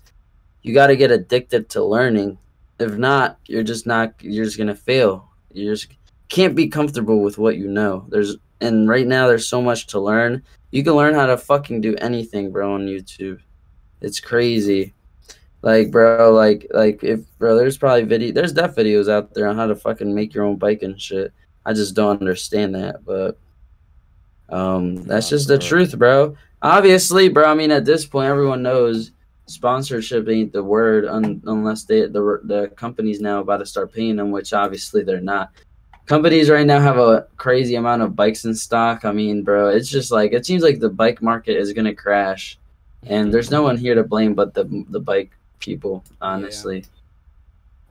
you got to get addicted to learning. If not, you're just going to fail. You just can't be comfortable with what you know. And right now there's so much to learn. You can learn how to fucking do anything, bro, on YouTube. It's crazy. Like, bro, there's probably there's deaf videos out there on how to fucking make your own bike and shit. I just don't understand that, but that's just the truth, bro. Obviously, bro, I mean, at this point, everyone knows sponsorship ain't the word unless the company's now about to start paying them, which obviously they're not. Companies right now have a crazy amount of bikes in stock. I mean, bro, it's just like, it seems like the bike market is going to crash, and there's no one here to blame but the bike people, honestly.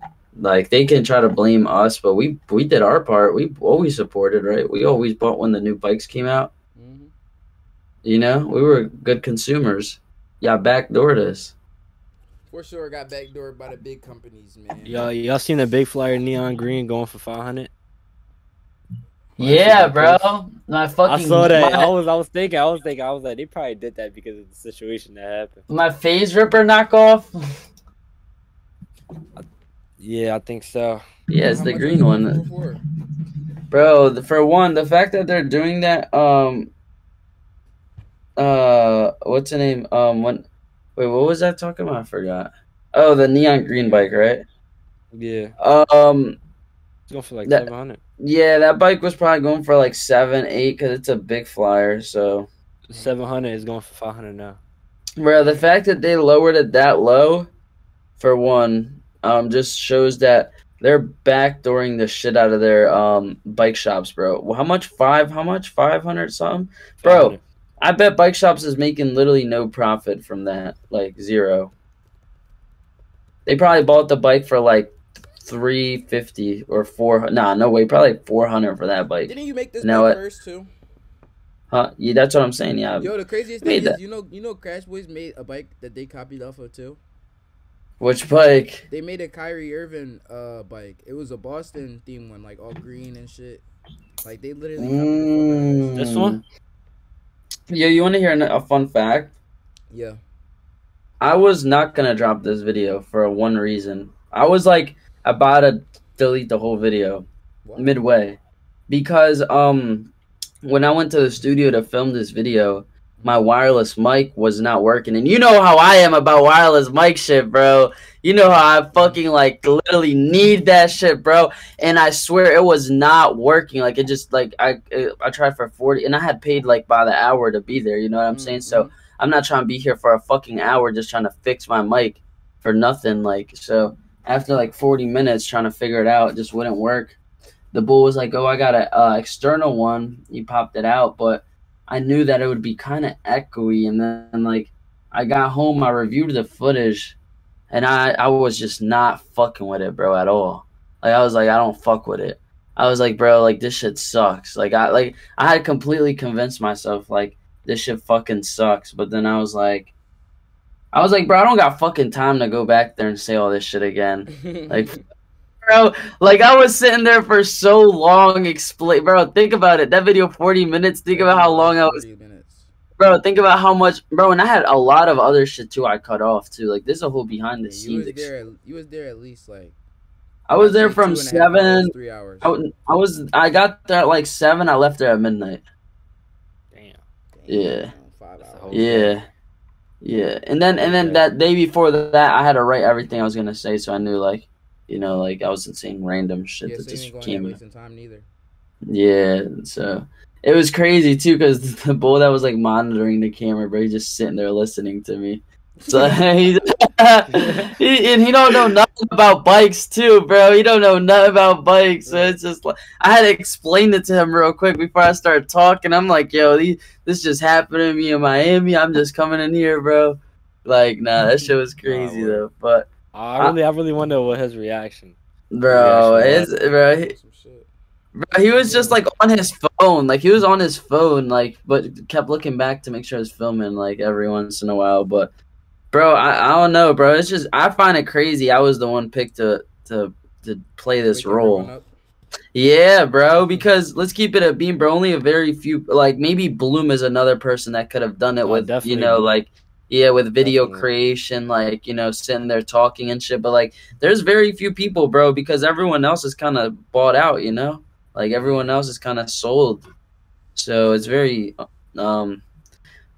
Yeah. Like, they can try to blame us, but we did our part. We always supported, right? We always bought when the new bikes came out. Mm-hmm. You know, we were good consumers. Y'all backdoored us. For sure, got backdoored by the big companies, man. Y'all seen the big flyer neon green going for 500? Yeah, bro. My fucking. I saw that. I was thinking. I was like, they probably did that because of the situation that happened. My phase ripper knockoff. Yeah, I think so. Yeah, it's the green one. Bro, for one, the fact that they're doing that, what's the name? Wait, what was I talking about? I forgot. Oh, the neon green bike, right? Yeah. It's going for like 700. Yeah, that bike was probably going for like 7, 8 because it's a big flyer. So 700 is going for 500 now. Bro, the fact that they lowered it that low, for one, just shows that they're backdooring the shit out of their bike shops, bro. How much? How much? 500 something, bro. 500. I bet bike shops is making literally no profit from that, like zero. They probably bought the bike for like 350 or 400. Nah, no way. Probably like 400 for that bike. Didn't you make this bike first too? Huh? Yeah, that's what I'm saying. Yeah. Yo, the craziest thing is, you know, Crash Boys made a bike that they copied off of too. Which bike? They made a Kyrie Irving bike. It was a Boston themed one, like all green and shit. Like they literally. This one. Yo, you want to hear a fun fact? Yeah. I was not gonna drop this video for one reason. I was like, about to delete the whole video midway because when I went to the studio to film this video, my wireless mic was not working. And you know how I am about wireless mic shit, bro. You know how I fucking like literally need that shit, bro. And I swear it was not working. Like it just like I tried for 40 and I had paid like by the hour to be there. You know what I'm saying? So I'm not trying to be here for a fucking hour just trying to fix my mic for nothing. Like, so after like 40 minutes trying to figure it out, it just wouldn't work. The bull was like, oh, I got an external one. He popped it out, but I knew that it would be kind of echoey. And then like I got home, I reviewed the footage, and I was just not fucking with it, bro, at all. Like I was like, I don't fuck with it. I was like, bro, like this shit sucks. Like I had completely convinced myself like this shit fucking sucks. But then I was like, bro, I don't got fucking time to go back there and say all this shit again. Like, bro, like I was sitting there for so long. Bro, think about it. That video, 40 minutes. Think about how long I was. Bro, think about how much. Bro, and I had a lot of other shit too. I cut off too. Like there's a whole behind the scenes. You was there at least like. I was there from 7. 3 hours. I got there at like 7. I left there at midnight. Damn. Yeah. 5 hours. Yeah. Yeah, and then that day before that, I had to write everything I was gonna say, so I knew like, you know, like I wasn't saying random shit that just came. Yeah, so it was crazy too, cause the bull that was like monitoring the camera, bro, he's just sitting there listening to me. So he don't know nothing about bikes too, bro. He don't know nothing about bikes. So it's just like I had to explain it to him real quick before I started talking. I'm like, yo, this just happened to me in Miami. I'm just coming in here, bro. Like, nah, that shit was crazy though. But I really wonder what his reaction. Bro, he was just like on his phone. Like he was on his phone. Like, but kept looking back to make sure I was filming. Like every once in a while, but. Bro, I don't know, bro. It's just I find it crazy. I was the one picked to play this role. Yeah, bro. Because let's keep it a beam, bro. Only a very few, like maybe Bloom is another person that could have done it with, definitely. You know, like yeah, with video creation, like you know, sitting there talking and shit. But like, there's very few people, bro, because everyone else is kind of bought out, you know. Like everyone else is kind of sold, so it's very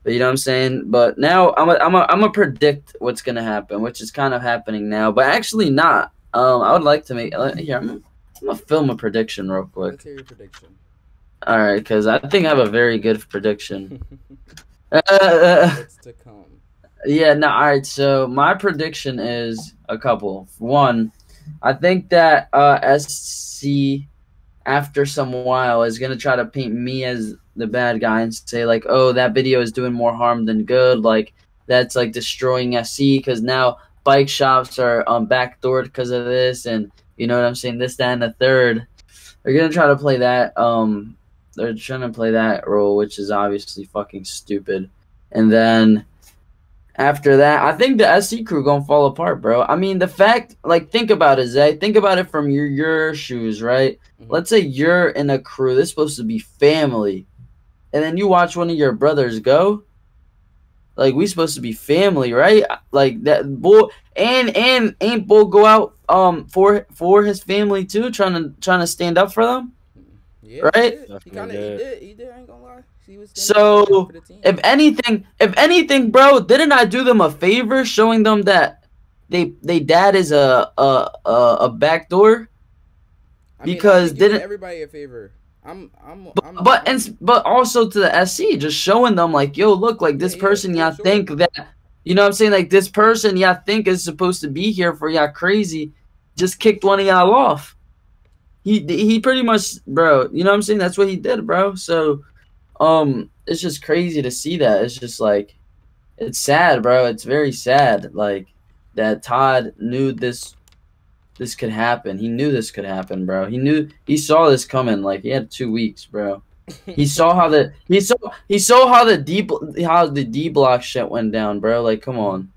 But you know what I'm saying? But now I'm a predict what's gonna happen, which is kind of happening now, but actually not. I would like to make here. I'm gonna film a prediction real quick. Let's hear your prediction. All right, because I think I have a very good prediction. It's to come. Yeah. No. All right. So my prediction is a couple. One, I think that SC after some while is gonna try to paint me as the bad guy and say like, oh, that video is doing more harm than good, like that's like destroying SC because now bike shops are backdoored because of this, and you know what I'm saying, this, that, and the third. They're gonna try to play that they're trying to play that role, which is obviously fucking stupid. And then after that, I think the SC crew gonna fall apart, bro. I mean, the fact, like, think about it, Zay. Think about it from your shoes, right? Let's say you're in a crew that's supposed to be family, and then you watch one of your brothers go. Like, we supposed to be family, right? Like that bull, and ain't bull go out for his family too, trying to stand up for them. Yeah, right? He kind of he did. I ain't gonna lie. So if anything, bro, didn't I do them a favor showing them that they dad is a backdoor? I mean, because didn't everybody a favor? But also to the SC, just showing them like, yo, look, like this person, y'all think that, you know what I'm saying, like this person y'all think is supposed to be here for y'all crazy, just kicked one of y'all off. He pretty much, bro, you know what I'm saying, that's what he did, bro. So. It's just crazy to see that. It's just like, it's sad, bro. It's very sad, like, that Todd knew this could happen. He knew this could happen, bro. He saw this coming. Like, he had 2 weeks, bro. He saw how the he saw how the D block shit went down, bro. Like, come on,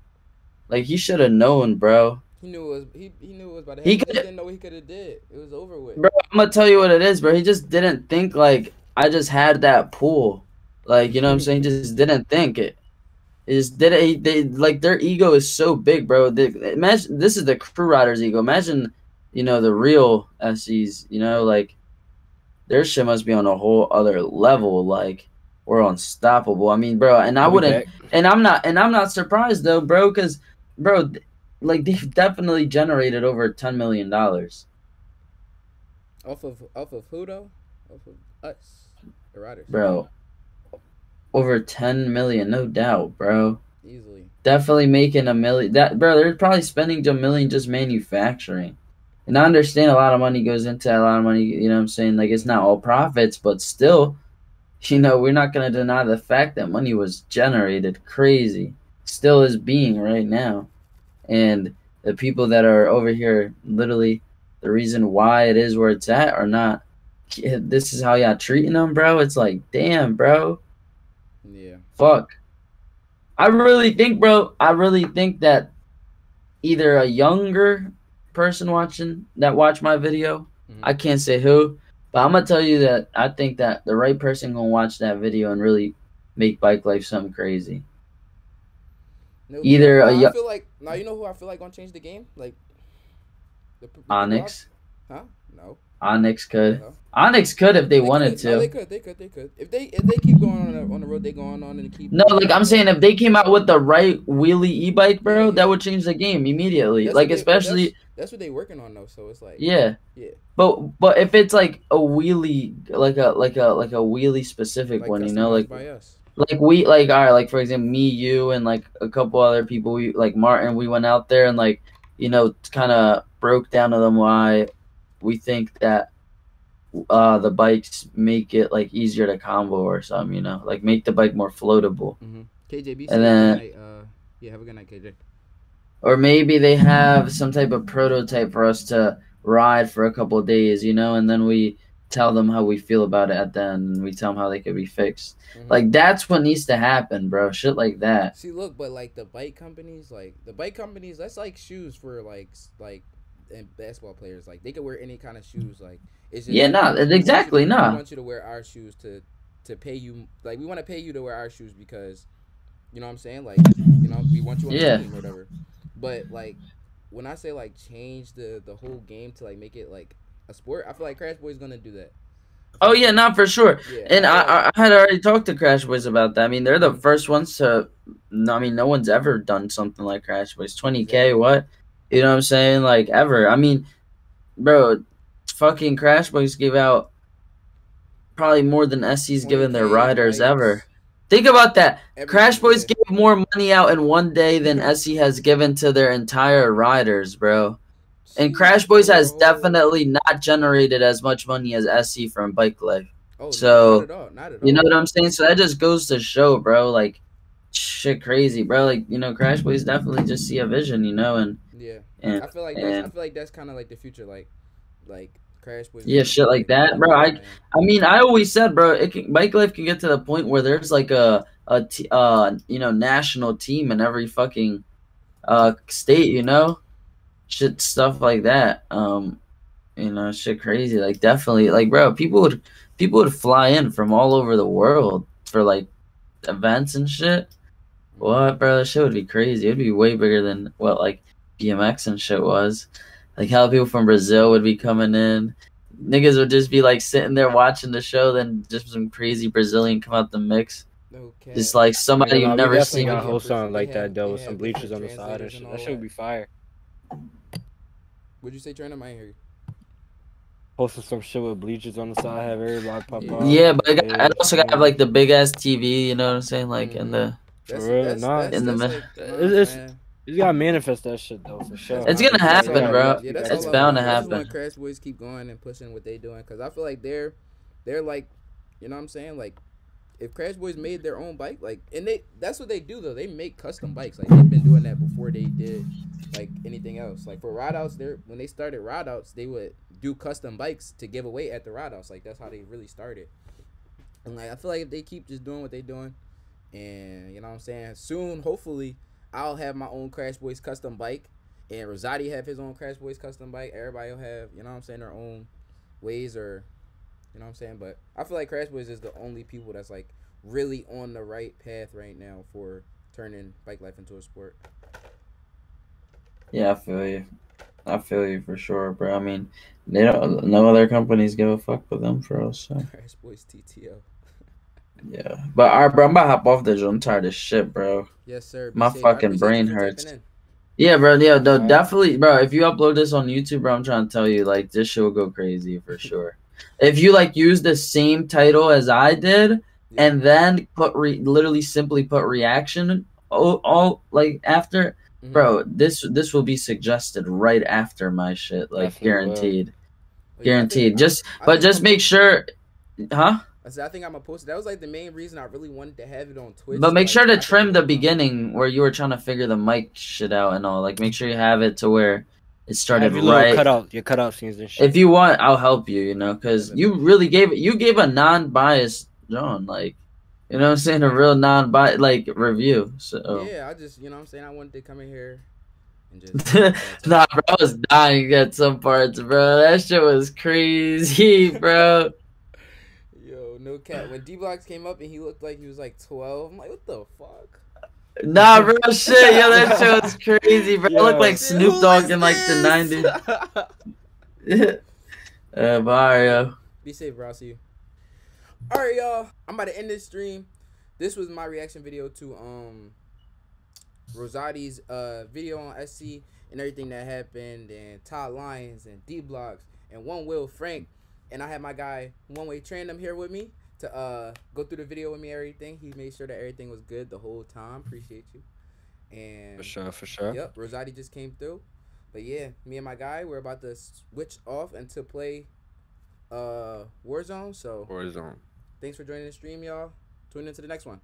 like he should have known, bro. He knew it was he knew it was about to happen. He didn't know what he could have did. It was over with. Bro, I'm gonna tell you what it is, bro. He just didn't think like. I just had that pull, like, you know what I'm saying? Just didn't think it. It just didn't. They, like, their ego is so big, bro. Imagine this is the crew rider's ego. Imagine, you know, the real SCs, you know, like, their shit must be on a whole other level. Like, we're unstoppable. I mean, bro, and I wouldn't, and I'm not surprised though, bro, because, bro, like, they've definitely generated over $10 million. Off of who though? Off of us. The riders. Bro, over 10 million, no doubt, bro. Easily. Definitely making $1 million. That, bro, they're probably spending $1 million just manufacturing. And I understand a lot of money goes into that, a lot of money, you know what I'm saying? Like, it's not all profits, but still, you know, we're not going to deny the fact that money was generated crazy. Still is being right now. And the people that are over here, literally, the reason why it is where it's at are not. This is how y'all treating them, bro. It's like, damn, bro. Yeah. Fuck. I really think that either a younger person watched my video, I can't say who, but I'm gonna tell you that I think that the right person gonna watch that video and really make bike life something crazy. No, either no, I feel like now you know who I feel like gonna change the game, like Onyx. Huh? No. Onyx could. No. Onyx could if they wanted to. No, they could. If they keep going on the road, they going on and keep. No, like I'm saying, if they came out with the right wheelie e-bike, bro, that would change the game immediately. That's like especially. That's what they working on though, so it's like. Yeah. Yeah. But if it's like a wheelie, like a wheelie specific like one, you know, like. By us. Like we like all right, like for example, me, you, and like a couple other people, we like Martin. We went out there and like, you know, kind of broke down to them why we think that the bikes make it like easier to combo or something. You know, like make the bike more floatable. Mm-hmm. KJB. And then yeah, have a good night, KJ. Or maybe they have some type of prototype for us to ride for a couple of days, you know, and then we tell them how we feel about it at the end, and we tell them how they could be fixed. Mm-hmm. Like, that's what needs to happen, bro. Shit like that. See, look, but, like, the bike companies, that's like shoes for, like and basketball players. Like, they could wear any kind of shoes. Like, it's just... Yeah, like, no, exactly, no. We want you to wear our shoes to pay you... Like, we want to pay you to wear our shoes because, you know what I'm saying? Like, you know, we want you on the team or whatever. But, like, when I say, like, change the whole game to, like, make it, like, a sport, I feel like Crash Boys going to do that. Oh, yeah, not for sure. Yeah. And I had already talked to Crash Boys about that. I mean, they're the first ones to – I mean, no one's ever done something like Crash Boys. 20K, what? You know what I'm saying? Like, ever. I mean, bro, fucking Crash Boys give out probably more than SC's given their riders ever. Think about that. Crash Boys gave more money out in one day than SC has given to their entire riders, bro. And Crash Boys has definitely not generated as much money as SC from Bike Life. Oh, so, not at all. You know what I'm saying? So that just goes to show, bro, like, shit crazy, bro. Like, you know, Crash Boys definitely just see a vision, you know? And yeah. And, I feel like that's kind of like the future, like Crash Boys. Yeah, shit like that, bro. I mean, I always said, bro, Bike Life can get to the point where there's like you know, national team in every fucking state, you know, shit, stuff like that. You know, shit crazy. Like, definitely, like, bro, people would fly in from all over the world for like events and shit. What, bro? That shit would be crazy. It'd be way bigger than what like BMX and shit was. Like, how people from Brazil would be coming in. Niggas would just be, like, sitting there watching the show, then just some crazy Brazilian come out the mix. Okay. Just, like, somebody you've never seen. A whole song like that, though, with some bleachers on the side and shit. That shit would be fire. What'd you say, Trendem? I hear you. Posted some shit with bleachers on the side, have everybody pop out. Yeah, but I also got, like, the big-ass TV, you know what I'm saying? Like, in the... For real, nah. You gotta manifest that shit though, for sure. It's gonna happen, bro. Yeah, it's bound to happen. I just want Crash Boys keep going and pushing what they doing, because I feel like they're like, you know what I'm saying? Like, if Crash Boys made their own bike, like, and that's what they do though. They make custom bikes. Like, they've been doing that before they did like anything else. Like, for rideouts, when they started rideouts, they would do custom bikes to give away at the rideouts. Like, that's how they really started. And like, I feel like if they keep just doing what they doing, and you know what I'm saying, soon, hopefully, I'll have my own Crash Boys custom bike, and Rozaati have his own Crash Boys custom bike. Everybody will have, you know what I'm saying, their own ways, or, you know what I'm saying? But I feel like Crash Boys is the only people that's, like, really on the right path right now for turning bike life into a sport. Yeah, I feel you. I feel you for sure, bro. I mean, they don't, no other companies give a fuck with them for us. So. Crash Boys TTO. Yeah, but all right, bro, I'm about to hop off this. I'm tired of shit, bro. Yes, sir. My fucking brain hurts. Yeah, bro. Yeah, no, definitely, bro. If you upload this on YouTube, bro, I'm trying to tell you, like, this shit will go crazy for sure. If you like use the same title as I did, and then put simply put reaction all like after, bro, this will be suggested right after my shit, like guaranteed, guaranteed. Just make sure, huh? I think I'm gonna post it. That was like the main reason I really wanted to have it on Twitch. But make sure to trim the beginning where you were trying to figure the mic shit out and all. Like, make sure you have it to where it started right. Your cutout scenes and shit. If you want, I'll help you. You know, because you really gave it. You gave a non-biased John, like, you know what I'm saying, a real non-biased like review. So yeah, I just, you know what I'm saying, I wanted to come in here. Nah, bro, I was dying at some parts, bro. That shit was crazy, bro. No cat. When D Blocks came up and he looked like he was like 12, I'm like, what the fuck? Nah, bro, shit, yo, that show was crazy, bro. Yeah. I looked like Snoop Dogg in like the 90s. Bye, yo. Be safe, bro. I'll see you. All right, y'all. I'm about to end this stream. This was my reaction video to Rozaati's video on SC and everything that happened, and Todd Lyons and D Blocks and One Wheel Frank. And I have my guy One Way Trendem here with me to to go through the video with me, everything. He made sure that everything was good the whole time. Appreciate you. And for sure. Yep, Rozaati just came through. But yeah, me and my guy, we're about to switch off and to play Warzone. So Warzone. Thanks for joining the stream, y'all. Tune into the next one.